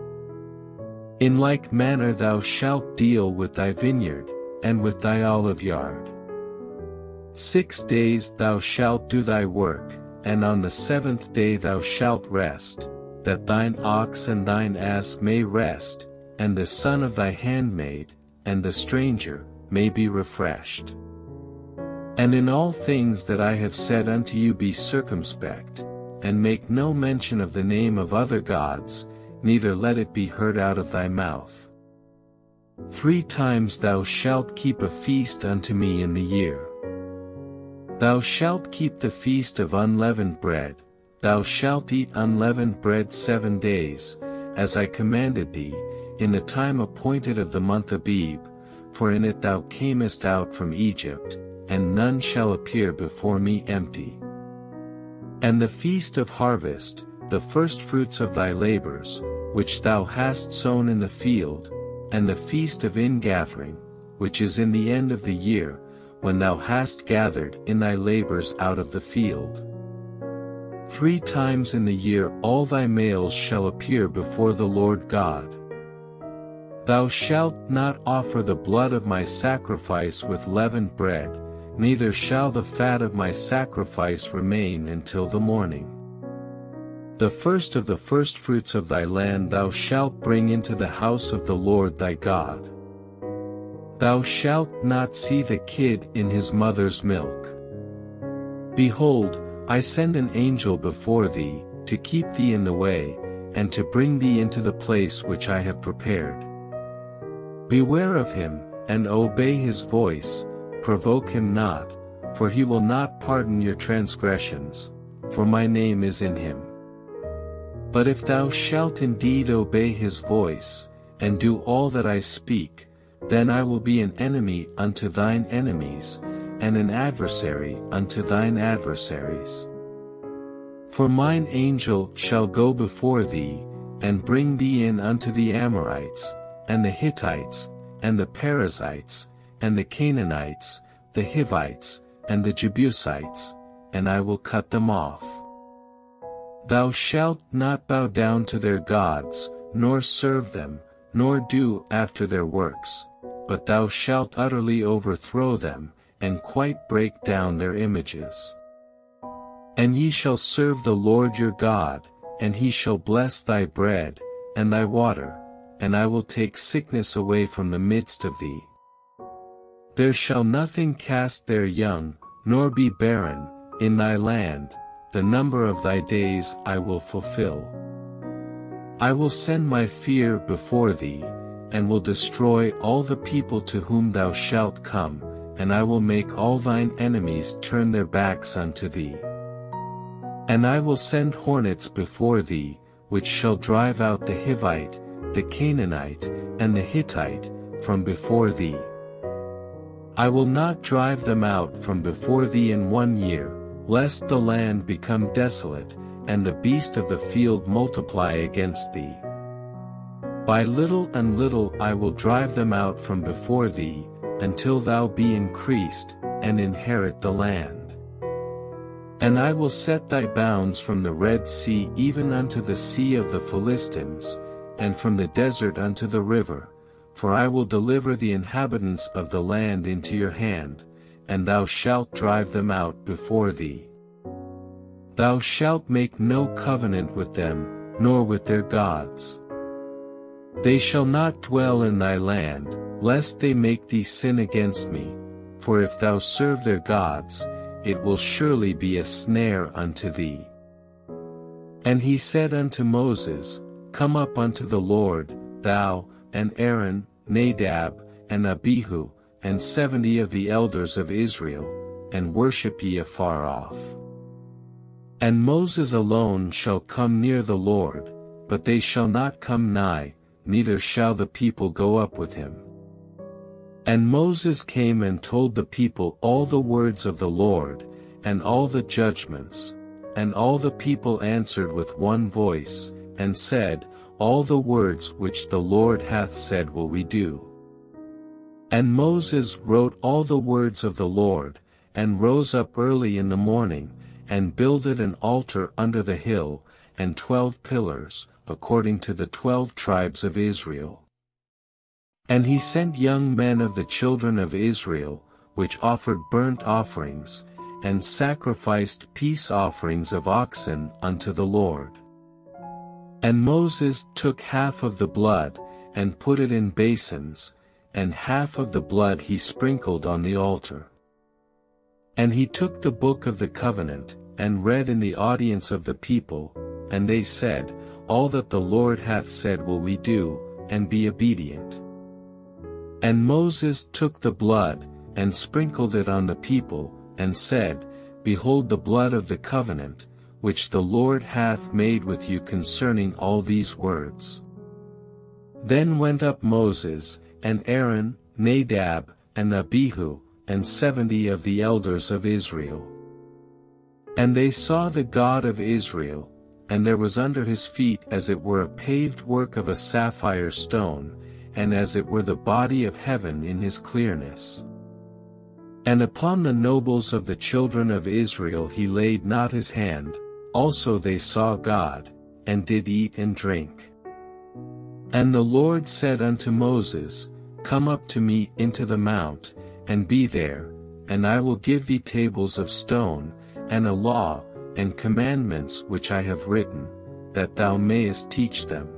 In like manner thou shalt deal with thy vineyard, and with thy oliveyard. Six days thou shalt do thy work, and on the seventh day thou shalt rest, that thine ox and thine ass may rest, and the son of thy handmaid, and the stranger, may be refreshed. And in all things that I have said unto you be circumspect, and make no mention of the name of other gods, neither let it be heard out of thy mouth. Three times thou shalt keep a feast unto me in the year. Thou shalt keep the feast of unleavened bread, thou shalt eat unleavened bread seven days, as I commanded thee, in the time appointed of the month Abib, for in it thou camest out from Egypt, and none shall appear before me empty. And the feast of harvest, the firstfruits of thy labors, which thou hast sown in the field, and the feast of ingathering, which is in the end of the year, when thou hast gathered in thy labors out of the field. Three times in the year all thy males shall appear before the Lord God. Thou shalt not offer the blood of my sacrifice with leavened bread, neither shall the fat of my sacrifice remain until the morning. The first of the firstfruits of thy land thou shalt bring into the house of the Lord thy God. Thou shalt not see the kid in his mother's milk. Behold, I send an angel before thee, to keep thee in the way, and to bring thee into the place which I have prepared. Beware of him, and obey his voice, provoke him not, for he will not pardon your transgressions, for my name is in him. But if thou shalt indeed obey his voice, and do all that I speak, then I will be an enemy unto thine enemies, and an adversary unto thine adversaries. For mine angel shall go before thee, and bring thee in unto the Amorites, and the Hittites, and the Perizzites, and the Canaanites, the Hivites, and the Jebusites, and I will cut them off. Thou shalt not bow down to their gods, nor serve them, nor do after their works, but thou shalt utterly overthrow them, and quite break down their images. And ye shall serve the Lord your God, and he shall bless thy bread, and thy water, and I will take sickness away from the midst of thee. There shall nothing cast their young, nor be barren, in thy land, the number of thy days I will fulfill. I will send my fear before thee, and will destroy all the people to whom thou shalt come, and I will make all thine enemies turn their backs unto thee. And I will send hornets before thee, which shall drive out the Hivite, the Canaanite, and the Hittite, from before thee. I will not drive them out from before thee in one year, lest the land become desolate, and the beast of the field multiply against thee. By little and little I will drive them out from before thee, until thou be increased, and inherit the land. And I will set thy bounds from the Red Sea even unto the sea of the Philistines, and from the desert unto the river, for I will deliver the inhabitants of the land into your hand, and thou shalt drive them out before thee. Thou shalt make no covenant with them, nor with their gods. They shall not dwell in thy land, lest they make thee sin against me, for if thou serve their gods, it will surely be a snare unto thee. And he said unto Moses, Come up unto the Lord, thou, and Aaron, Nadab, and Abihu, and seventy of the elders of Israel, and worship ye afar off. And Moses alone shall come near the Lord, but they shall not come nigh, neither shall the people go up with him. And Moses came and told the people all the words of the Lord, and all the judgments. And all the people answered with one voice, and said, All the words which the Lord hath said will we do. And Moses wrote all the words of the Lord, and rose up early in the morning, and builded an altar under the hill, and twelve pillars, according to the twelve tribes of Israel. And he sent young men of the children of Israel, which offered burnt offerings, and sacrificed peace offerings of oxen unto the Lord. And Moses took half of the blood, and put it in basins, and half of the blood he sprinkled on the altar. And he took the book of the covenant, and read in the audience of the people, and they said, All that the Lord hath said will we do, and be obedient. And Moses took the blood, and sprinkled it on the people, and said, Behold the blood of the covenant, which the Lord hath made with you concerning all these words. Then went up Moses, and Aaron, Nadab, and Abihu, and seventy of the elders of Israel. And they saw the God of Israel, and there was under his feet as it were a paved work of a sapphire stone, and as it were the body of heaven in his clearness. And upon the nobles of the children of Israel he laid not his hand, also they saw God, and did eat and drink. And the Lord said unto Moses, Come up to me into the mount, and be there, and I will give thee tables of stone, and a law, and commandments which I have written, that thou mayest teach them.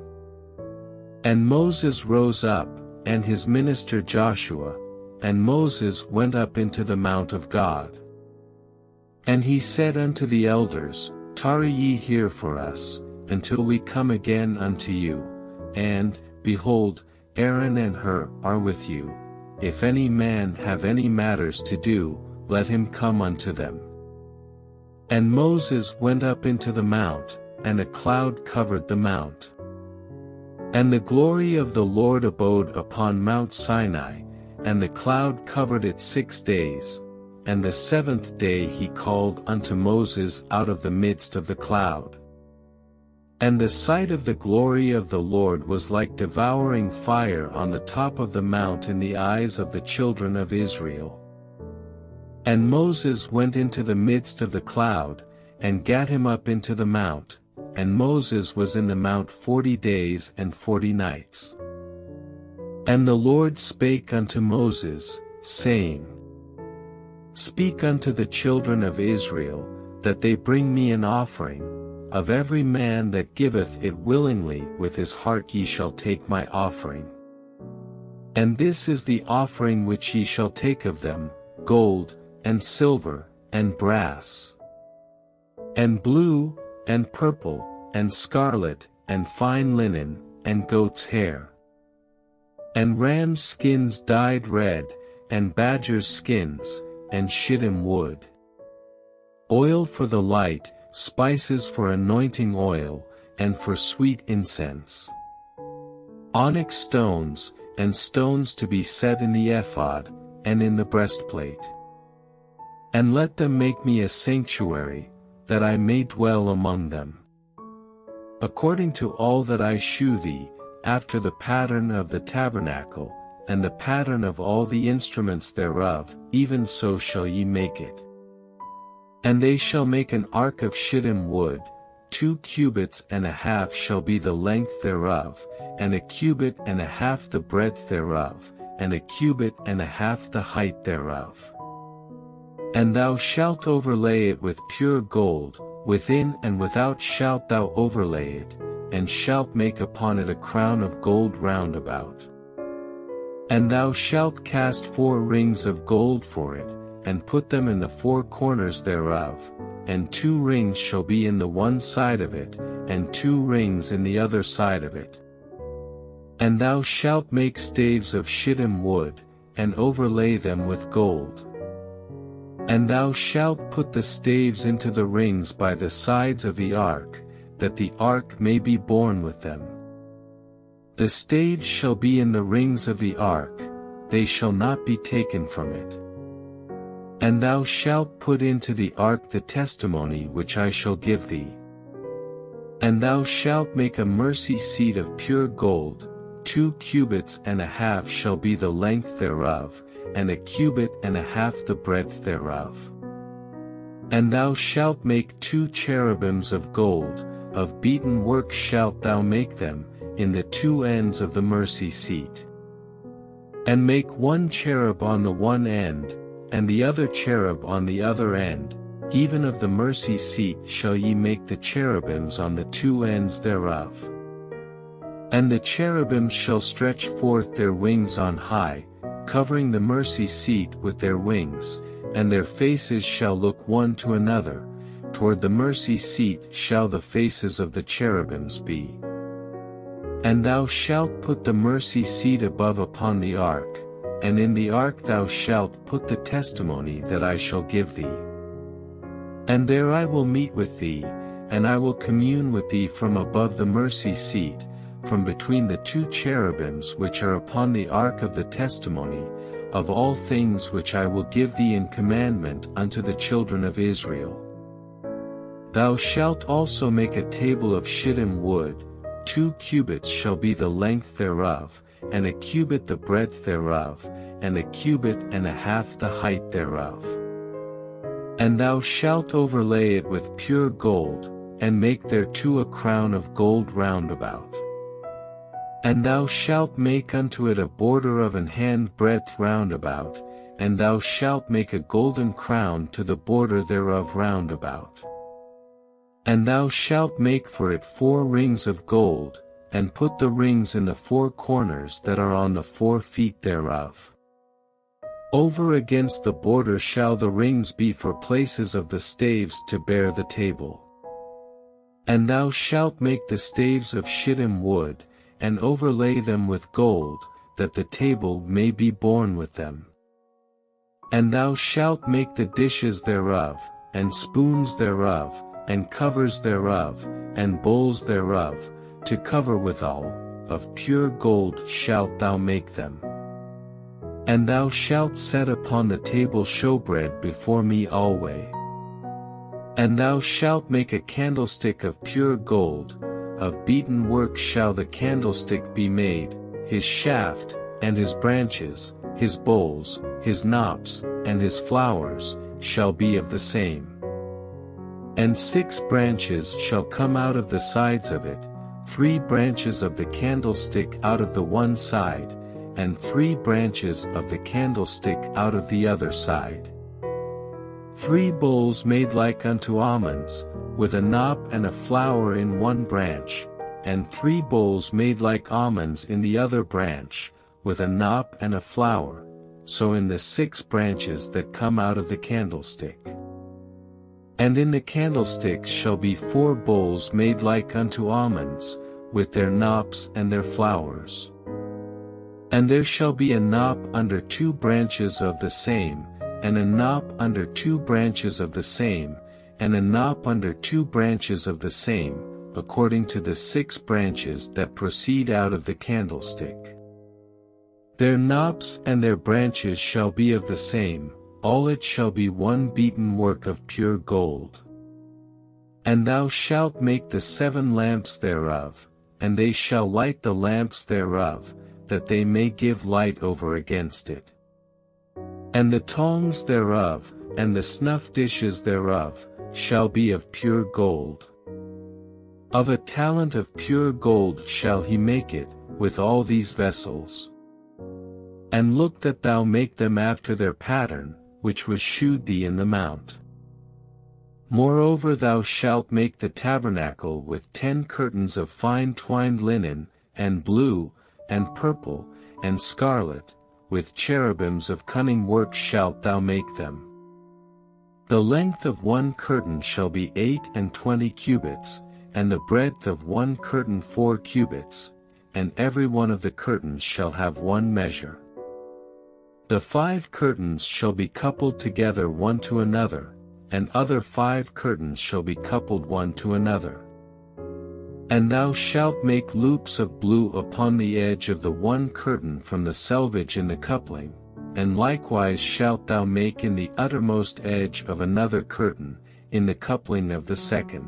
And Moses rose up, and his minister Joshua, and Moses went up into the mount of God. And he said unto the elders, Tarry ye here for us, until we come again unto you. And, behold, Aaron and Hur are with you. If any man have any matters to do, let him come unto them. And Moses went up into the mount, and a cloud covered the mount. And the glory of the Lord abode upon Mount Sinai, and the cloud covered it six days, and the seventh day he called unto Moses out of the midst of the cloud. And the sight of the glory of the Lord was like devouring fire on the top of the mount in the eyes of the children of Israel. And Moses went into the midst of the cloud, and gat him up into the mount, and Moses was in the mount forty days and forty nights. And the Lord spake unto Moses, saying, Speak unto the children of Israel, that they bring me an offering, of every man that giveth it willingly with his heart ye shall take my offering. And this is the offering which ye shall take of them, gold, and silver, and brass, and blue, and purple, and scarlet, and fine linen, and goat's hair, and ram's skins dyed red, and badger's skins, and shittim wood. Oil for the light, spices for anointing oil, and for sweet incense. Onyx stones, and stones to be set in the ephod, and in the breastplate. And let them make me a sanctuary, that I may dwell among them. According to all that I shew thee, after the pattern of the tabernacle, and the pattern of all the instruments thereof, even so shall ye make it. And they shall make an ark of shittim wood, two cubits and a half shall be the length thereof, and a cubit and a half the breadth thereof, and a cubit and a half the height thereof. And thou shalt overlay it with pure gold, within and without shalt thou overlay it, and shalt make upon it a crown of gold round about. And thou shalt cast four rings of gold for it, and put them in the four corners thereof, and two rings shall be in the one side of it, and two rings in the other side of it. And thou shalt make staves of shittim wood, and overlay them with gold. And thou shalt put the staves into the rings by the sides of the ark, that the ark may be borne with them. The staves shall be in the rings of the ark, they shall not be taken from it. And thou shalt put into the ark the testimony which I shall give thee. And thou shalt make a mercy seat of pure gold, two cubits and a half shall be the length thereof, and a cubit and a half the breadth thereof. And thou shalt make two cherubims of gold, of beaten work shalt thou make them, in the two ends of the mercy seat. And make one cherub on the one end, and the other cherub on the other end, even of the mercy seat shall ye make the cherubims on the two ends thereof. And the cherubims shall stretch forth their wings on high, covering the mercy seat with their wings, and their faces shall look one to another, toward the mercy seat shall the faces of the cherubims be. And thou shalt put the mercy seat above upon the ark, and in the ark thou shalt put the testimony that I shall give thee. And there I will meet with thee, and I will commune with thee from above the mercy seat, from between the two cherubims which are upon the ark of the testimony, of all things which I will give thee in commandment unto the children of Israel. Thou shalt also make a table of shittim wood, two cubits shall be the length thereof, and a cubit the breadth thereof, and a cubit and a half the height thereof. And thou shalt overlay it with pure gold, and make thereto a crown of gold round about. And thou shalt make unto it a border of an hand breadth round about, and thou shalt make a golden crown to the border thereof round about. And thou shalt make for it four rings of gold, and put the rings in the four corners that are on the four feet thereof. Over against the border shall the rings be for places of the staves to bear the table. And thou shalt make the staves of shittim wood, and overlay them with gold, that the table may be borne with them. And thou shalt make the dishes thereof, and spoons thereof, and covers thereof, and bowls thereof, to cover withal, of pure gold shalt thou make them. And thou shalt set upon the table showbread before me alway. And thou shalt make a candlestick of pure gold, of beaten work shall the candlestick be made, his shaft, and his branches, his bowls, his knops, and his flowers, shall be of the same. And six branches shall come out of the sides of it, three branches of the candlestick out of the one side, and three branches of the candlestick out of the other side. Three bowls made like unto almonds, with a knop and a flower in one branch, and three bowls made like almonds in the other branch, with a knop and a flower, so in the six branches that come out of the candlestick. And in the candlesticks shall be four bowls made like unto almonds, with their knops and their flowers. And there shall be a knop under two branches of the same, and a knop under two branches of the same, and a knop under two branches of the same, according to the six branches that proceed out of the candlestick. Their knops and their branches shall be of the same, all it shall be one beaten work of pure gold. And thou shalt make the seven lamps thereof, and they shall light the lamps thereof, that they may give light over against it. And the tongs thereof, and the snuff dishes thereof, shall be of pure gold. Of a talent of pure gold shall he make it, with all these vessels. And look that thou make them after their pattern, which was shewed thee in the mount. Moreover thou shalt make the tabernacle with ten curtains of fine twined linen, and blue, and purple, and scarlet, with cherubims of cunning work shalt thou make them. The length of one curtain shall be eight and twenty cubits, and the breadth of one curtain four cubits, and every one of the curtains shall have one measure. The five curtains shall be coupled together one to another, and other five curtains shall be coupled one to another. And thou shalt make loops of blue upon the edge of the one curtain from the selvage in the coupling, and likewise shalt thou make in the uttermost edge of another curtain, in the coupling of the second.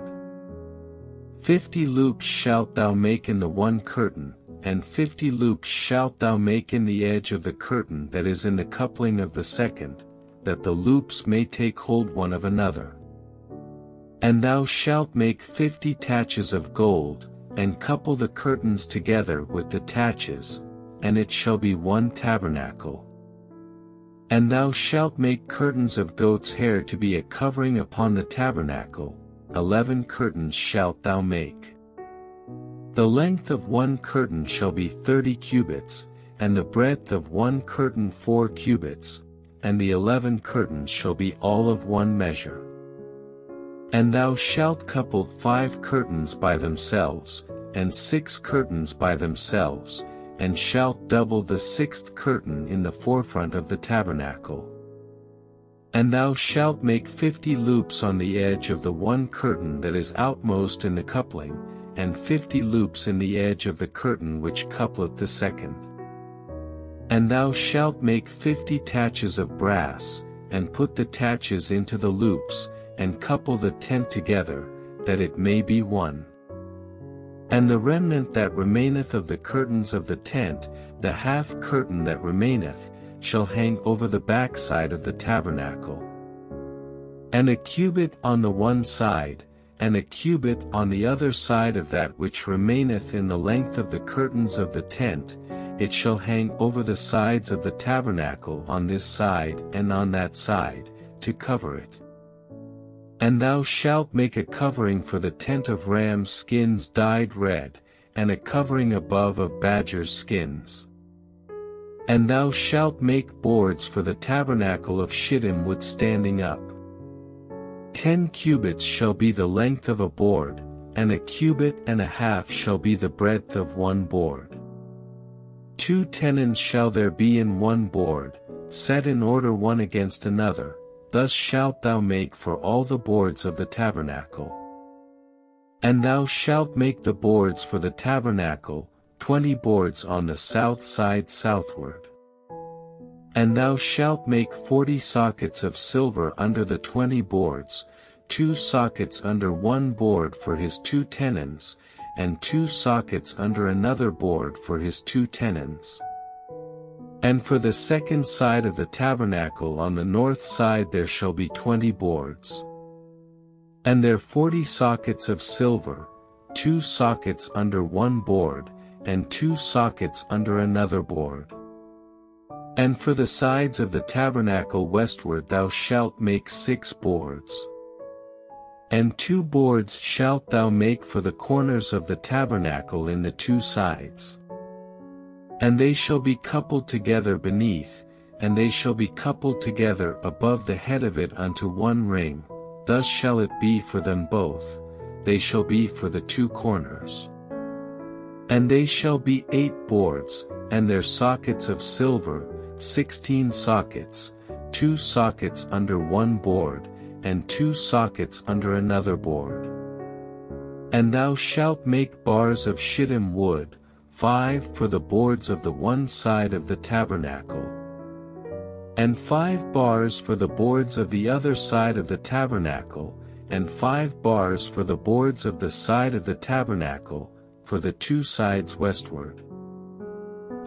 Fifty loops shalt thou make in the one curtain, and fifty loops shalt thou make in the edge of the curtain that is in the coupling of the second, that the loops may take hold one of another. And thou shalt make fifty taches of gold, and couple the curtains together with the taches, and it shall be one tabernacle. And thou shalt make curtains of goat's hair to be a covering upon the tabernacle, eleven curtains shalt thou make. The length of one curtain shall be thirty cubits, and the breadth of one curtain four cubits, and the eleven curtains shall be all of one measure. And thou shalt couple five curtains by themselves, and six curtains by themselves, and shalt double the sixth curtain in the forefront of the tabernacle. And thou shalt make fifty loops on the edge of the one curtain that is outmost in the coupling, and fifty loops in the edge of the curtain which coupleth the second. And thou shalt make fifty taches of brass, and put the taches into the loops, and couple the tent together, that it may be one. And the remnant that remaineth of the curtains of the tent, the half curtain that remaineth, shall hang over the backside of the tabernacle. And a cubit on the one side, and a cubit on the other side of that which remaineth in the length of the curtains of the tent, it shall hang over the sides of the tabernacle on this side and on that side, to cover it. And thou shalt make a covering for the tent of ram's skins dyed red, and a covering above of badger's skins. And thou shalt make boards for the tabernacle of shittim wood standing up. Ten cubits shall be the length of a board, and a cubit and a half shall be the breadth of one board. Two tenons shall there be in one board, set in order one against another. Thus shalt thou make for all the boards of the tabernacle. And thou shalt make the boards for the tabernacle, twenty boards on the south side southward. And thou shalt make forty sockets of silver under the twenty boards, two sockets under one board for his two tenons, and two sockets under another board for his two tenons. And for the second side of the tabernacle on the north side there shall be twenty boards. And there forty sockets of silver, two sockets under one board, and two sockets under another board. And for the sides of the tabernacle westward thou shalt make six boards. And two boards shalt thou make for the corners of the tabernacle in the two sides. And they shall be coupled together beneath, and they shall be coupled together above the head of it unto one ring, thus shall it be for them both, they shall be for the two corners. And they shall be eight boards, and their sockets of silver, sixteen sockets, two sockets under one board, and two sockets under another board. And thou shalt make bars of shittim wood, five for the boards of the one side of the tabernacle. And five bars for the boards of the other side of the tabernacle, and five bars for the boards of the side of the tabernacle, for the two sides westward.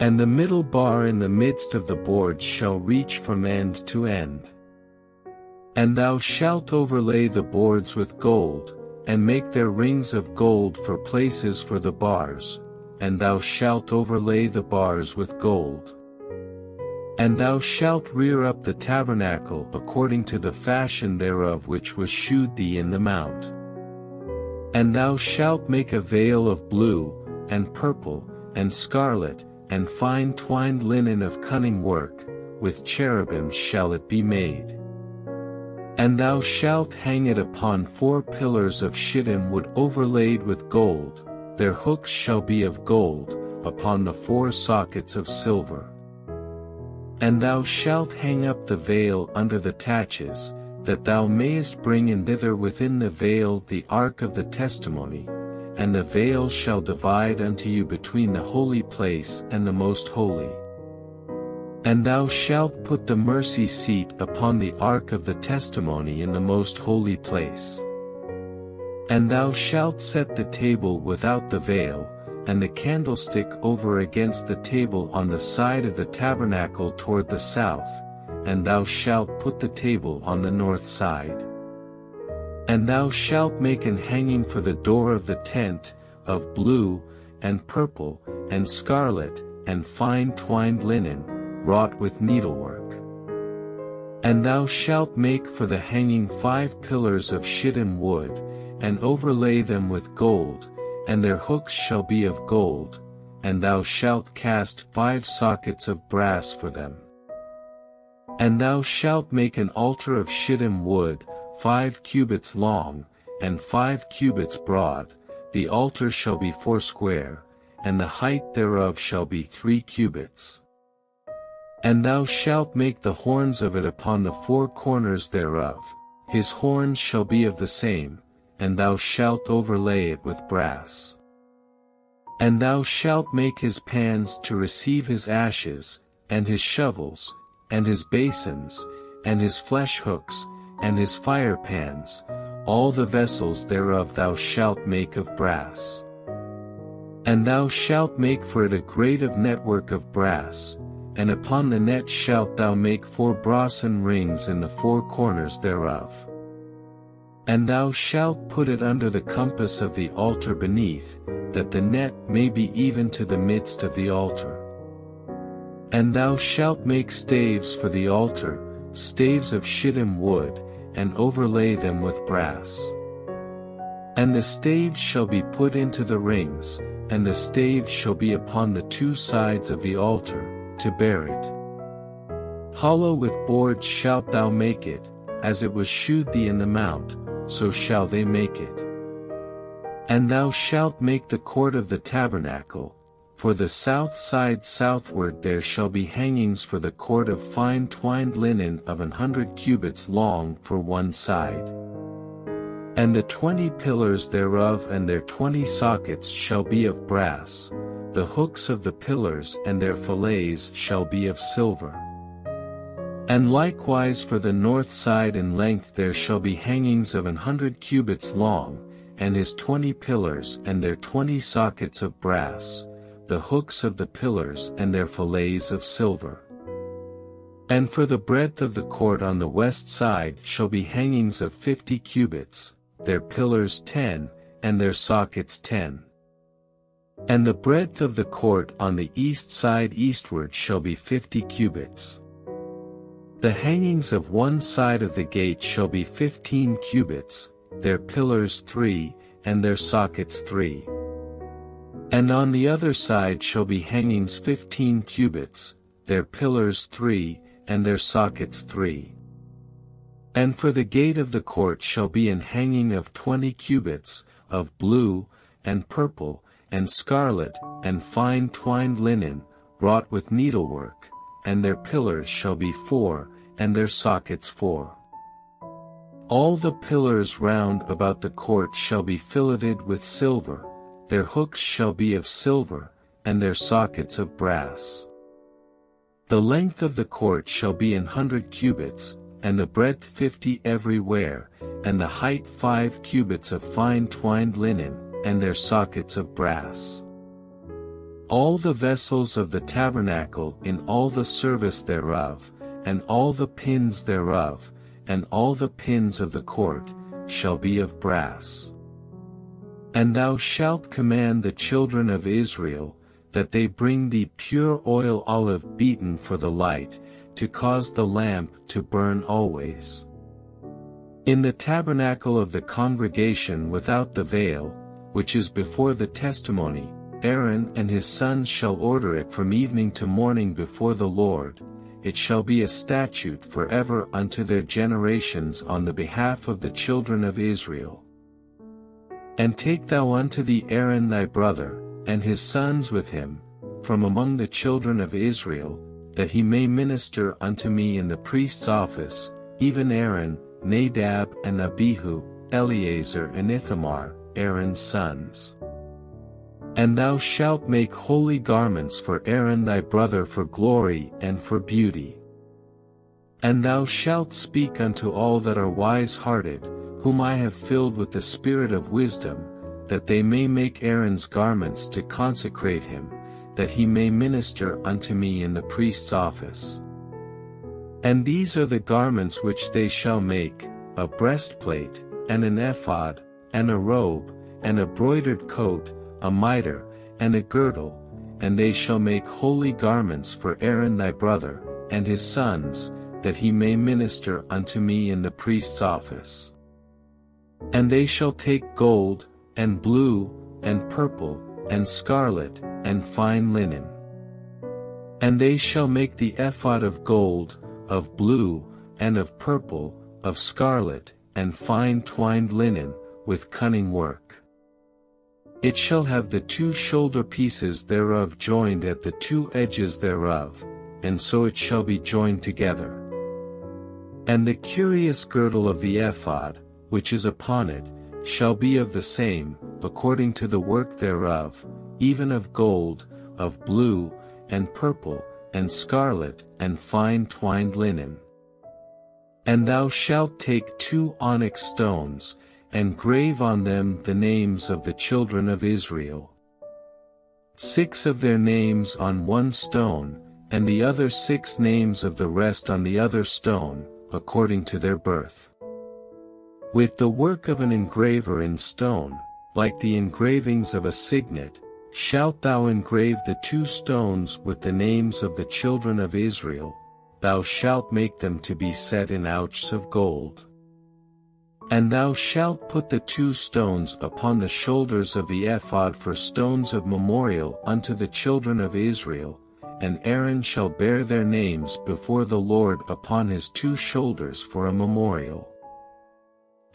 And the middle bar in the midst of the boards shall reach from end to end. And thou shalt overlay the boards with gold, and make their rings of gold for places for the bars, and thou shalt overlay the bars with gold. And thou shalt rear up the tabernacle according to the fashion thereof which was shewed thee in the mount. And thou shalt make a veil of blue, and purple, and scarlet, and fine twined linen of cunning work, with cherubim shall it be made. And thou shalt hang it upon four pillars of shittim wood overlaid with gold, their hooks shall be of gold, upon the four sockets of silver. And thou shalt hang up the veil under the taches, that thou mayest bring in thither within the veil the ark of the testimony, and the veil shall divide unto you between the holy place and the most holy. And thou shalt put the mercy seat upon the ark of the testimony in the most holy place. And thou shalt set the table without the veil, and the candlestick over against the table on the side of the tabernacle toward the south, and thou shalt put the table on the north side. And thou shalt make an hanging for the door of the tent, of blue, and purple, and scarlet, and fine twined linen, wrought with needlework. And thou shalt make for the hanging five pillars of shittim wood, and overlay them with gold, and their hooks shall be of gold, and thou shalt cast five sockets of brass for them. And thou shalt make an altar of shittim wood, five cubits long, and five cubits broad, the altar shall be foursquare, and the height thereof shall be three cubits. And thou shalt make the horns of it upon the four corners thereof, his horns shall be of the same, and thou shalt overlay it with brass. And thou shalt make his pans to receive his ashes, and his shovels, and his basins, and his flesh hooks, and his fire pans, all the vessels thereof thou shalt make of brass. And thou shalt make for it a grate of network of brass, and upon the net shalt thou make four brassen rings in the four corners thereof. And thou shalt put it under the compass of the altar beneath, that the net may be even to the midst of the altar. And thou shalt make staves for the altar, staves of shittim wood, and overlay them with brass. And the staves shall be put into the rings, and the staves shall be upon the two sides of the altar, to bear it. Hollow with boards shalt thou make it, as it was shewed thee in the mount, so shall they make it. And thou shalt make the court of the tabernacle, for the south side southward there shall be hangings for the court of fine twined linen of an hundred cubits long for one side. And the twenty pillars thereof and their twenty sockets shall be of brass, the hooks of the pillars and their fillets shall be of silver. And likewise for the north side in length there shall be hangings of an hundred cubits long, and his twenty pillars and their twenty sockets of brass, the hooks of the pillars and their fillets of silver. And for the breadth of the court on the west side shall be hangings of fifty cubits, their pillars ten, and their sockets ten. And the breadth of the court on the east side eastward shall be fifty cubits. The hangings of one side of the gate shall be fifteen cubits, their pillars three, and their sockets three. And on the other side shall be hangings fifteen cubits, their pillars three, and their sockets three. And for the gate of the court shall be an hanging of twenty cubits, of blue, and purple, and scarlet, and fine twined linen, wrought with needlework, and their pillars shall be four, and their sockets four. All the pillars round about the court shall be filleted with silver, their hooks shall be of silver, and their sockets of brass. The length of the court shall be an hundred cubits, and the breadth fifty everywhere, and the height five cubits of fine twined linen, and their sockets of brass. All the vessels of the tabernacle in all the service thereof, and all the pins thereof, and all the pins of the court, shall be of brass. And thou shalt command the children of Israel, that they bring thee pure oil olive beaten for the light, to cause the lamp to burn always. In the tabernacle of the congregation without the veil, which is before the testimony, Aaron and his sons shall order it from evening to morning before the Lord. It shall be a statute forever unto their generations on the behalf of the children of Israel. And take thou unto thee Aaron thy brother, and his sons with him, from among the children of Israel, that he may minister unto me in the priest's office, even Aaron, Nadab and Abihu, Eleazar and Ithamar, Aaron's sons. And thou shalt make holy garments for Aaron thy brother for glory and for beauty. And thou shalt speak unto all that are wise-hearted, whom I have filled with the spirit of wisdom, that they may make Aaron's garments to consecrate him, that he may minister unto me in the priest's office. And these are the garments which they shall make, a breastplate, and an ephod, and a robe, and a broidered coat, a mitre, and a girdle, and they shall make holy garments for Aaron thy brother, and his sons, that he may minister unto me in the priest's office. And they shall take gold, and blue, and purple, and scarlet, and fine linen. And they shall make the ephod of gold, of blue, and of purple, of scarlet, and fine twined linen, with cunning work. It shall have the two shoulder pieces thereof joined at the two edges thereof, and so it shall be joined together. And the curious girdle of the ephod, which is upon it, shall be of the same, according to the work thereof, even of gold, of blue, and purple, and scarlet, and fine twined linen. And thou shalt take two onyx stones, and grave on them the names of the children of Israel. Six of their names on one stone, and the other six names of the rest on the other stone, according to their birth. With the work of an engraver in stone, like the engravings of a signet, shalt thou engrave the two stones with the names of the children of Israel. Thou shalt make them to be set in ouches of gold. And thou shalt put the two stones upon the shoulders of the ephod for stones of memorial unto the children of Israel, and Aaron shall bear their names before the Lord upon his two shoulders for a memorial.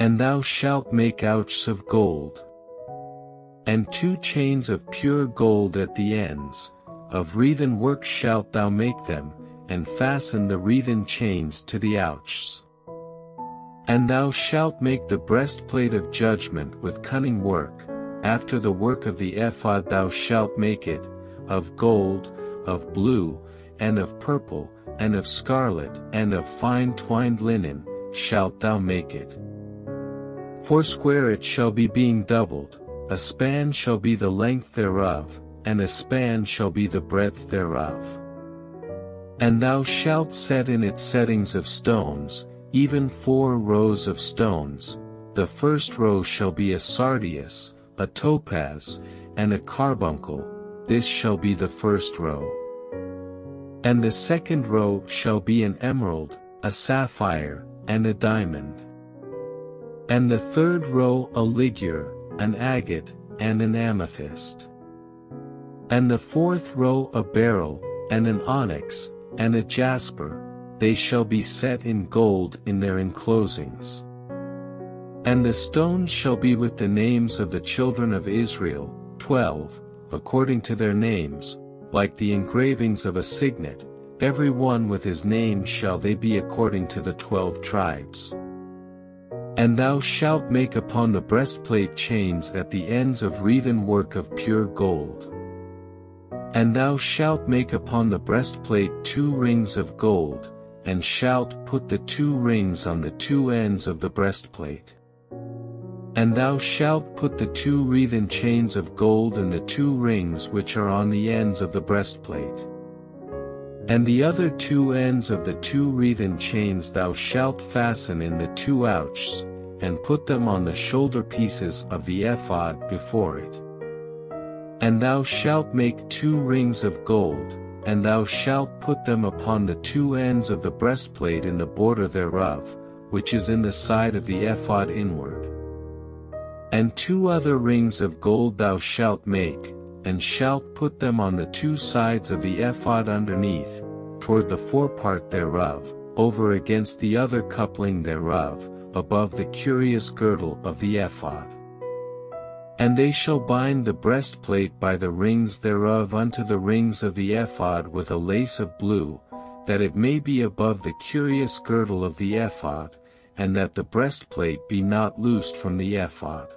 And thou shalt make ouches of gold, and two chains of pure gold at the ends, of wreathen work shalt thou make them, and fasten the wreathen chains to the ouches. And thou shalt make the breastplate of judgment with cunning work, after the work of the ephod thou shalt make it, of gold, of blue, and of purple, and of scarlet, and of fine twined linen, shalt thou make it. Foursquare it shall be being doubled, a span shall be the length thereof, and a span shall be the breadth thereof. And thou shalt set in it settings of stones, even four rows of stones. The first row shall be a sardius, a topaz, and a carbuncle, this shall be the first row. And the second row shall be an emerald, a sapphire, and a diamond. And the third row a ligure, an agate, and an amethyst. And the fourth row a beryl, and an onyx, and a jasper, they shall be set in gold in their enclosings. And the stones shall be with the names of the children of Israel, twelve, according to their names, like the engravings of a signet, every one with his name shall they be according to the twelve tribes. And thou shalt make upon the breastplate chains at the ends of wreathen work of pure gold. And thou shalt make upon the breastplate two rings of gold, and shalt put the two rings on the two ends of the breastplate. And thou shalt put the two wreathen chains of gold and the two rings which are on the ends of the breastplate. And the other two ends of the two wreathen chains thou shalt fasten in the two ouches, and put them on the shoulder pieces of the ephod before it. And thou shalt make two rings of gold, and thou shalt put them upon the two ends of the breastplate in the border thereof, which is in the side of the ephod inward. And two other rings of gold thou shalt make, and shalt put them on the two sides of the ephod underneath, toward the forepart thereof, over against the other coupling thereof, above the curious girdle of the ephod. And they shall bind the breastplate by the rings thereof unto the rings of the ephod with a lace of blue, that it may be above the curious girdle of the ephod, and that the breastplate be not loosed from the ephod.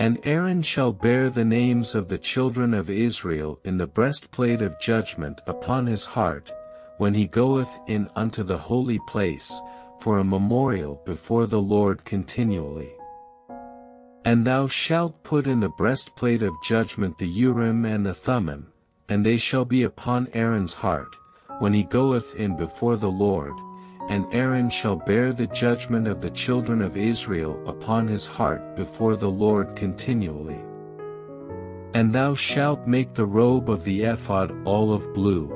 And Aaron shall bear the names of the children of Israel in the breastplate of judgment upon his heart, when he goeth in unto the holy place, for a memorial before the Lord continually. And thou shalt put in the breastplate of judgment the Urim and the Thummim, and they shall be upon Aaron's heart, when he goeth in before the Lord, and Aaron shall bear the judgment of the children of Israel upon his heart before the Lord continually. And thou shalt make the robe of the ephod all of blue.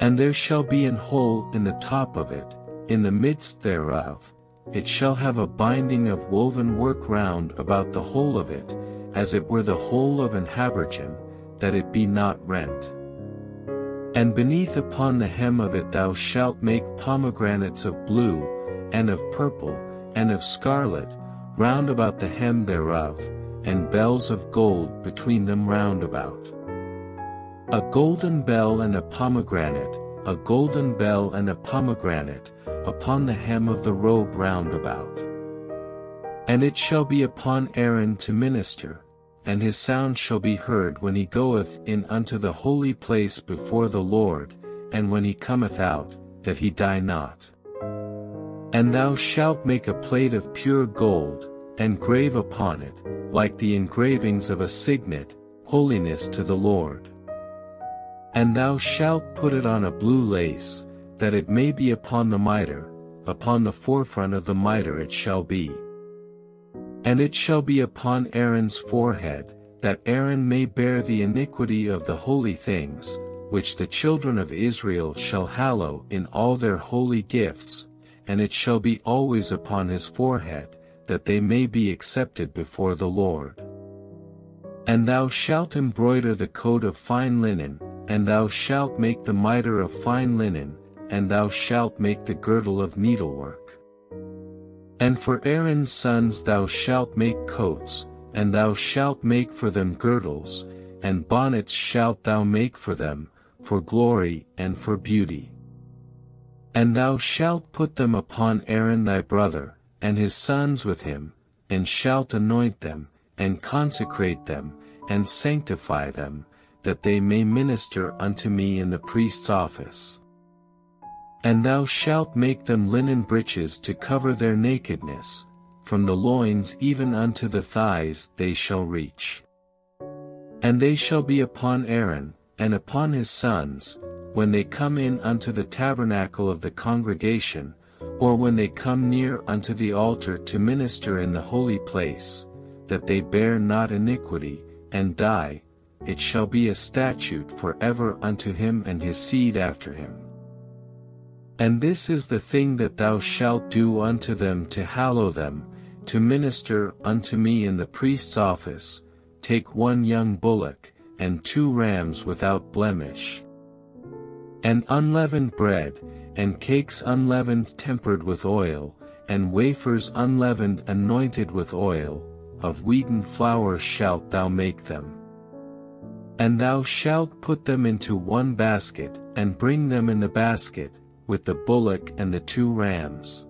And there shall be an hole in the top of it, in the midst thereof. It shall have a binding of woven work round about the whole of it, as it were the whole of an habergeon, that it be not rent. And beneath upon the hem of it thou shalt make pomegranates of blue, and of purple, and of scarlet, round about the hem thereof, and bells of gold between them round about. A golden bell and a pomegranate, a golden bell and a pomegranate, upon the hem of the robe round about. And it shall be upon Aaron to minister, and his sound shall be heard when he goeth in unto the holy place before the Lord, and when he cometh out, that he die not. And thou shalt make a plate of pure gold, and grave upon it, like the engravings of a signet, holiness to the Lord. And thou shalt put it on a blue lace, that it may be upon the mitre, upon the forefront of the mitre it shall be. And it shall be upon Aaron's forehead, that Aaron may bear the iniquity of the holy things, which the children of Israel shall hallow in all their holy gifts, and it shall be always upon his forehead, that they may be accepted before the Lord. And thou shalt embroider the coat of fine linen, and thou shalt make the mitre of fine linen, and thou shalt make the girdle of needlework. And for Aaron's sons thou shalt make coats, and thou shalt make for them girdles, and bonnets shalt thou make for them, for glory and for beauty. And thou shalt put them upon Aaron thy brother, and his sons with him, and shalt anoint them, and consecrate them, and sanctify them, that they may minister unto me in the priest's office. And thou shalt make them linen breeches to cover their nakedness, from the loins even unto the thighs they shall reach. And they shall be upon Aaron, and upon his sons, when they come in unto the tabernacle of the congregation, or when they come near unto the altar to minister in the holy place, that they bear not iniquity, and die. It shall be a statute forever unto him and his seed after him. And this is the thing that thou shalt do unto them to hallow them, to minister unto me in the priest's office: take one young bullock, and two rams without blemish, and unleavened bread, and cakes unleavened tempered with oil, and wafers unleavened anointed with oil, of wheaten flour shalt thou make them. And thou shalt put them into one basket, and bring them in the basket, with the bullock and the two rams.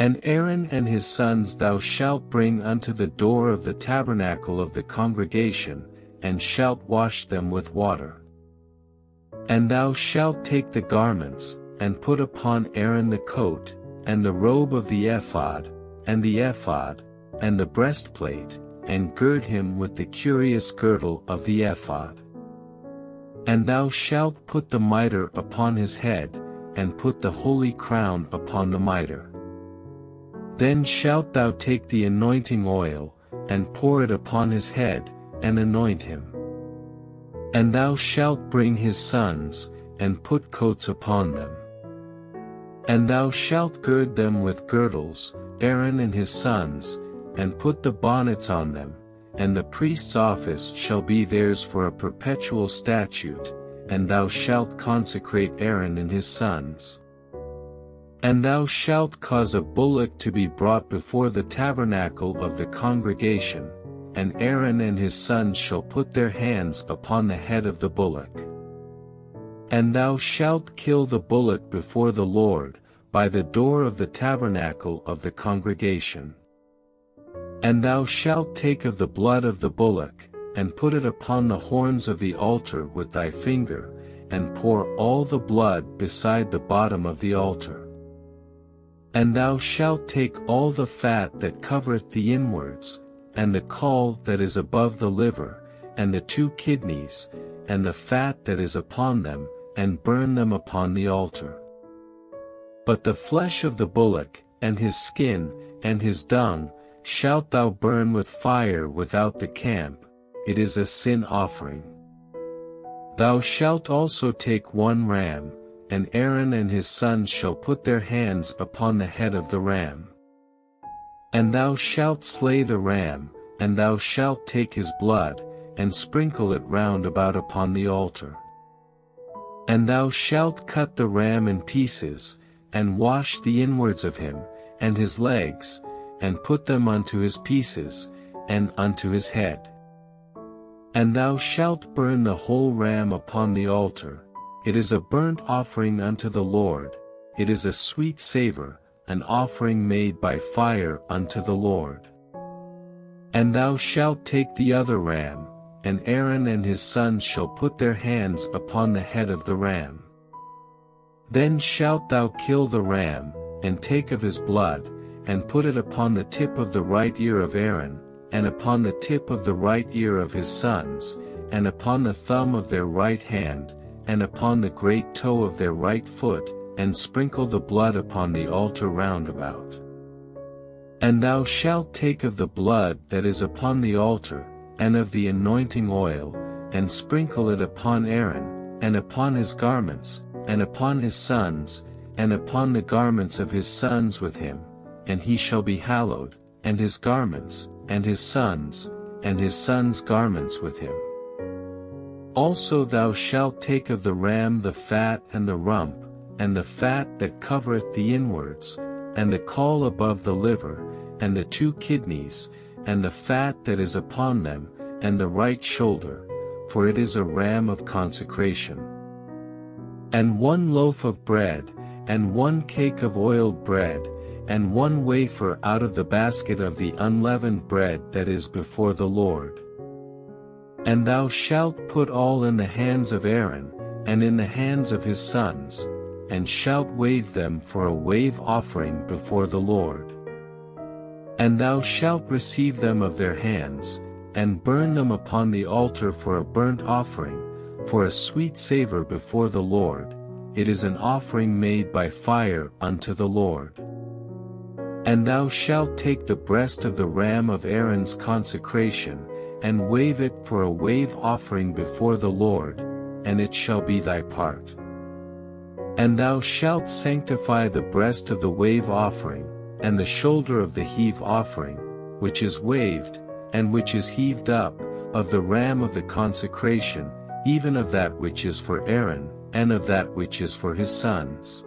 And Aaron and his sons thou shalt bring unto the door of the tabernacle of the congregation, and shalt wash them with water. And thou shalt take the garments, and put upon Aaron the coat, and the robe of the ephod, and the ephod, and the breastplate, and gird him with the curious girdle of the ephod. And thou shalt put the mitre upon his head, and put the holy crown upon the mitre. Then shalt thou take the anointing oil, and pour it upon his head, and anoint him. And thou shalt bring his sons, and put coats upon them. And thou shalt gird them with girdles, Aaron and his sons, and put the bonnets on them, and the priest's office shall be theirs for a perpetual statute, and thou shalt consecrate Aaron and his sons. And thou shalt cause a bullock to be brought before the tabernacle of the congregation, and Aaron and his sons shall put their hands upon the head of the bullock. And thou shalt kill the bullock before the Lord, by the door of the tabernacle of the congregation. And thou shalt take of the blood of the bullock, and put it upon the horns of the altar with thy finger, and pour all the blood beside the bottom of the altar. And thou shalt take all the fat that covereth the inwards, and the caul that is above the liver, and the two kidneys, and the fat that is upon them, and burn them upon the altar. But the flesh of the bullock, and his skin, and his dung, shalt thou burn with fire without the camp, it is a sin offering. Thou shalt also take one ram, and Aaron and his sons shall put their hands upon the head of the ram. And thou shalt slay the ram, and thou shalt take his blood, and sprinkle it round about upon the altar. And thou shalt cut the ram in pieces, and wash the inwards of him, and his legs, and put them unto his pieces, and unto his head. And thou shalt burn the whole ram upon the altar, it is a burnt offering unto the Lord, it is a sweet savour, an offering made by fire unto the Lord. And thou shalt take the other ram, and Aaron and his sons shall put their hands upon the head of the ram. Then shalt thou kill the ram, and take of his blood, and put it upon the tip of the right ear of Aaron, and upon the tip of the right ear of his sons, and upon the thumb of their right hand, and upon the great toe of their right foot, and sprinkle the blood upon the altar round about. And thou shalt take of the blood that is upon the altar, and of the anointing oil, and sprinkle it upon Aaron, and upon his garments, and upon his sons, and upon the garments of his sons with him, and he shall be hallowed, and his garments, and his sons, and his sons' garments with him. Also thou shalt take of the ram the fat and the rump, and the fat that covereth the inwards, and the caul above the liver, and the two kidneys, and the fat that is upon them, and the right shoulder, for it is a ram of consecration. And one loaf of bread, and one cake of oiled bread, and one wafer out of the basket of the unleavened bread that is before the Lord. And thou shalt put all in the hands of Aaron, and in the hands of his sons, and shalt wave them for a wave offering before the Lord. And thou shalt receive them of their hands, and burn them upon the altar for a burnt offering, for a sweet savour before the Lord. It is an offering made by fire unto the Lord. And thou shalt take the breast of the ram of Aaron's consecration, and wave it for a wave offering before the Lord, and it shall be thy part. And thou shalt sanctify the breast of the wave offering, and the shoulder of the heave offering, which is waved, and which is heaved up, of the ram of the consecration, even of that which is for Aaron, and of that which is for his sons.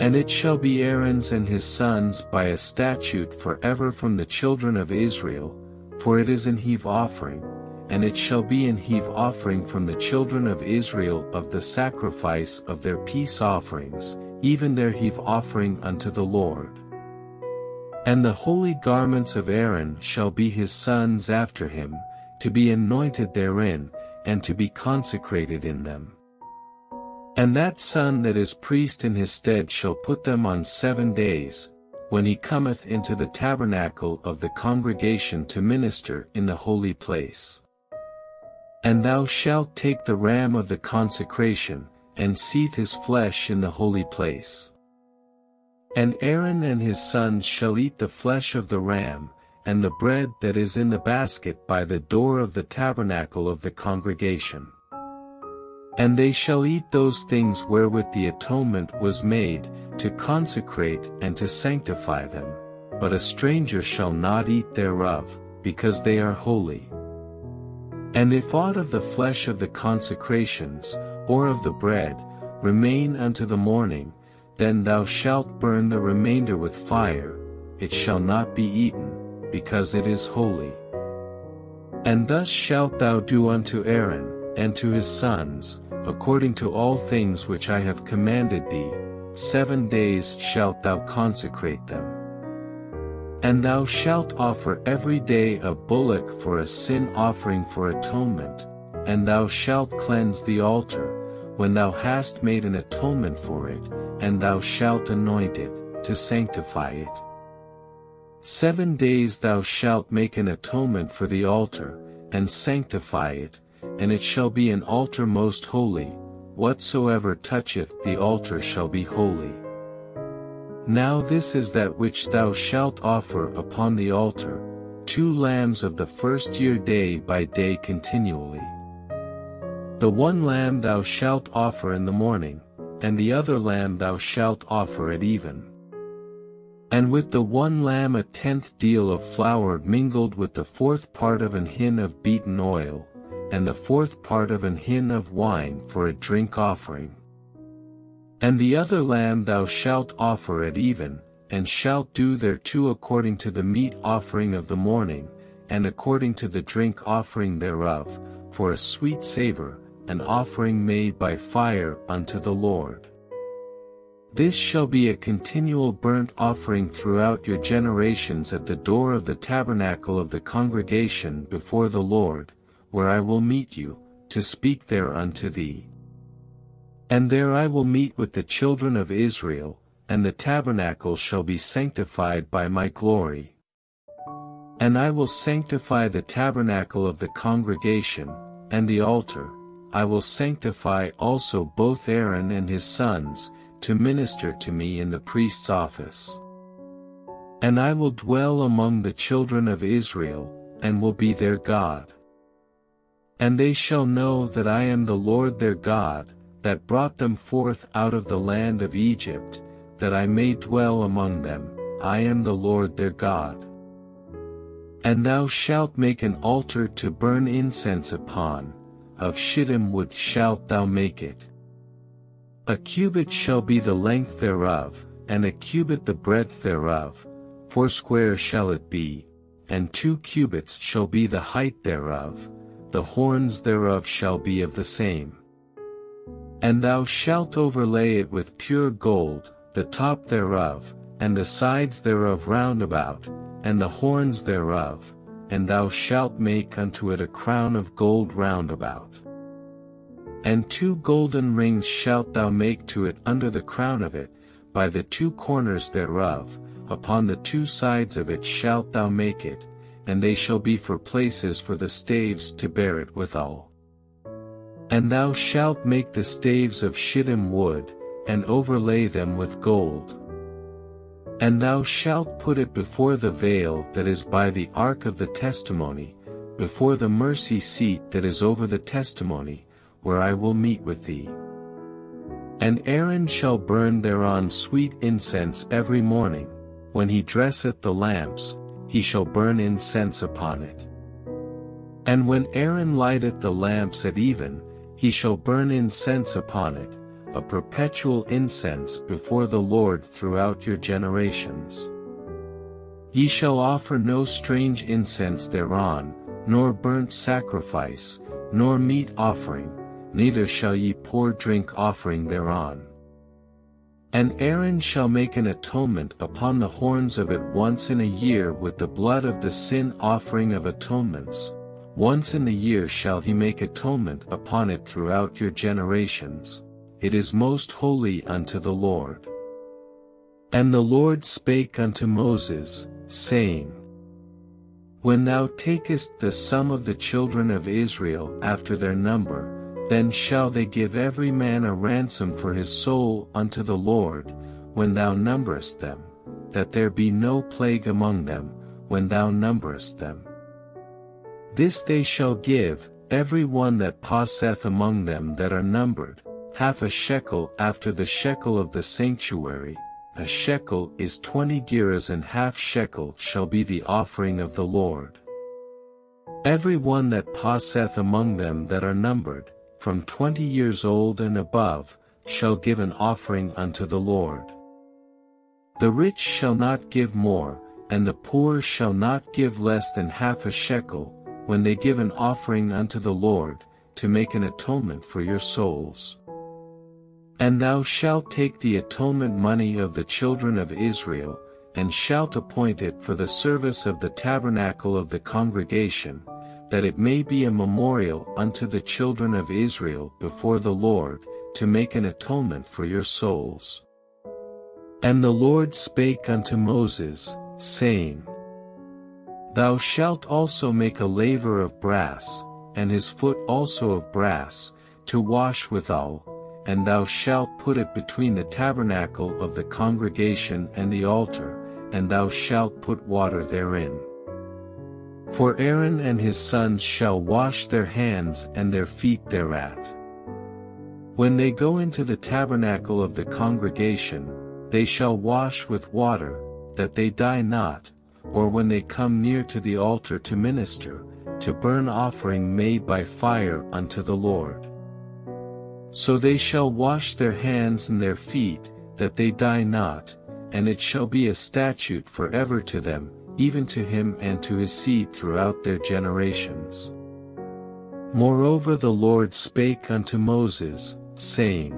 And it shall be Aaron's and his sons' by a statute forever from the children of Israel, for it is an heave offering, and it shall be an heave offering from the children of Israel of the sacrifice of their peace offerings, even their heave offering unto the Lord. And the holy garments of Aaron shall be his sons after him, to be anointed therein, and to be consecrated in them. And that son that is priest in his stead shall put them on seven days, when he cometh into the tabernacle of the congregation to minister in the holy place. And thou shalt take the ram of the consecration, and seethe his flesh in the holy place. And Aaron and his sons shall eat the flesh of the ram, and the bread that is in the basket by the door of the tabernacle of the congregation. And they shall eat those things wherewith the atonement was made, to consecrate and to sanctify them, but a stranger shall not eat thereof, because they are holy. And if aught of the flesh of the consecrations, or of the bread, remain unto the morning, then thou shalt burn the remainder with fire, it shall not be eaten, because it is holy. And thus shalt thou do unto Aaron, and to his sons, according to all things which I have commanded thee. Seven days shalt thou consecrate them. And thou shalt offer every day a bullock for a sin offering for atonement, and thou shalt cleanse the altar, when thou hast made an atonement for it, and thou shalt anoint it, to sanctify it. Seven days thou shalt make an atonement for the altar, and sanctify it, and it shall be an altar most holy. Whatsoever toucheth the altar shall be holy. Now this is that which thou shalt offer upon the altar, two lambs of the first year day by day continually. The one lamb thou shalt offer in the morning, and the other lamb thou shalt offer at even. And with the one lamb a tenth deal of flour mingled with the fourth part of an hin of beaten oil, and the fourth part of an hin of wine for a drink offering. And the other lamb thou shalt offer at even, and shalt do thereto according to the meat offering of the morning, and according to the drink offering thereof, for a sweet savour, an offering made by fire unto the Lord. This shall be a continual burnt offering throughout your generations at the door of the tabernacle of the congregation before the Lord, where I will meet you, to speak there unto thee. And there I will meet with the children of Israel, and the tabernacle shall be sanctified by my glory. And I will sanctify the tabernacle of the congregation, and the altar. I will sanctify also both Aaron and his sons, to minister to me in the priest's office. And I will dwell among the children of Israel, and will be their God. And they shall know that I am the Lord their God, that brought them forth out of the land of Egypt, that I may dwell among them. I am the Lord their God. And thou shalt make an altar to burn incense upon, of shittim wood shalt thou make it. A cubit shall be the length thereof, and a cubit the breadth thereof, foursquare shall it be, and two cubits shall be the height thereof, the horns thereof shall be of the same. And thou shalt overlay it with pure gold, the top thereof, and the sides thereof round about, and the horns thereof, and thou shalt make unto it a crown of gold round about. And two golden rings shalt thou make to it under the crown of it, by the two corners thereof, upon the two sides of it shalt thou make it, and they shall be for places for the staves to bear it withal. And thou shalt make the staves of shittim wood, and overlay them with gold. And thou shalt put it before the veil that is by the ark of the testimony, before the mercy seat that is over the testimony, where I will meet with thee. And Aaron shall burn thereon sweet incense every morning, when he dresseth the lamps, he shall burn incense upon it. And when Aaron lighteth the lamps at even, he shall burn incense upon it, a perpetual incense before the Lord throughout your generations. Ye shall offer no strange incense thereon, nor burnt sacrifice, nor meat offering, neither shall ye pour drink offering thereon. And Aaron shall make an atonement upon the horns of it once in a year with the blood of the sin offering of atonements, once in the year shall he make atonement upon it throughout your generations, it is most holy unto the Lord. And the Lord spake unto Moses, saying, When thou takest the sum of the children of Israel after their number, then shall they give every man a ransom for his soul unto the Lord, when thou numberest them, that there be no plague among them, when thou numberest them. This they shall give, every one that passeth among them that are numbered, half a shekel after the shekel of the sanctuary. A shekel is twenty gerahs, and half shekel shall be the offering of the Lord. Every one that passeth among them that are numbered, from twenty years old and above, shall give an offering unto the Lord. The rich shall not give more, and the poor shall not give less than half a shekel, when they give an offering unto the Lord, to make an atonement for your souls. And thou shalt take the atonement money of the children of Israel, and shalt appoint it for the service of the tabernacle of the congregation, that it may be a memorial unto the children of Israel before the Lord, to make an atonement for your souls. And the Lord spake unto Moses, saying, Thou shalt also make a laver of brass, and his foot also of brass, to wash withal, and thou shalt put it between the tabernacle of the congregation and the altar, and thou shalt put water therein. For Aaron and his sons shall wash their hands and their feet thereat. When they go into the tabernacle of the congregation, they shall wash with water, that they die not, or when they come near to the altar to minister, to burn offering made by fire unto the Lord. So they shall wash their hands and their feet, that they die not, and it shall be a statute forever to them, even to him and to his seed throughout their generations. Moreover the Lord spake unto Moses, saying,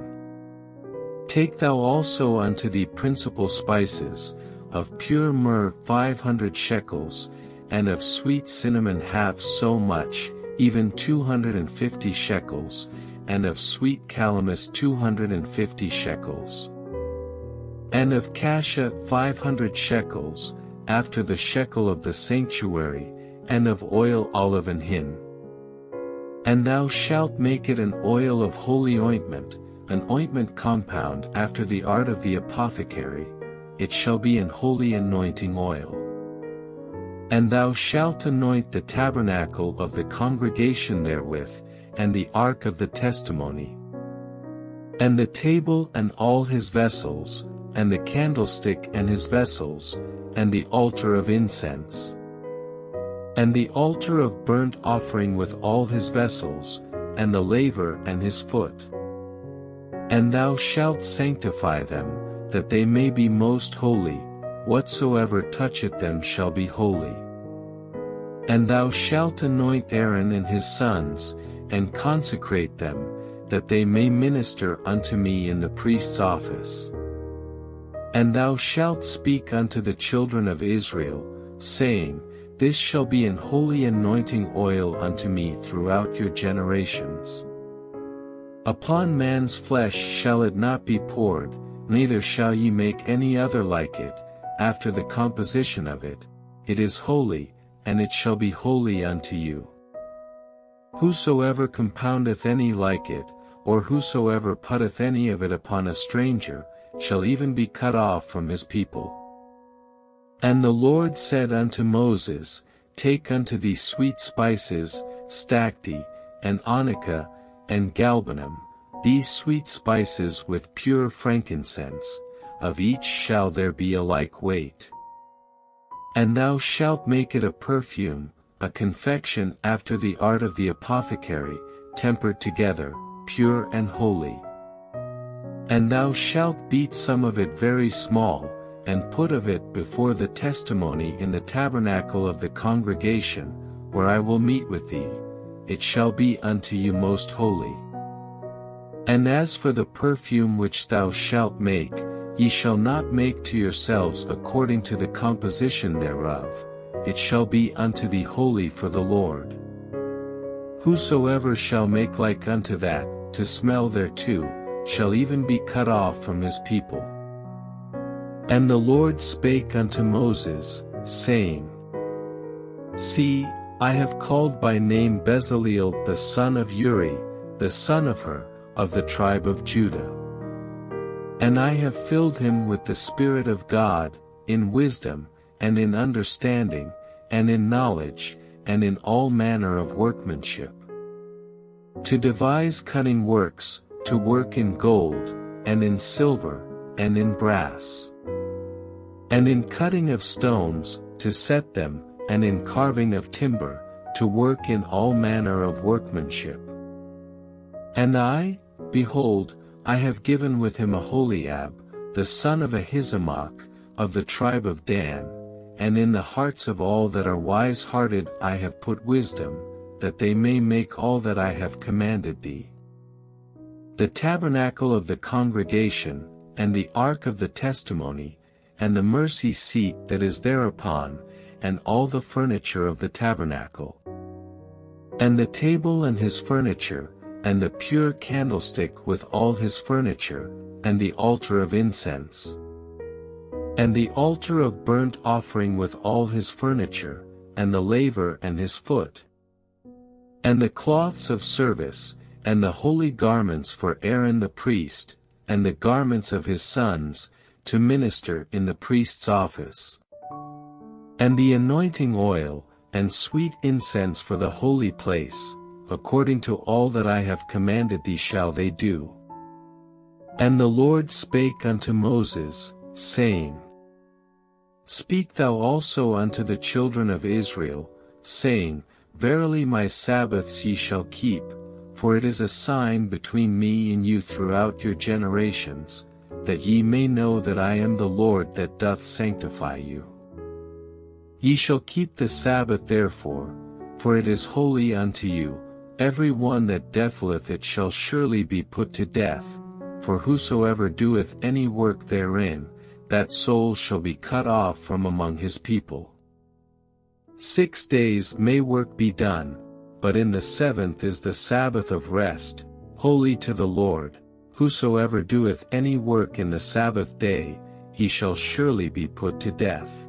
Take thou also unto thee principal spices, of pure myrrh five hundred shekels, and of sweet cinnamon half so much, even two hundred and fifty shekels, and of sweet calamus two hundred and fifty shekels. and of cassia five hundred shekels, after the shekel of the sanctuary, and of oil olive an hin. And thou shalt make it an oil of holy ointment, an ointment compound after the art of the apothecary, it shall be an holy anointing oil. And thou shalt anoint the tabernacle of the congregation therewith, and the ark of the testimony, and the table and all his vessels, and the candlestick and his vessels, and the altar of incense, and the altar of burnt offering with all his vessels, and the laver and his foot. And thou shalt sanctify them, that they may be most holy, whatsoever toucheth them shall be holy. And thou shalt anoint Aaron and his sons, and consecrate them, that they may minister unto me in the priest's office. And thou shalt speak unto the children of Israel, saying, This shall be an holy anointing oil unto me throughout your generations. Upon man's flesh shall it not be poured, neither shall ye make any other like it, after the composition of it, it is holy, and it shall be holy unto you. Whosoever compoundeth any like it, or whosoever putteth any of it upon a stranger, shall even be cut off from his people. And the Lord said unto Moses, Take unto thee sweet spices, stacte, and onica, and galbanum, these sweet spices with pure frankincense, of each shall there be a like weight. And thou shalt make it a perfume, a confection after the art of the apothecary, tempered together, pure and holy. And thou shalt beat some of it very small, and put of it before the testimony in the tabernacle of the congregation, where I will meet with thee, it shall be unto you most holy. And as for the perfume which thou shalt make, ye shall not make to yourselves according to the composition thereof, it shall be unto thee holy for the Lord. Whosoever shall make like unto that, to smell thereto, shall even be cut off from his people. And the Lord spake unto Moses, saying, See, I have called by name Bezaleel the son of Uri, the son of Hur, of the tribe of Judah. And I have filled him with the Spirit of God, in wisdom, and in understanding, and in knowledge, and in all manner of workmanship, to devise cunning works, to work in gold, and in silver, and in brass, and in cutting of stones, to set them, and in carving of timber, to work in all manner of workmanship. And I, behold, I have given with him Aholiab, the son of Ahisamach, of the tribe of Dan, and in the hearts of all that are wise-hearted I have put wisdom, that they may make all that I have commanded thee. The tabernacle of the congregation, and the ark of the testimony, and the mercy seat that is thereupon, and all the furniture of the tabernacle, and the table and his furniture, and the pure candlestick with all his furniture, and the altar of incense, and the altar of burnt offering with all his furniture, and the laver and his foot, and the cloths of service, and the holy garments for Aaron the priest, and the garments of his sons, to minister in the priest's office, and the anointing oil, and sweet incense for the holy place, according to all that I have commanded thee shall they do. And the Lord spake unto Moses, saying, Speak thou also unto the children of Israel, saying, Verily my Sabbaths ye shall keep, for it is a sign between me and you throughout your generations, that ye may know that I am the Lord that doth sanctify you. Ye shall keep the Sabbath therefore, for it is holy unto you, every one that defileth it shall surely be put to death, for whosoever doeth any work therein, that soul shall be cut off from among his people. Six days may work be done, but in the seventh is the Sabbath of rest, holy to the Lord. Whosoever doeth any work in the Sabbath day, he shall surely be put to death.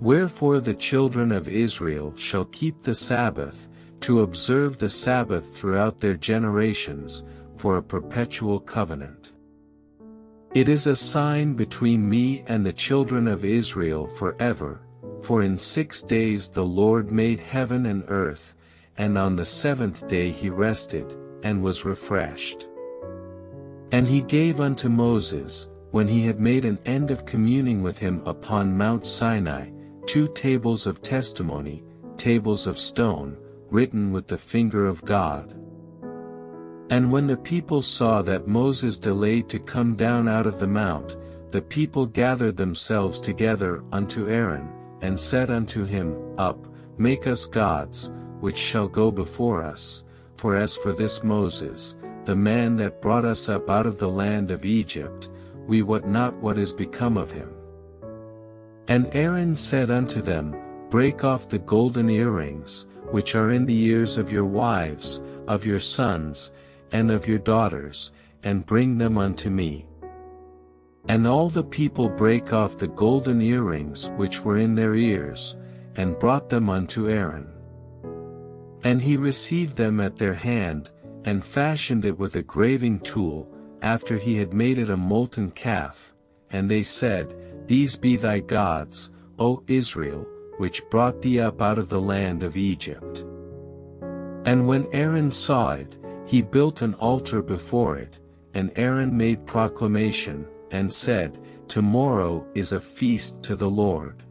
Wherefore the children of Israel shall keep the Sabbath, to observe the Sabbath throughout their generations, for a perpetual covenant. It is a sign between me and the children of Israel forever, for in six days the Lord made heaven and earth, and on the seventh day he rested, and was refreshed. And he gave unto Moses, when he had made an end of communing with him upon Mount Sinai, two tables of testimony, tables of stone, written with the finger of God. And when the people saw that Moses delayed to come down out of the mount, the people gathered themselves together unto Aaron, and said unto him, Up, make us gods, which shall go before us, for as for this Moses, the man that brought us up out of the land of Egypt, we wot not what is become of him. And Aaron said unto them, Break off the golden earrings, which are in the ears of your wives, of your sons, and of your daughters, and bring them unto me. And all the people brake off the golden earrings which were in their ears, and brought them unto Aaron. And he received them at their hand, and fashioned it with a graving tool, after he had made it a molten calf, and they said, These be thy gods, O Israel, which brought thee up out of the land of Egypt. And when Aaron saw it, he built an altar before it, and Aaron made proclamation, and said, Tomorrow is a feast to the Lord.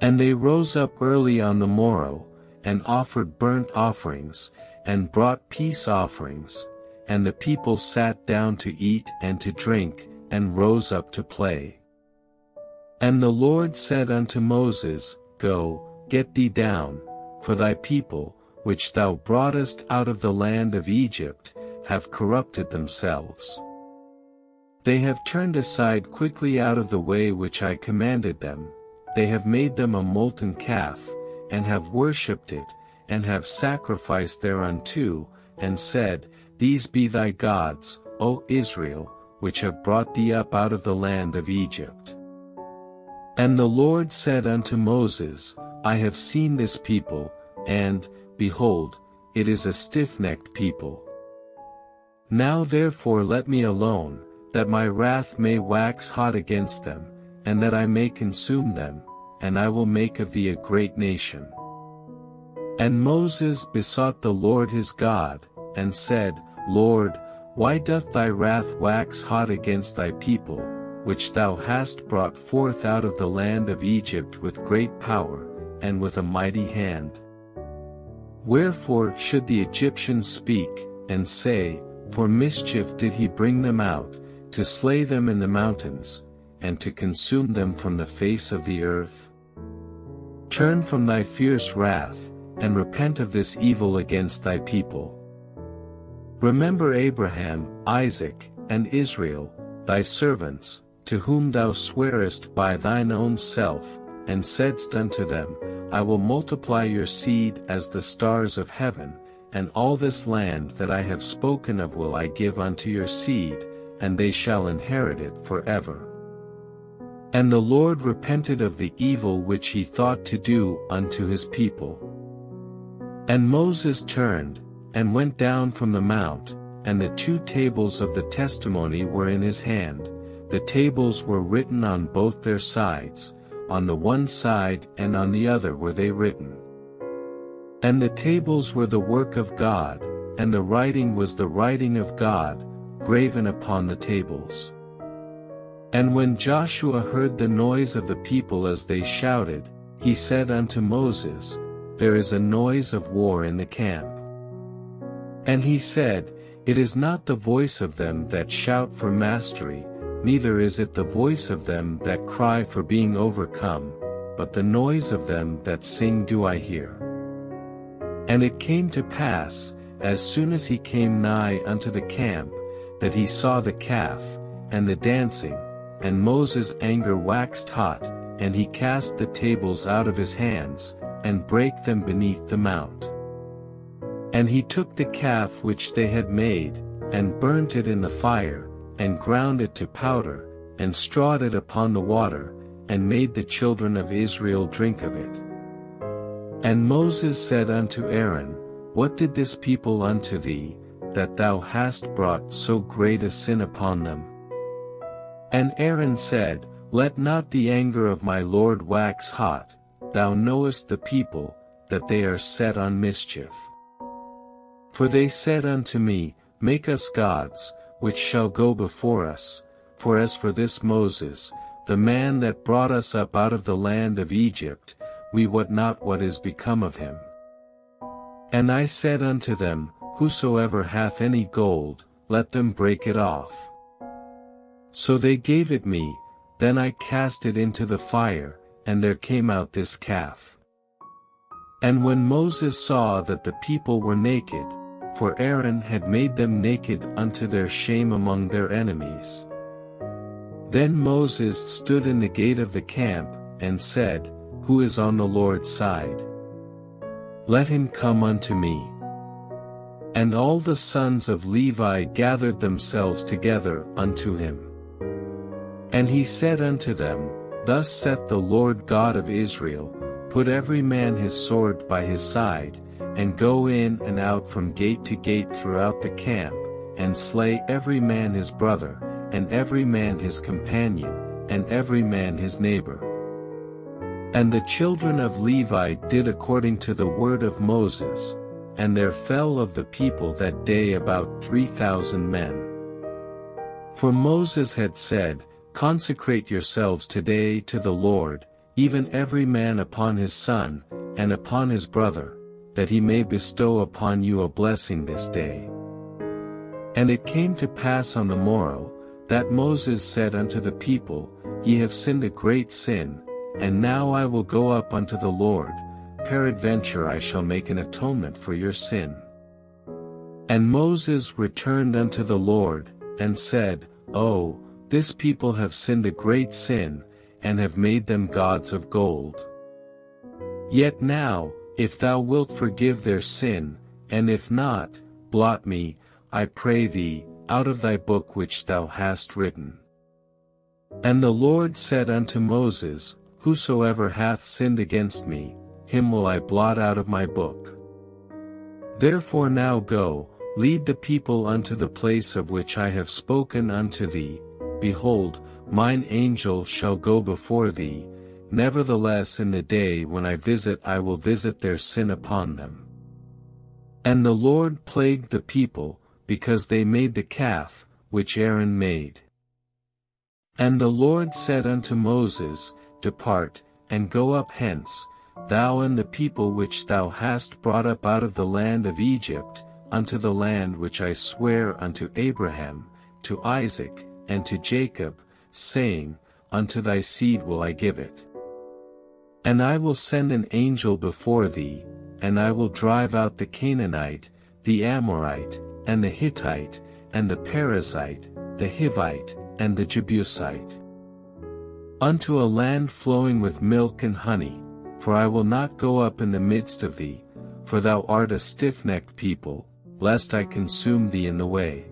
And they rose up early on the morrow, and offered burnt offerings, and brought peace offerings, and the people sat down to eat and to drink, and rose up to play. And the Lord said unto Moses, Go, get thee down, for thy people, which thou broughtest out of the land of Egypt, have corrupted themselves. They have turned aside quickly out of the way which I commanded them, they have made them a molten calf, and have worshipped it, and have sacrificed thereunto, and said, These be thy gods, O Israel, which have brought thee up out of the land of Egypt. And the Lord said unto Moses, I have seen this people, and, behold, it is a stiff-necked people. Now therefore let me alone, that my wrath may wax hot against them, and that I may consume them, and I will make of thee a great nation. And Moses besought the Lord his God, and said, Lord, why doth thy wrath wax hot against thy people, which thou hast brought forth out of the land of Egypt with great power, and with a mighty hand? Wherefore should the Egyptians speak, and say, For mischief did he bring them out, to slay them in the mountains, and to consume them from the face of the earth? Turn from thy fierce wrath, and repent of this evil against thy people. Remember Abraham, Isaac, and Israel, thy servants, to whom thou swarest by thine own self, and saidst unto them, I will multiply your seed as the stars of heaven, and all this land that I have spoken of will I give unto your seed, and they shall inherit it forever. And the Lord repented of the evil which he thought to do unto his people. And Moses turned, and went down from the mount, and the two tables of the testimony were in his hand. The tables were written on both their sides, on the one side and on the other were they written. And the tables were the work of God, and the writing was the writing of God, graven upon the tables. And when Joshua heard the noise of the people as they shouted, he said unto Moses, There is a noise of war in the camp. And he said, It is not the voice of them that shout for mastery, neither is it the voice of them that cry for being overcome, but the noise of them that sing do I hear. And it came to pass, as soon as he came nigh unto the camp, that he saw the calf, and the dancing, and Moses' anger waxed hot, and he cast the tables out of his hands, and brake them beneath the mount. And he took the calf which they had made, and burnt it in the fire, and ground it to powder, and strawed it upon the water, and made the children of Israel drink of it. And Moses said unto Aaron, What did this people unto thee, that thou hast brought so great a sin upon them? And Aaron said, Let not the anger of my Lord wax hot, thou knowest the people, that they are set on mischief. For they said unto me, Make us gods, which shall go before us, for as for this Moses, the man that brought us up out of the land of Egypt, we wot not what is become of him. And I said unto them, Whosoever hath any gold, let them break it off. So they gave it me, then I cast it into the fire, and there came out this calf. And when Moses saw that the people were naked, for Aaron had made them naked unto their shame among their enemies. Then Moses stood in the gate of the camp, and said, Who is on the Lord's side? Let him come unto me. And all the sons of Levi gathered themselves together unto him. And he said unto them, Thus saith the Lord God of Israel, Put every man his sword by his side, and go in and out from gate to gate throughout the camp, and slay every man his brother, and every man his companion, and every man his neighbor. And the children of Levi did according to the word of Moses, and there fell of the people that day about three thousand men. For Moses had said, Consecrate yourselves today to the Lord, even every man upon his son, and upon his brother, that he may bestow upon you a blessing this day. And it came to pass on the morrow, that Moses said unto the people, Ye have sinned a great sin, and now I will go up unto the Lord, peradventure I shall make an atonement for your sin. And Moses returned unto the Lord, and said, O, this people have sinned a great sin, and have made them gods of gold. Yet now, if thou wilt forgive their sin, and if not, blot me, I pray thee, out of thy book which thou hast written. And the Lord said unto Moses, Whosoever hath sinned against me, him will I blot out of my book. Therefore now go, lead the people unto the place of which I have spoken unto thee. Behold, mine angel shall go before thee, nevertheless in the day when I visit I will visit their sin upon them. And the Lord plagued the people, because they made the calf, which Aaron made. And the Lord said unto Moses, Depart, and go up hence, thou and the people which thou hast brought up out of the land of Egypt, unto the land which I swear unto Abraham, to Isaac, and to Jacob, saying, Unto thy seed will I give it. And I will send an angel before thee, and I will drive out the Canaanite, the Amorite, and the Hittite, and the Perizzite, the Hivite, and the Jebusite, unto a land flowing with milk and honey, for I will not go up in the midst of thee, for thou art a stiff-necked people, lest I consume thee in the way.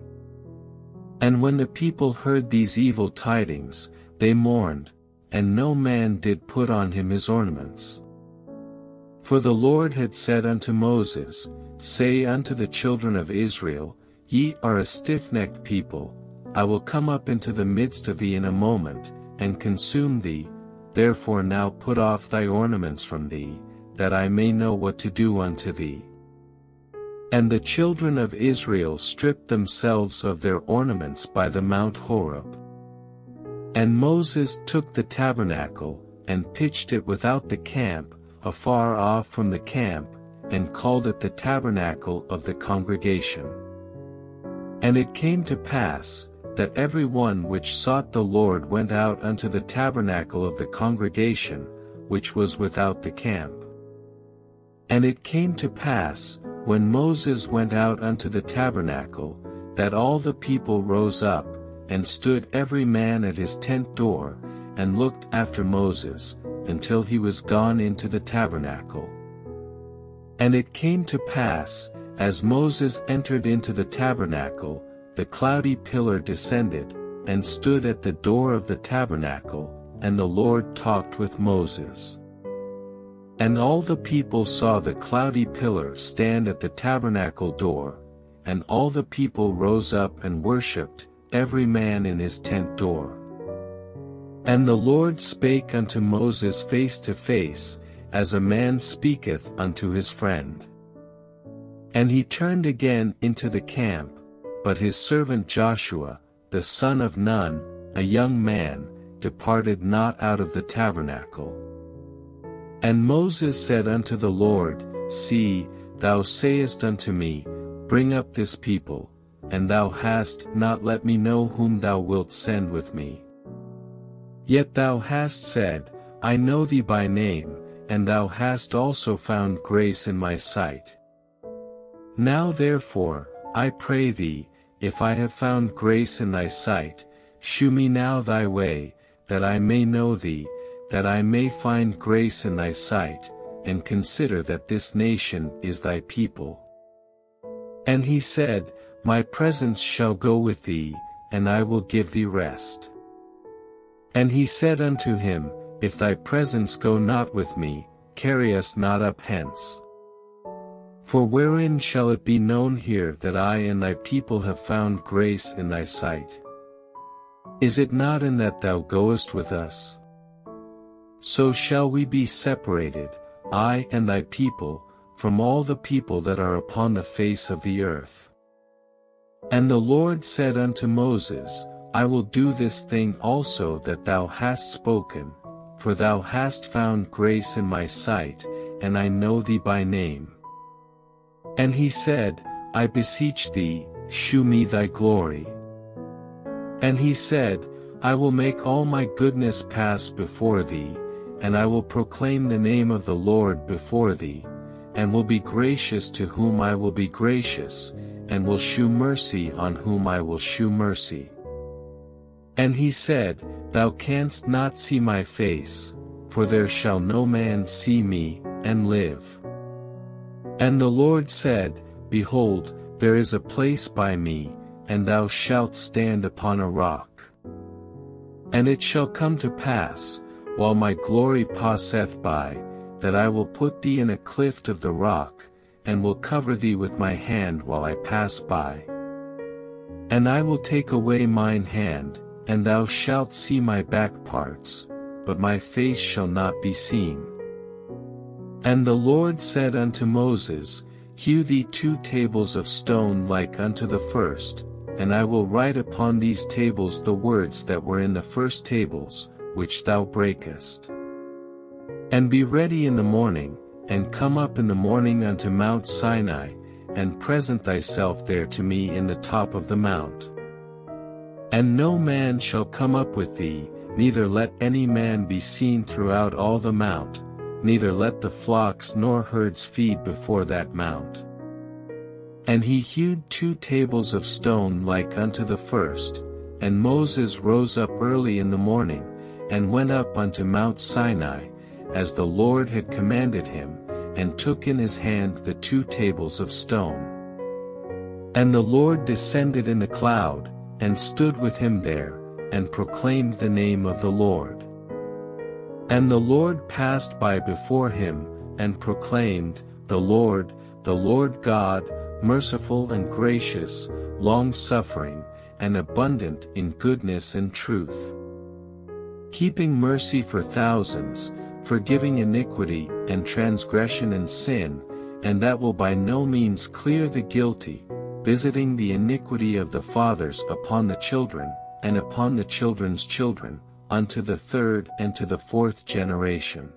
And when the people heard these evil tidings, they mourned, and no man did put on him his ornaments. For the Lord had said unto Moses, Say unto the children of Israel, Ye are a stiff-necked people, I will come up into the midst of thee in a moment, and consume thee, therefore now put off thy ornaments from thee, that I may know what to do unto thee. And the children of Israel stripped themselves of their ornaments by the Mount Horeb. And Moses took the tabernacle, and pitched it without the camp, afar off from the camp, and called it the tabernacle of the congregation. And it came to pass, that every one which sought the Lord went out unto the tabernacle of the congregation, which was without the camp. And it came to pass, when Moses went out unto the tabernacle, that all the people rose up, and stood every man at his tent door, and looked after Moses, until he was gone into the tabernacle. And it came to pass, as Moses entered into the tabernacle, the cloudy pillar descended, and stood at the door of the tabernacle, and the Lord talked with Moses. And all the people saw the cloudy pillar stand at the tabernacle door, and all the people rose up and worshipped, every man in his tent door. And the Lord spake unto Moses face to face, as a man speaketh unto his friend. And he turned again into the camp, but his servant Joshua, the son of Nun, a young man, departed not out of the tabernacle. And Moses said unto the Lord, See, thou sayest unto me, Bring up this people, and thou hast not let me know whom thou wilt send with me. Yet thou hast said, I know thee by name, and thou hast also found grace in my sight. Now therefore, I pray thee, if I have found grace in thy sight, shew me now thy way, that I may know thee, that I may find grace in thy sight, and consider that this nation is thy people. And he said, My presence shall go with thee, and I will give thee rest. And he said unto him, If thy presence go not with me, carry us not up hence. For wherein shall it be known here that I and thy people have found grace in thy sight? Is it not in that thou goest with us? So shall we be separated, I and thy people, from all the people that are upon the face of the earth. And the Lord said unto Moses, I will do this thing also that thou hast spoken, for thou hast found grace in my sight, and I know thee by name. And he said, I beseech thee, shew me thy glory. And he said, I will make all my goodness pass before thee, and I will proclaim the name of the Lord before thee, and will be gracious to whom I will be gracious, and will shew mercy on whom I will shew mercy. And he said, Thou canst not see my face, for there shall no man see me, and live. And the Lord said, Behold, there is a place by me, and thou shalt stand upon a rock. And it shall come to pass, while my glory passeth by, that I will put thee in a cleft of the rock, and will cover thee with my hand while I pass by. And I will take away mine hand, and thou shalt see my back parts, but my face shall not be seen. And the Lord said unto Moses, Hew thee two tables of stone like unto the first, and I will write upon these tables the words that were in the first tables, which thou breakest. And be ready in the morning, and come up in the morning unto Mount Sinai, and present thyself there to me in the top of the mount. And no man shall come up with thee, neither let any man be seen throughout all the mount, neither let the flocks nor herds feed before that mount. And he hewed two tables of stone like unto the first, and Moses rose up early in the morning, and went up unto Mount Sinai, as the Lord had commanded him, and took in his hand the two tables of stone. And the Lord descended in a cloud, and stood with him there, and proclaimed the name of the Lord. And the Lord passed by before him, and proclaimed, The Lord, the Lord God, merciful and gracious, long-suffering, and abundant in goodness and truth, keeping mercy for thousands, forgiving iniquity and transgression and sin, and that will by no means clear the guilty, visiting the iniquity of the fathers upon the children, and upon the children's children, unto the third and to the fourth generation.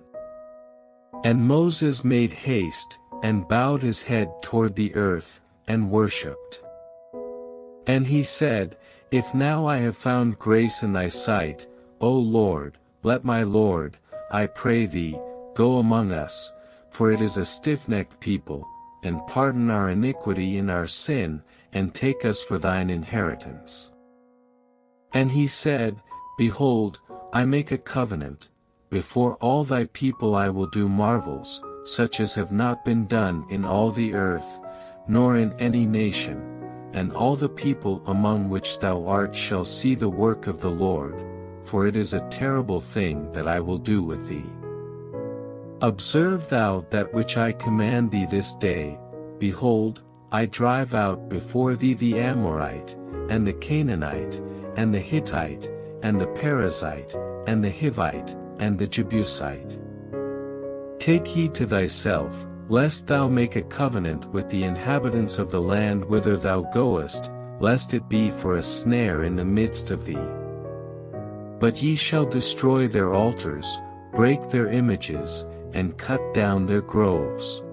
And Moses made haste, and bowed his head toward the earth, and worshipped. And he said, If now I have found grace in thy sight, O Lord, let my Lord, I pray thee, go among us, for it is a stiff-necked people, and pardon our iniquity and our sin, and take us for thine inheritance. And he said, Behold, I make a covenant, before all thy people I will do marvels, such as have not been done in all the earth, nor in any nation, and all the people among which thou art shall see the work of the Lord, for it is a terrible thing that I will do with thee. Observe thou that which I command thee this day. Behold, I drive out before thee the Amorite, and the Canaanite, and the Hittite, and the Perizzite, and the Hivite, and the Jebusite. Take heed to thyself, lest thou make a covenant with the inhabitants of the land whither thou goest, lest it be for a snare in the midst of thee. But ye shall destroy their altars, break their images, and cut down their groves.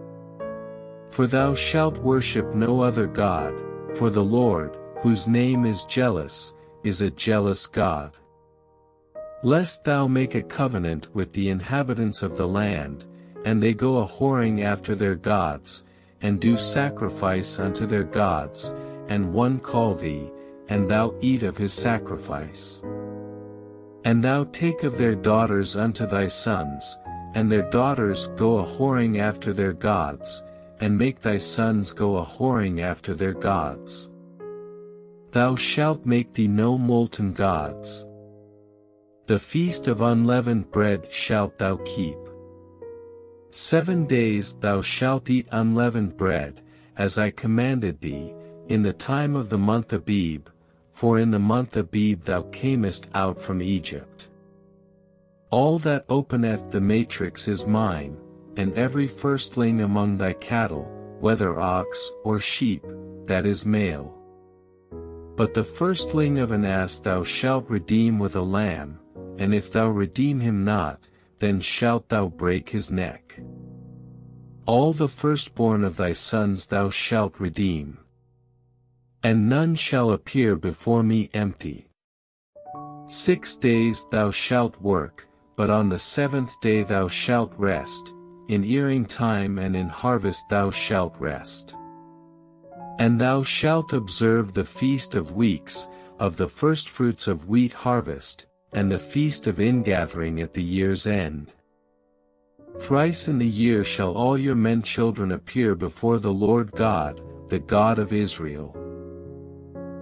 For thou shalt worship no other god, for the Lord, whose name is jealous, is a jealous God. Lest thou make a covenant with the inhabitants of the land, and they go a-whoring after their gods, and do sacrifice unto their gods, and one call thee, and thou eat of his sacrifice. And thou take of their daughters unto thy sons, and their daughters go a-whoring after their gods, and make thy sons go a-whoring after their gods. Thou shalt make thee no molten gods. The feast of unleavened bread shalt thou keep. Seven days thou shalt eat unleavened bread, as I commanded thee, in the time of the month Abib, for in the month Abib thou camest out from Egypt. All that openeth the matrix is mine, and every firstling among thy cattle, whether ox or sheep, that is male. But the firstling of an ass thou shalt redeem with a lamb, and if thou redeem him not, then shalt thou break his neck. All the firstborn of thy sons thou shalt redeem. And none shall appear before me empty. Six days thou shalt work, but on the seventh day thou shalt rest, in earing time and in harvest thou shalt rest. And thou shalt observe the feast of weeks, of the firstfruits of wheat harvest, and the feast of ingathering at the year's end. Thrice in the year shall all your men children appear before the Lord God, the God of Israel.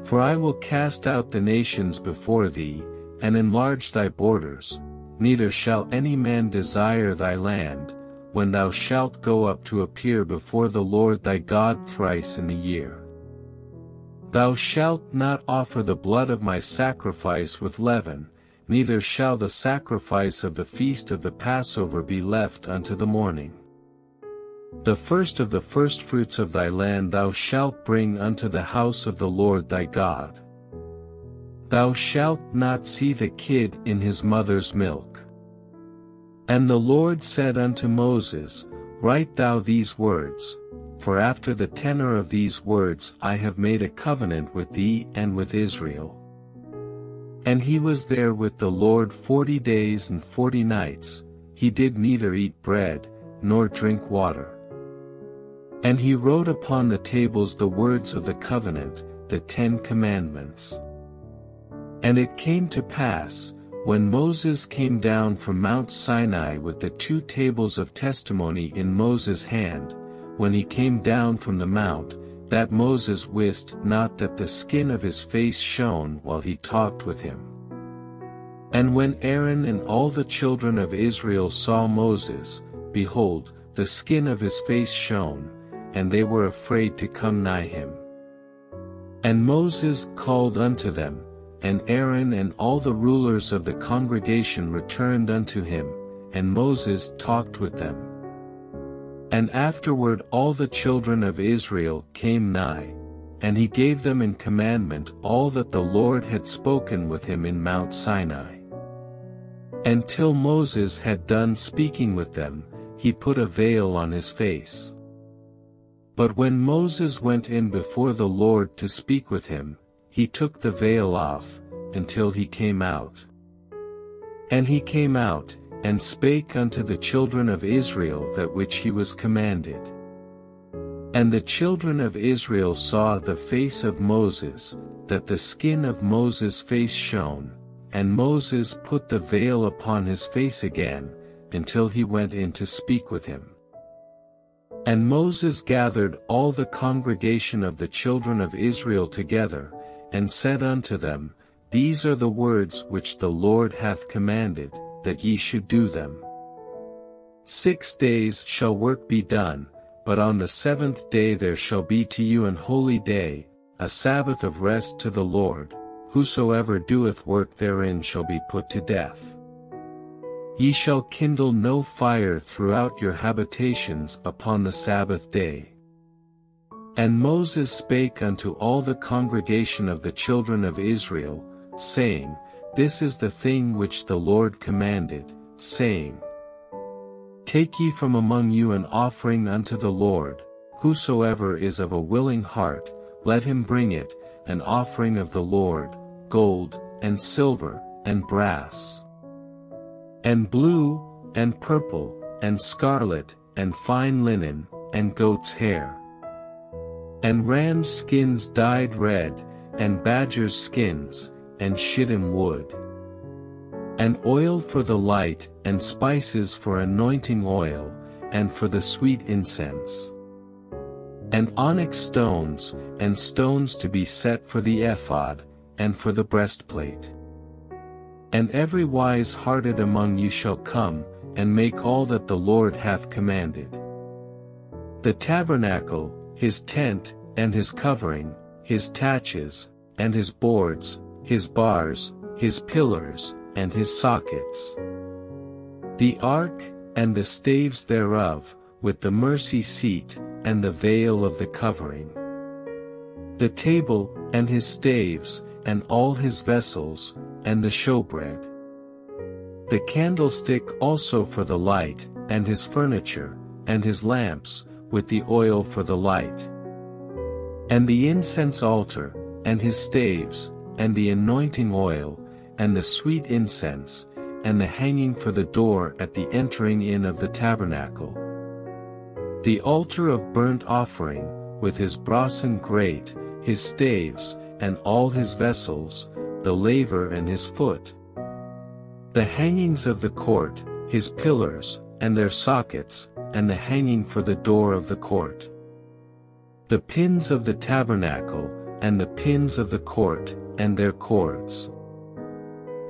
For I will cast out the nations before thee, and enlarge thy borders, neither shall any man desire thy land, when thou shalt go up to appear before the Lord thy God thrice in the year. Thou shalt not offer the blood of my sacrifice with leaven, neither shall the sacrifice of the feast of the Passover be left unto the morning. The first of the firstfruits of thy land thou shalt bring unto the house of the Lord thy God. Thou shalt not see the kid in his mother's milk. And the Lord said unto Moses, Write thou these words, for after the tenor of these words I have made a covenant with thee and with Israel. And he was there with the Lord forty days and forty nights, he did neither eat bread, nor drink water. And he wrote upon the tables the words of the covenant, the Ten Commandments. And it came to pass, when Moses came down from Mount Sinai with the two tables of testimony in Moses' hand, when he came down from the mount, that Moses wist not that the skin of his face shone while he talked with him. And when Aaron and all the children of Israel saw Moses, behold, the skin of his face shone, and they were afraid to come nigh him. And Moses called unto them, and Aaron and all the rulers of the congregation returned unto him, and Moses talked with them. And afterward all the children of Israel came nigh, and he gave them in commandment all that the Lord had spoken with him in Mount Sinai. Until Moses had done speaking with them, he put a veil on his face. But when Moses went in before the Lord to speak with him, he took the veil off, until he came out. And he came out, and spake unto the children of Israel that which he was commanded. And the children of Israel saw the face of Moses, that the skin of Moses' face shone, and Moses put the veil upon his face again, until he went in to speak with him. And Moses gathered all the congregation of the children of Israel together, and said unto them, These are the words which the Lord hath commanded, that ye should do them. Six days shall work be done, but on the seventh day there shall be to you an holy day, a Sabbath of rest to the Lord. Whosoever doeth work therein shall be put to death. Ye shall kindle no fire throughout your habitations upon the Sabbath day. And Moses spake unto all the congregation of the children of Israel, saying, This is the thing which the Lord commanded, saying, Take ye from among you an offering unto the Lord, whosoever is of a willing heart, let him bring it, an offering of the Lord, gold, and silver, and brass, and blue, and purple, and scarlet, and fine linen, and goat's hair, and ram's skins dyed red, and badger's skins, and shittim wood, and oil for the light, and spices for anointing oil, and for the sweet incense, and onyx stones, and stones to be set for the ephod, and for the breastplate. And every wise-hearted among you shall come, and make all that the Lord hath commanded. The tabernacle, his tent, and his covering, his tatches, and his boards, his bars, his pillars, and his sockets. The ark, and the staves thereof, with the mercy seat, and the veil of the covering. The table, and his staves, and all his vessels, and the showbread. The candlestick also for the light, and his furniture, and his lamps, with the oil for the light. And the incense altar, and his staves, and the anointing oil, and the sweet incense, and the hanging for the door at the entering in of the tabernacle. The altar of burnt offering, with his brasen grate, his staves, and all his vessels, the laver and his foot. The hangings of the court, his pillars, and their sockets, and the hanging for the door of the court. The pins of the tabernacle, and the pins of the court, and their cords.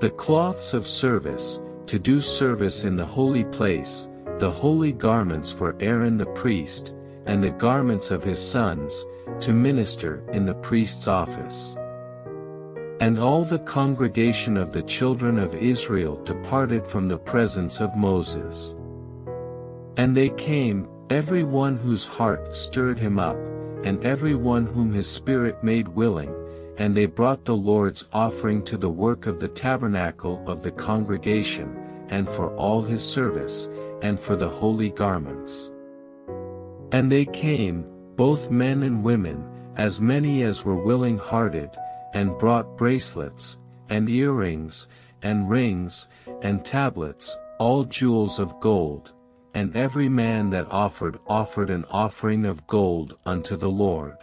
The cloths of service, to do service in the holy place, the holy garments for Aaron the priest, and the garments of his sons, to minister in the priest's office. And all the congregation of the children of Israel departed from the presence of Moses. And they came, every one whose heart stirred him up, and every one whom his spirit made willing, and they brought the Lord's offering to the work of the tabernacle of the congregation, and for all his service, and for the holy garments. And they came, both men and women, as many as were willing-hearted, and brought bracelets, and earrings, and rings, and tablets, all jewels of gold, and every man that offered offered an offering of gold unto the Lord.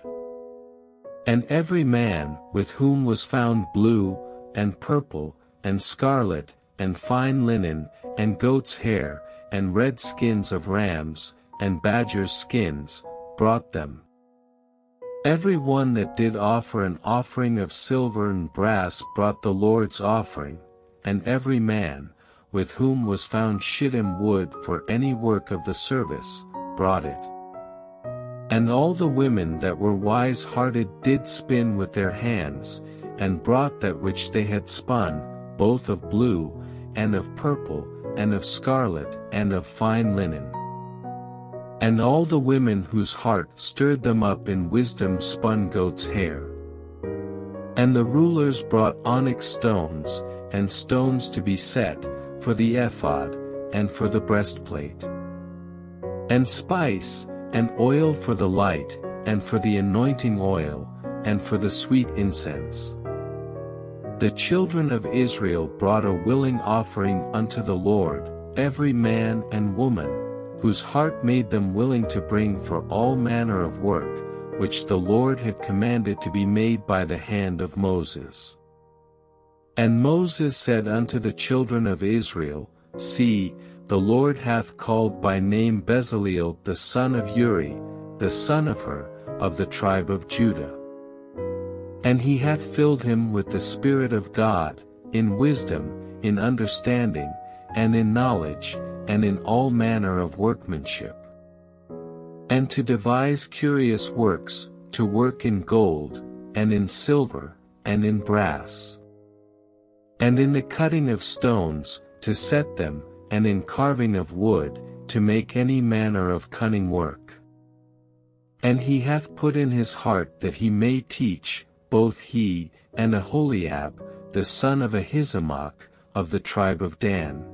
And every man, with whom was found blue, and purple, and scarlet, and fine linen, and goat's hair, and red skins of rams, and badger's skins, brought them. Every one that did offer an offering of silver and brass brought the Lord's offering, and every man, with whom was found shittim wood for any work of the service, brought it. And all the women that were wise-hearted did spin with their hands, and brought that which they had spun, both of blue, and of purple, and of scarlet, and of fine linen. And all the women whose heart stirred them up in wisdom spun goat's hair. And the rulers brought onyx stones, and stones to be set, for the ephod, and for the breastplate. And spice, and oil for the light, and for the anointing oil, and for the sweet incense. The children of Israel brought a willing offering unto the Lord, every man and woman, whose heart made them willing to bring for all manner of work, which the Lord had commanded to be made by the hand of Moses. And Moses said unto the children of Israel, See, The Lord hath called by name Bezaleel the son of Uri, the son of Hur, of the tribe of Judah. And he hath filled him with the Spirit of God, in wisdom, in understanding, and in knowledge, and in all manner of workmanship. And to devise curious works, to work in gold, and in silver, and in brass. And in the cutting of stones, to set them, and in carving of wood, to make any manner of cunning work. And he hath put in his heart that he may teach, both he, and Aholiab, the son of Ahisamach, of the tribe of Dan.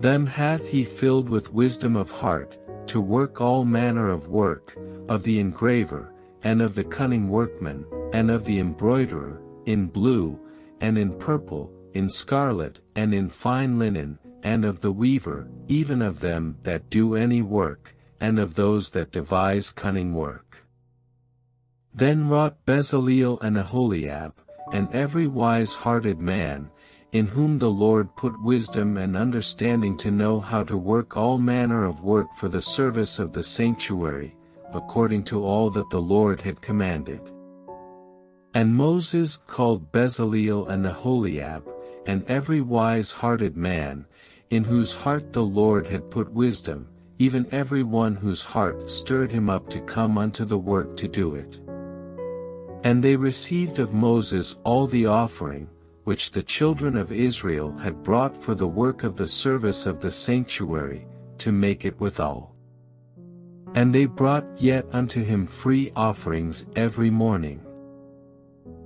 Them hath he filled with wisdom of heart, to work all manner of work, of the engraver, and of the cunning workman, and of the embroiderer, in blue, and in purple, in scarlet, and in fine linen, and of the weaver, even of them that do any work, and of those that devise cunning work. Then wrought Bezaleel and Aholiab, and every wise-hearted man, in whom the Lord put wisdom and understanding to know how to work all manner of work for the service of the sanctuary, according to all that the Lord had commanded. And Moses called Bezaleel and Aholiab, and every wise-hearted man, in whose heart the Lord had put wisdom, even every one whose heart stirred him up to come unto the work to do it. And they received of Moses all the offering, which the children of Israel had brought for the work of the service of the sanctuary, to make it withal. And they brought yet unto him free offerings every morning.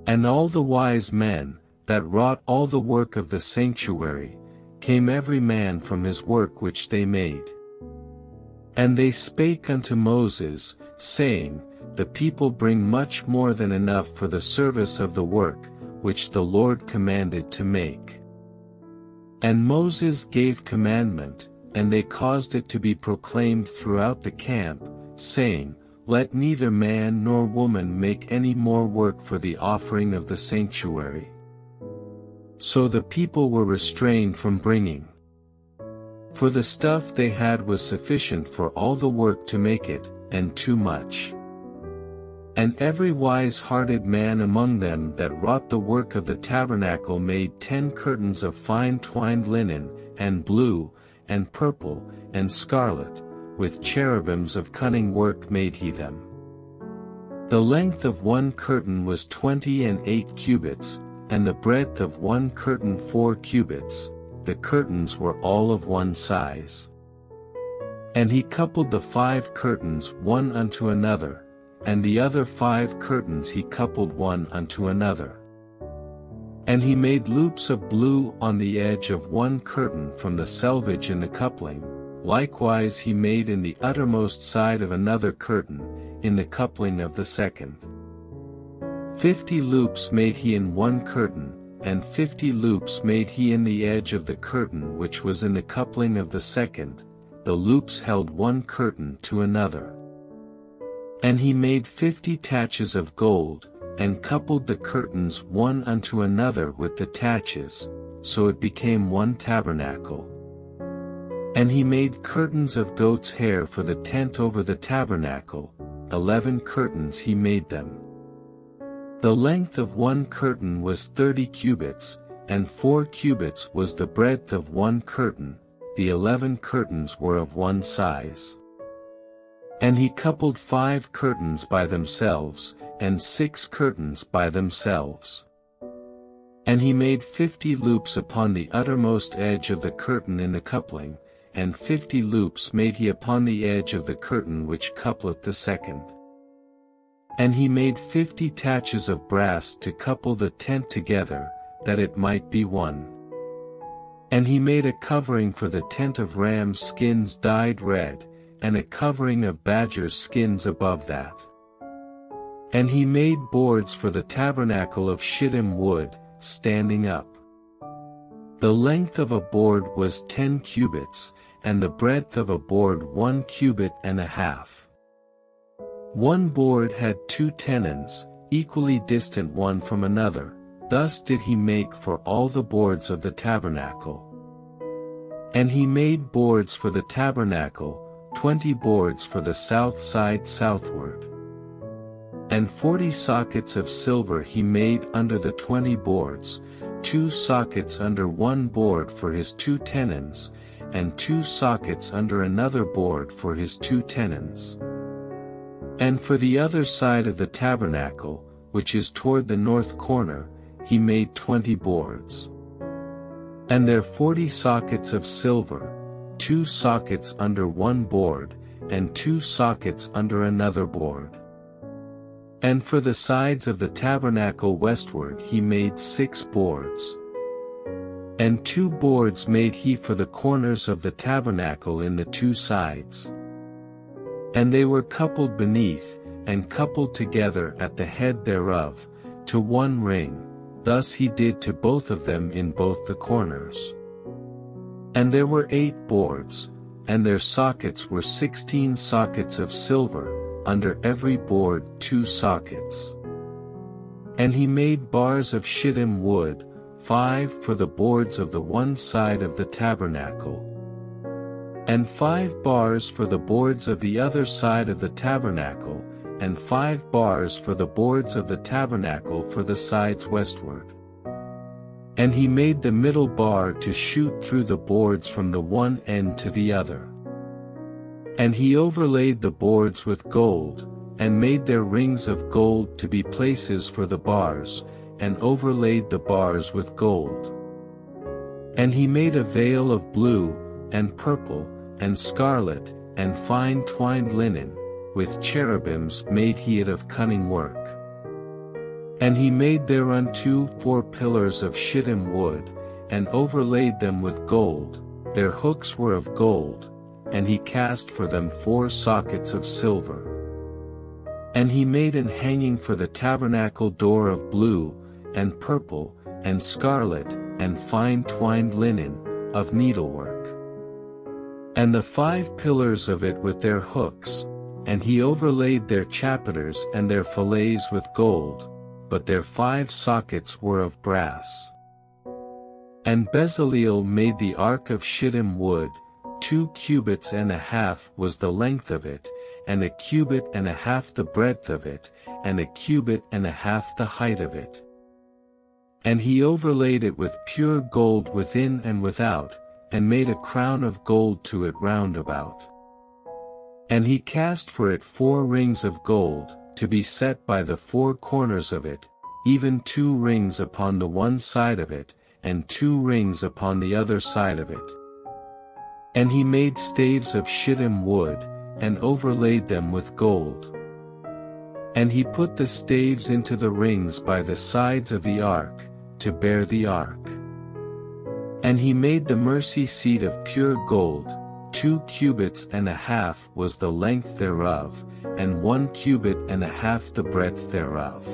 And all the wise men, that wrought all the work of the sanctuary, came every man from his work which they made. And they spake unto Moses, saying, The people bring much more than enough for the service of the work, which the Lord commanded to make. And Moses gave commandment, and they caused it to be proclaimed throughout the camp, saying, Let neither man nor woman make any more work for the offering of the sanctuary. So the people were restrained from bringing. For the stuff they had was sufficient for all the work to make it, and too much. And every wise-hearted man among them that wrought the work of the tabernacle made ten curtains of fine twined linen, and blue, and purple, and scarlet, with cherubims of cunning work made he them. The length of one curtain was twenty and eight cubits, and the breadth of one curtain four cubits. The curtains were all of one size. And he coupled the five curtains one unto another, and the other five curtains he coupled one unto another. And he made loops of blue on the edge of one curtain from the selvage in the coupling. Likewise he made in the uttermost side of another curtain, in the coupling of the second. Fifty loops made he in one curtain, and fifty loops made he in the edge of the curtain which was in the coupling of the second. The loops held one curtain to another. And he made fifty taches of gold, and coupled the curtains one unto another with the taches, so it became one tabernacle. And he made curtains of goat's hair for the tent over the tabernacle. Eleven curtains he made them. The length of one curtain was thirty cubits, and four cubits was the breadth of one curtain. The eleven curtains were of one size. And he coupled five curtains by themselves, and six curtains by themselves. And he made fifty loops upon the uttermost edge of the curtain in the coupling, and fifty loops made he upon the edge of the curtain which coupleth the second. And he made fifty taches of brass to couple the tent together, that it might be one. And he made a covering for the tent of ram's skins dyed red, and a covering of badger's skins above that. And he made boards for the tabernacle of shittim wood, standing up. The length of a board was ten cubits, and the breadth of a board one cubit and a half. One board had two tenons, equally distant one from another. Thus did he make for all the boards of the tabernacle. And he made boards for the tabernacle, twenty boards for the south side southward. And forty sockets of silver he made under the twenty boards, two sockets under one board for his two tenons, and two sockets under another board for his two tenons. And for the other side of the tabernacle, which is toward the north corner, he made twenty boards. And there forty sockets of silver, two sockets under one board, and two sockets under another board. And for the sides of the tabernacle westward he made six boards. And two boards made he for the corners of the tabernacle in the two sides. And they were coupled beneath, and coupled together at the head thereof, to one ring, thus he did to both of them in both the corners. And there were eight boards, and their sockets were sixteen sockets of silver, under every board two sockets. And he made bars of shittim wood, five for the boards of the one side of the tabernacle. And five bars for the boards of the other side of the tabernacle, and five bars for the boards of the tabernacle for the sides westward. And he made the middle bar to shoot through the boards from the one end to the other. And he overlaid the boards with gold, and made their rings of gold to be places for the bars, and overlaid the bars with gold. And he made a veil of blue, and purple, and scarlet, and fine twined linen, with cherubims made he it of cunning work. And he made thereunto four pillars of shittim wood, and overlaid them with gold, their hooks were of gold, and he cast for them four sockets of silver. And he made an hanging for the tabernacle door of blue, and purple, and scarlet, and fine twined linen, of needlework. And the five pillars of it with their hooks, and he overlaid their chapiters and their fillets with gold, but their five sockets were of brass. And Bezaleel made the ark of shittim wood, two cubits and a half was the length of it, and a cubit and a half the breadth of it, and a cubit and a half the height of it. And he overlaid it with pure gold within and without, and made a crown of gold to it round about. And he cast for it four rings of gold, to be set by the four corners of it, even two rings upon the one side of it, and two rings upon the other side of it. And he made staves of shittim wood, and overlaid them with gold. And he put the staves into the rings by the sides of the ark, to bear the ark. And he made the mercy seat of pure gold, two cubits and a half was the length thereof, and one cubit and a half the breadth thereof.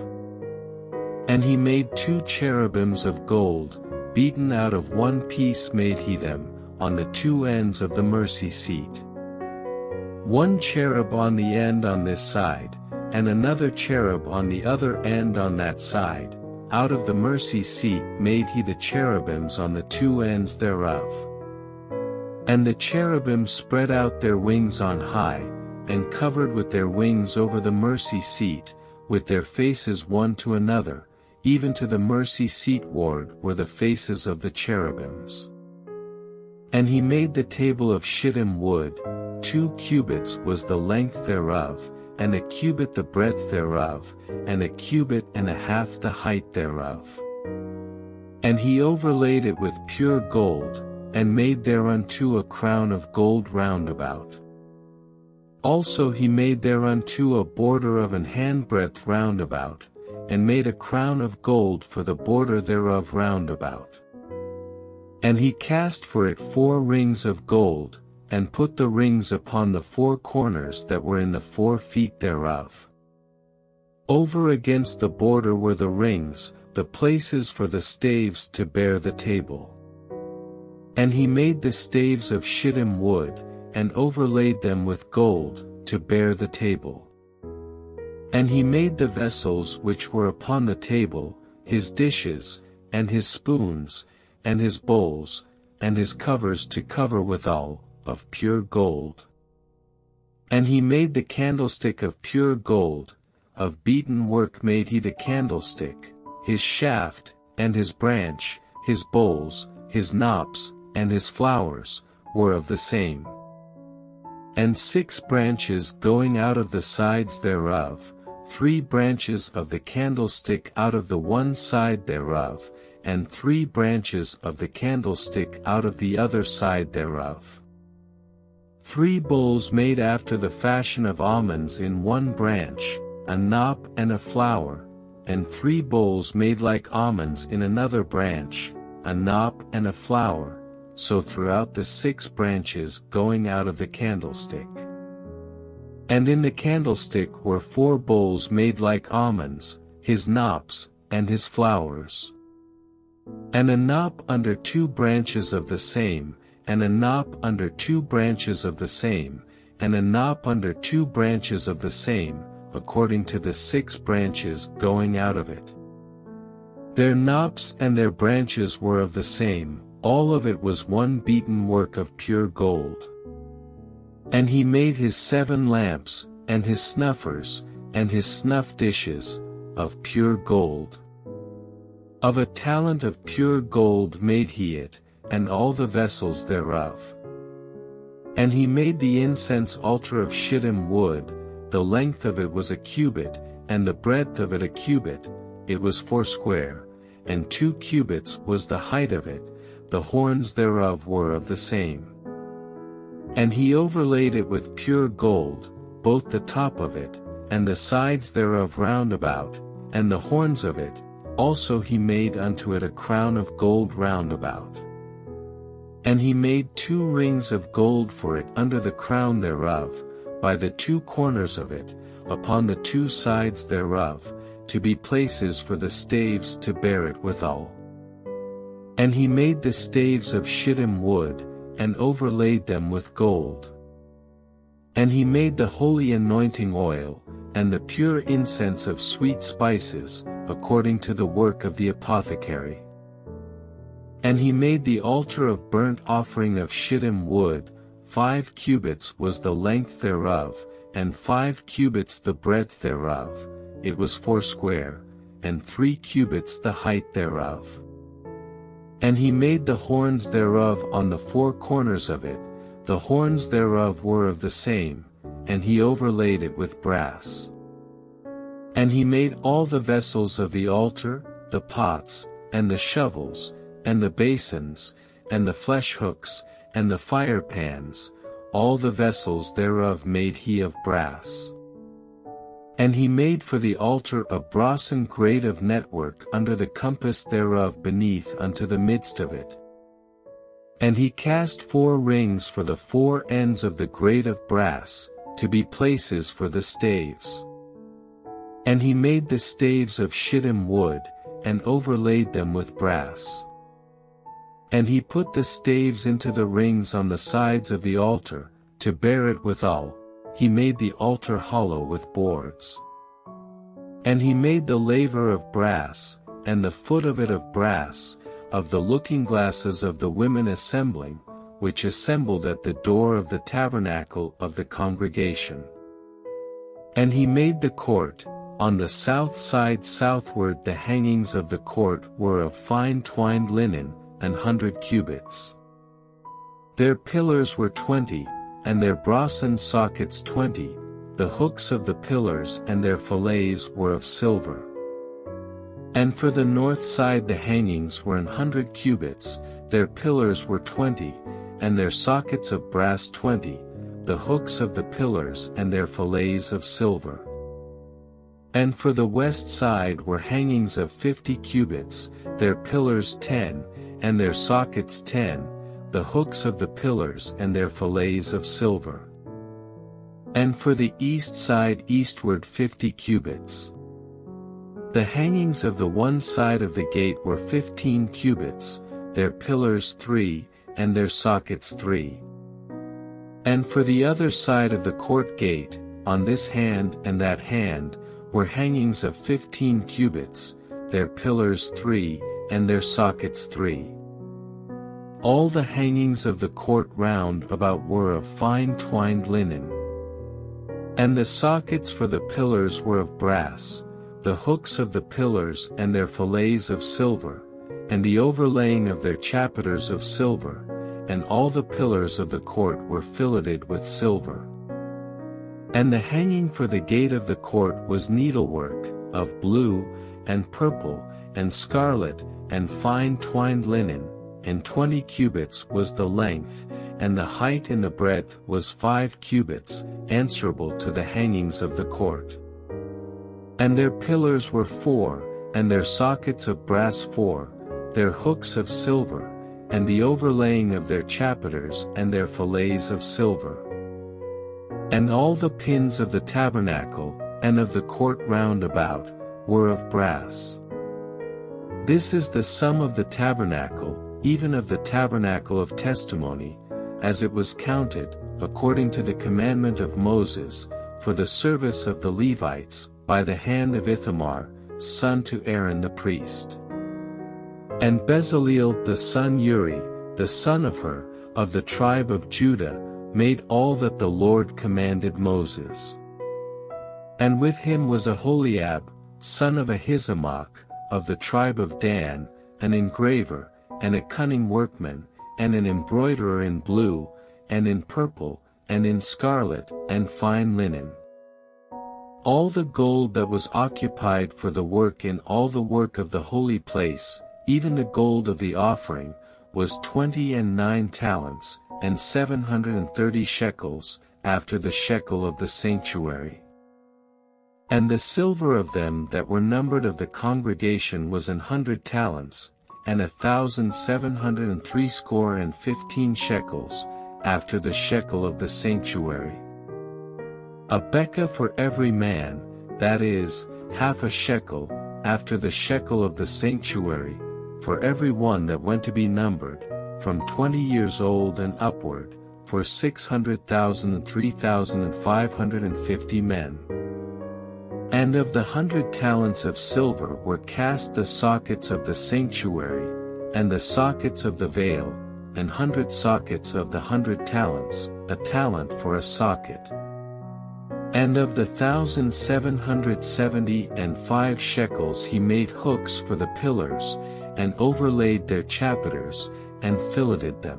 And he made two cherubims of gold, beaten out of one piece made he them, on the two ends of the mercy seat. One cherub on the end on this side, and another cherub on the other end on that side, out of the mercy seat made he the cherubims on the two ends thereof. And the cherubim spread out their wings on high, and covered with their wings over the mercy seat, with their faces one to another, even to the mercy seat ward were the faces of the cherubims. And he made the table of shittim wood, two cubits was the length thereof, and a cubit the breadth thereof, and a cubit and a half the height thereof. And he overlaid it with pure gold, and made thereunto a crown of gold round about. Also he made thereunto a border of an handbreadth round about, and made a crown of gold for the border thereof round about. And he cast for it four rings of gold, and put the rings upon the four corners that were in the four feet thereof. Over against the border were the rings, the places for the staves to bear the table. And he made the staves of shittim wood, and overlaid them with gold, to bear the table. And he made the vessels which were upon the table, his dishes, and his spoons, and his bowls, and his covers to cover withal, of pure gold. And he made the candlestick of pure gold, of beaten work made he the candlestick, his shaft, and his branch, his bowls, his knops, and his flowers, were of the same. And six branches going out of the sides thereof, three branches of the candlestick out of the one side thereof, and three branches of the candlestick out of the other side thereof. Three bowls made after the fashion of almonds in one branch, a knop and a flower, and three bowls made like almonds in another branch, a knop and a flower, so throughout the six branches going out of the candlestick. And in the candlestick were four bowls made like almonds, his knops, and his flowers. And a knop under two branches of the same, and a knop under two branches of the same, and a knop under two branches of the same, according to the six branches going out of it. Their knops and their branches were of the same, all of it was one beaten work of pure gold. And he made his seven lamps, and his snuffers, and his snuff dishes, of pure gold. Of a talent of pure gold made he it, and all the vessels thereof. And he made the incense altar of shittim wood, the length of it was a cubit, and the breadth of it a cubit, it was foursquare, and two cubits was the height of it, the horns thereof were of the same. And he overlaid it with pure gold, both the top of it, and the sides thereof round about, and the horns of it, also he made unto it a crown of gold round about. And he made two rings of gold for it under the crown thereof, by the two corners of it, upon the two sides thereof, to be places for the staves to bear it withal. And he made the staves of shittim wood, and overlaid them with gold. And he made the holy anointing oil, and the pure incense of sweet spices, according to the work of the apothecary. And he made the altar of burnt offering of shittim wood, five cubits was the length thereof, and five cubits the breadth thereof, it was foursquare, and three cubits the height thereof. And he made the horns thereof on the four corners of it, the horns thereof were of the same, and he overlaid it with brass. And he made all the vessels of the altar, the pots, and the shovels, and the basins, and the flesh hooks, and the fire pans, all the vessels thereof made he of brass. And he made for the altar a brassen grate of network under the compass thereof beneath unto the midst of it. And he cast four rings for the four ends of the grate of brass, to be places for the staves. And he made the staves of shittim wood, and overlaid them with brass. And he put the staves into the rings on the sides of the altar, to bear it withal, he made the altar hollow with boards. And he made the laver of brass, and the foot of it of brass, of the looking-glasses of the women assembling, which assembled at the door of the tabernacle of the congregation. And he made the court, on the south side southward the hangings of the court were of fine twined linen, an hundred cubits. Their pillars were twenty, and their brassen sockets twenty, the hooks of the pillars and their fillets were of silver. And for the north side the hangings were an hundred cubits, their pillars were twenty, and their sockets of brass twenty, the hooks of the pillars and their fillets of silver. And for the west side were hangings of fifty cubits, their pillars ten, and their sockets ten, the hooks of the pillars and their fillets of silver. And for the east side eastward fifty cubits. The hangings of the one side of the gate were fifteen cubits, their pillars three, and their sockets three. And for the other side of the court gate, on this hand and that hand, were hangings of fifteen cubits, their pillars three, and their sockets three. All the hangings of the court round about were of fine twined linen. And the sockets for the pillars were of brass, the hooks of the pillars and their fillets of silver, and the overlaying of their chapiters of silver, and all the pillars of the court were filleted with silver. And the hanging for the gate of the court was needlework, of blue, and purple, and scarlet, and fine twined linen, and twenty cubits was the length, and the height and the breadth was five cubits, answerable to the hangings of the court. And their pillars were four, and their sockets of brass four, their hooks of silver, and the overlaying of their chapiters and their fillets of silver. And all the pins of the tabernacle, and of the court round about, were of brass. This is the sum of the tabernacle, even of the tabernacle of testimony, as it was counted, according to the commandment of Moses, for the service of the Levites, by the hand of Ithamar, son to Aaron the priest. And Bezaleel the son Uri, the son of Hur, of the tribe of Judah, made all that the Lord commanded Moses. And with him was Aholiab, son of Ahisamach, of the tribe of Dan, an engraver, and a cunning workman, and an embroiderer in blue, and in purple, and in scarlet, and fine linen. All the gold that was occupied for the work in all the work of the holy place, even the gold of the offering, was twenty and nine talents, and seven hundred and thirty shekels, after the shekel of the sanctuary. And the silver of them that were numbered of the congregation was an hundred talents, and a thousand seven hundred and threescore and fifteen shekels, after the shekel of the sanctuary. A becca for every man, that is, half a shekel, after the shekel of the sanctuary, for every one that went to be numbered, from twenty years old and upward, for six hundred thousand and three thousand and five hundred and fifty men. And of the hundred talents of silver were cast the sockets of the sanctuary, and the sockets of the veil, and hundred sockets of the hundred talents, a talent for a socket. And of the thousand seven hundred seventy and five shekels he made hooks for the pillars, and overlaid their chapiters, and filleted them.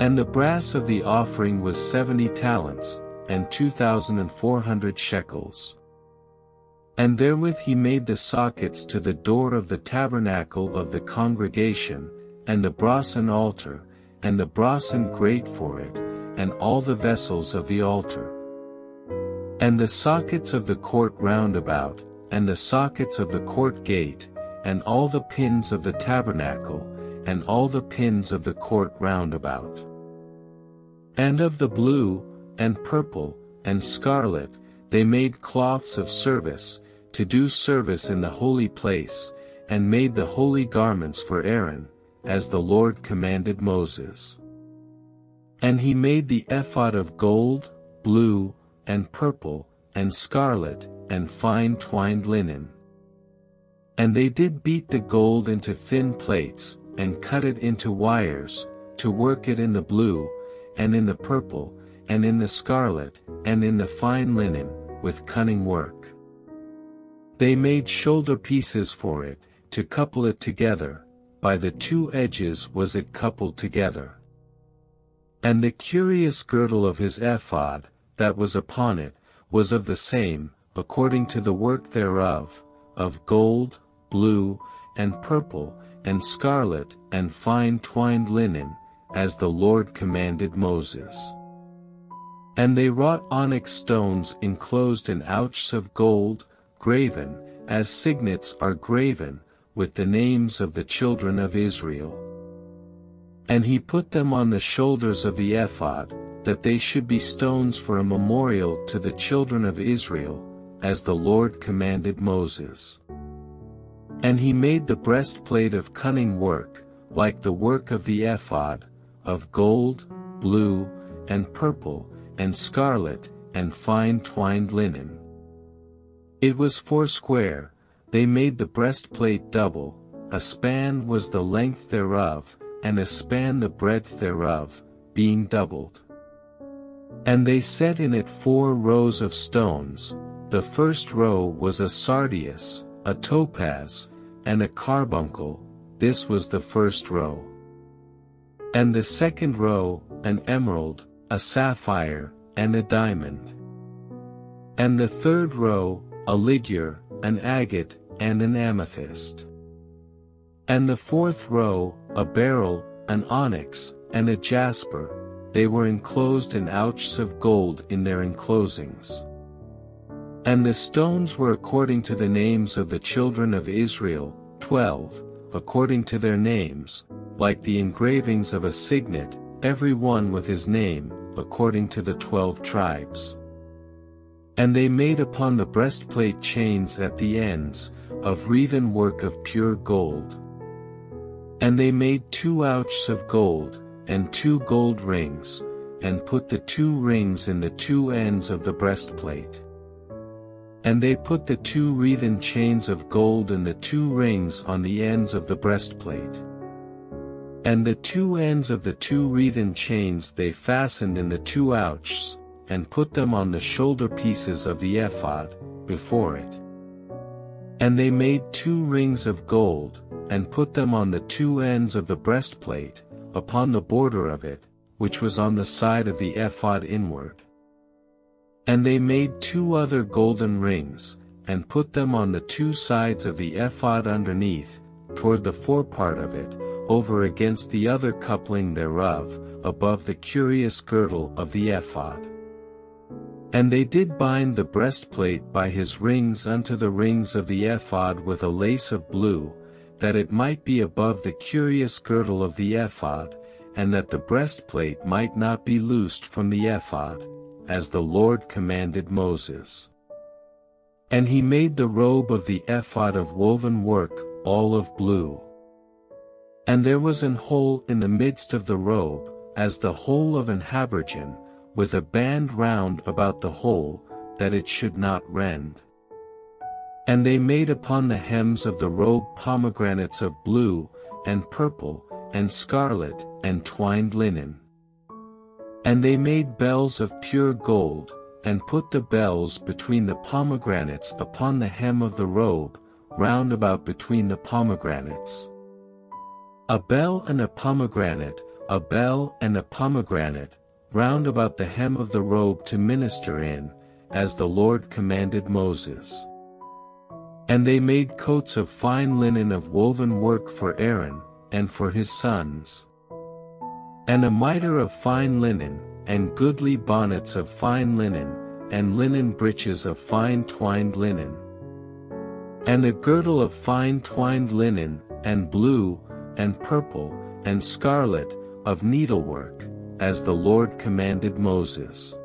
And the brass of the offering was seventy talents, and two thousand and four hundred shekels. And therewith he made the sockets to the door of the tabernacle of the congregation, and the brasen altar, and the brasen grate for it, and all the vessels of the altar. And the sockets of the court round about, and the sockets of the court gate, and all the pins of the tabernacle, and all the pins of the court round about. And of the blue, and purple, and scarlet, they made cloths of service, to do service in the holy place, and made the holy garments for Aaron, as the Lord commanded Moses. And he made the ephod of gold, blue, and purple, and scarlet, and fine twined linen. And they did beat the gold into thin plates, and cut it into wires, to work it in the blue, and in the purple, and in the scarlet, and in the fine linen, with cunning work. They made shoulder pieces for it, to couple it together, by the two edges was it coupled together. And the curious girdle of his ephod, that was upon it, was of the same, according to the work thereof, of gold, blue, and purple, and scarlet, and fine twined linen, as the Lord commanded Moses. And they wrought onyx stones enclosed in ouches of gold, graven, as signets are graven, with the names of the children of Israel. And he put them on the shoulders of the ephod, that they should be stones for a memorial to the children of Israel, as the Lord commanded Moses. And he made the breastplate of cunning work, like the work of the ephod, of gold, blue, and purple, and scarlet, and fine twined linen. It was foursquare. They made the breastplate double, a span was the length thereof, and a span the breadth thereof, being doubled. And they set in it four rows of stones. The first row was a sardius, a topaz, and a carbuncle. This was the first row. And the second row, an emerald, a sapphire, and a diamond. And the third row, a ligure, an agate, and an amethyst. And the fourth row, a beryl, an onyx, and a jasper. They were enclosed in ouches of gold in their enclosings. And the stones were according to the names of the children of Israel, twelve, according to their names, like the engravings of a signet, every one with his name, according to the twelve tribes. And they made upon the breastplate chains at the ends, of wreathen work of pure gold. And they made two ouches of gold, and two gold rings, and put the two rings in the two ends of the breastplate. And they put the two wreathen chains of gold and the two rings on the ends of the breastplate. And the two ends of the two wreathen chains they fastened in the two ouches, and put them on the shoulder pieces of the ephod, before it. And they made two rings of gold, and put them on the two ends of the breastplate, upon the border of it, which was on the side of the ephod inward. And they made two other golden rings, and put them on the two sides of the ephod underneath, toward the forepart of it, over against the other coupling thereof, above the curious girdle of the ephod. And they did bind the breastplate by his rings unto the rings of the ephod with a lace of blue, that it might be above the curious girdle of the ephod, and that the breastplate might not be loosed from the ephod, as the Lord commanded Moses. And he made the robe of the ephod of woven work, all of blue. And there was an hole in the midst of the robe, as the hole of an habergeon, with a band round about the hole, that it should not rend. And they made upon the hems of the robe pomegranates of blue, and purple, and scarlet, and twined linen. And they made bells of pure gold, and put the bells between the pomegranates upon the hem of the robe, round about between the pomegranates. A bell and a pomegranate, a bell and a pomegranate, round about the hem of the robe to minister in, as the Lord commanded Moses. And they made coats of fine linen of woven work for Aaron, and for his sons. And a mitre of fine linen, and goodly bonnets of fine linen, and linen breeches of fine twined linen. And a girdle of fine twined linen, and blue, and purple, and scarlet, of needlework, as the Lord commanded Moses.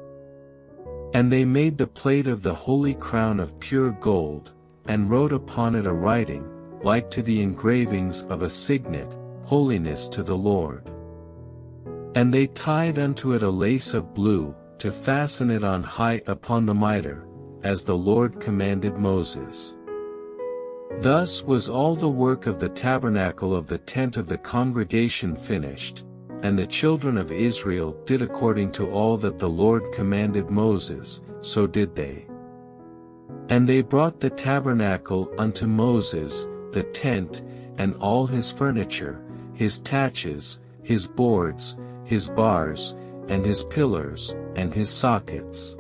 And they made the plate of the holy crown of pure gold, and wrote upon it a writing, like to the engravings of a signet, holiness to the Lord. And they tied unto it a lace of blue, to fasten it on high upon the mitre, as the Lord commanded Moses. Thus was all the work of the tabernacle of the tent of the congregation finished, and the children of Israel did according to all that the Lord commanded Moses, so did they. And they brought the tabernacle unto Moses, the tent, and all his furniture, his taches, his boards, his bars, and his pillars, and his sockets.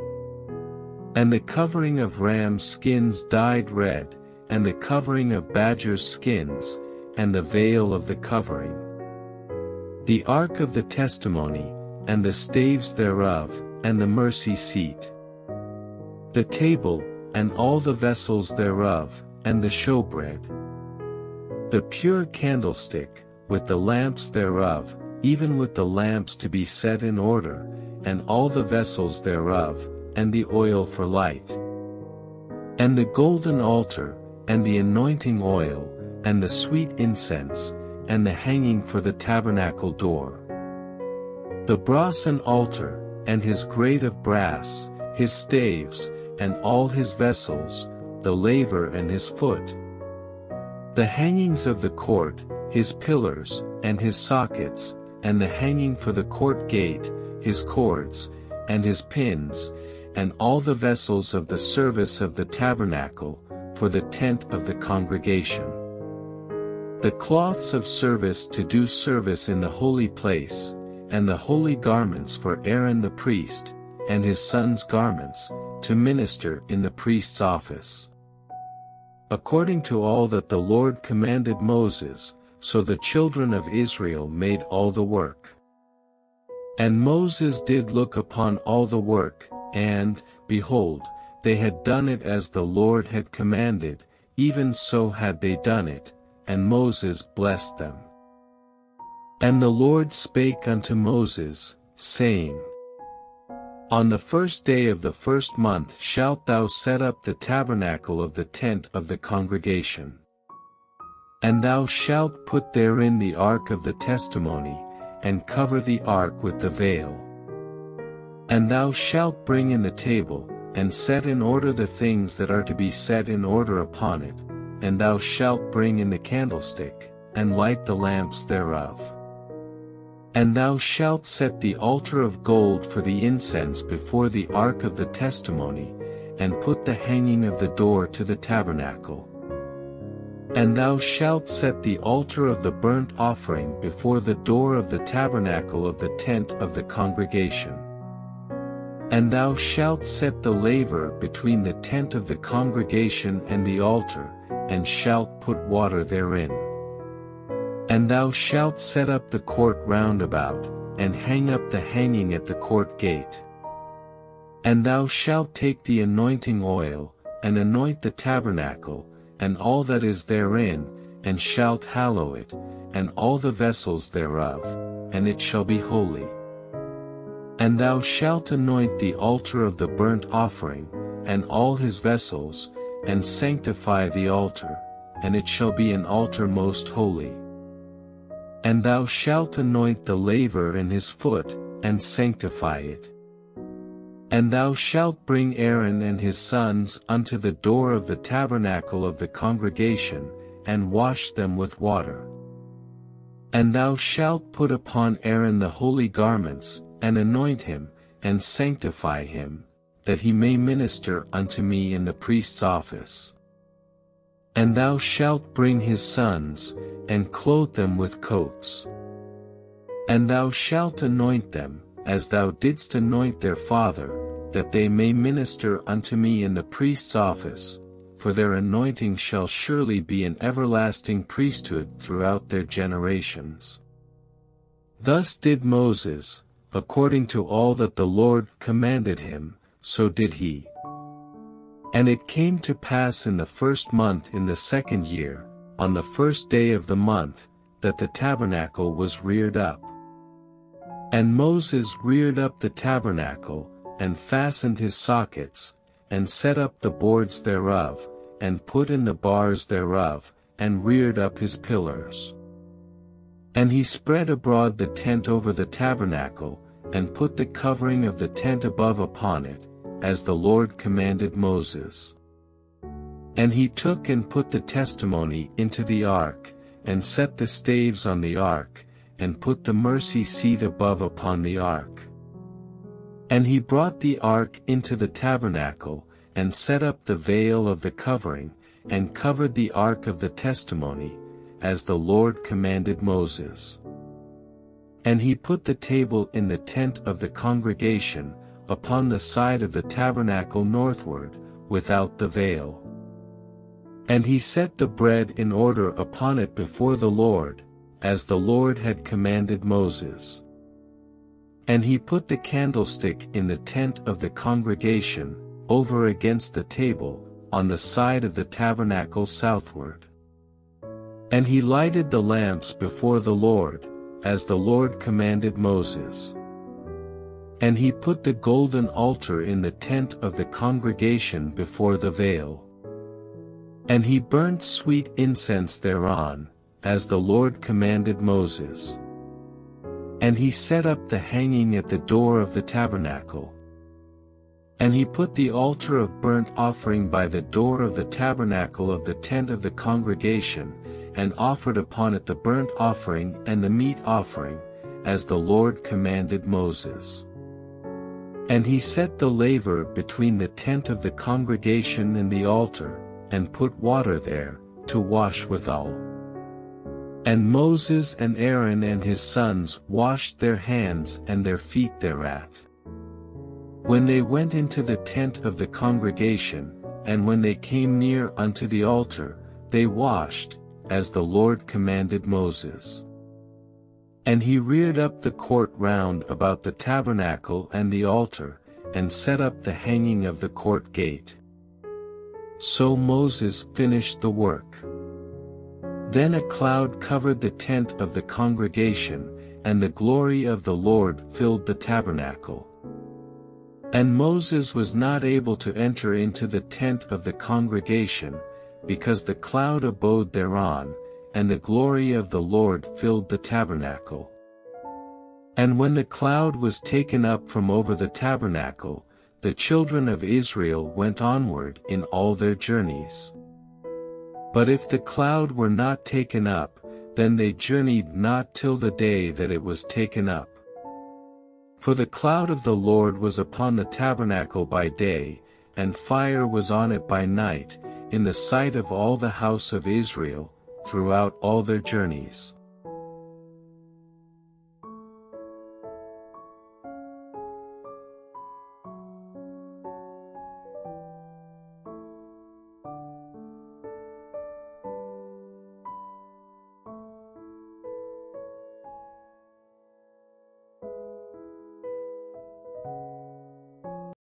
And the covering of ram skins dyed red, and the covering of badger's skins, and the veil of the covering. The ark of the testimony, and the staves thereof, and the mercy seat. The table, and all the vessels thereof, and the showbread. The pure candlestick, with the lamps thereof, even with the lamps to be set in order, and all the vessels thereof, and the oil for light. And the golden altar, and the anointing oil, and the sweet incense, and the hanging for the tabernacle door. The brasen altar, and his grate of brass, his staves, and all his vessels, the laver and his foot. The hangings of the court, his pillars, and his sockets, and the hanging for the court gate, his cords, and his pins, and all the vessels of the service of the tabernacle, for the tent of the congregation. The cloths of service to do service in the holy place, and the holy garments for Aaron the priest, and his son's garments, to minister in the priest's office. According to all that the Lord commanded Moses, so the children of Israel made all the work. And Moses did look upon all the work, and, behold, they had done it as the Lord had commanded, even so had they done it, and Moses blessed them. And the Lord spake unto Moses, saying, On the first day of the first month shalt thou set up the tabernacle of the tent of the congregation. And thou shalt put therein the ark of the testimony, and cover the ark with the veil. And thou shalt bring in the table, and set in order the things that are to be set in order upon it, and thou shalt bring in the candlestick, and light the lamps thereof. And thou shalt set the altar of gold for the incense before the ark of the testimony, and put the hanging of the door to the tabernacle. And thou shalt set the altar of the burnt offering before the door of the tabernacle of the tent of the congregation. And thou shalt set the laver between the tent of the congregation and the altar, and shalt put water therein. And thou shalt set up the court round about, and hang up the hanging at the court gate. And thou shalt take the anointing oil, and anoint the tabernacle, and all that is therein, and shalt hallow it, and all the vessels thereof, and it shall be holy. And thou shalt anoint the altar of the burnt offering, and all his vessels, and sanctify the altar, and it shall be an altar most holy. And thou shalt anoint the laver and his foot, and sanctify it. And thou shalt bring Aaron and his sons unto the door of the tabernacle of the congregation, and wash them with water. And thou shalt put upon Aaron the holy garments, and anoint him, and sanctify him, that he may minister unto me in the priest's office. And thou shalt bring his sons, and clothe them with coats. And thou shalt anoint them, as thou didst anoint their father, that they may minister unto me in the priest's office, for their anointing shall surely be an everlasting priesthood throughout their generations. Thus did Moses, according to all that the Lord commanded him, so did he. And it came to pass in the first month in the second year, on the first day of the month, that the tabernacle was reared up. And Moses reared up the tabernacle, and fastened his sockets, and set up the boards thereof, and put in the bars thereof, and reared up his pillars. And he spread abroad the tent over the tabernacle, and put the covering of the tent above upon it, as the Lord commanded Moses. And he took and put the testimony into the ark, and set the staves on the ark, and put the mercy seat above upon the ark. And he brought the ark into the tabernacle, and set up the veil of the covering, and covered the ark of the testimony, as the Lord commanded Moses. And he put the table in the tent of the congregation, upon the side of the tabernacle northward, without the veil. And he set the bread in order upon it before the Lord, as the Lord had commanded Moses. And he put the candlestick in the tent of the congregation, over against the table, on the side of the tabernacle southward. And he lighted the lamps before the Lord, as the Lord commanded Moses. And he put the golden altar in the tent of the congregation before the veil. And he burnt sweet incense thereon, as the Lord commanded Moses. And he set up the hanging at the door of the tabernacle. And he put the altar of burnt offering by the door of the tabernacle of the tent of the congregation, and offered upon it the burnt offering and the meat offering, as the Lord commanded Moses. And he set the laver between the tent of the congregation and the altar, and put water there, to wash withal. And Moses and Aaron and his sons washed their hands and their feet thereat. When they went into the tent of the congregation, and when they came near unto the altar, they washed, as the Lord commanded Moses. And he reared up the court round about the tabernacle and the altar, and set up the hanging of the court gate. So Moses finished the work. Then a cloud covered the tent of the congregation, and the glory of the Lord filled the tabernacle. And Moses was not able to enter into the tent of the congregation, because the cloud abode thereon, and the glory of the Lord filled the tabernacle. And when the cloud was taken up from over the tabernacle, the children of Israel went onward in all their journeys. But if the cloud were not taken up, then they journeyed not till the day that it was taken up. For the cloud of the Lord was upon the tabernacle by day, and fire was on it by night, in the sight of all the house of Israel, throughout all their journeys.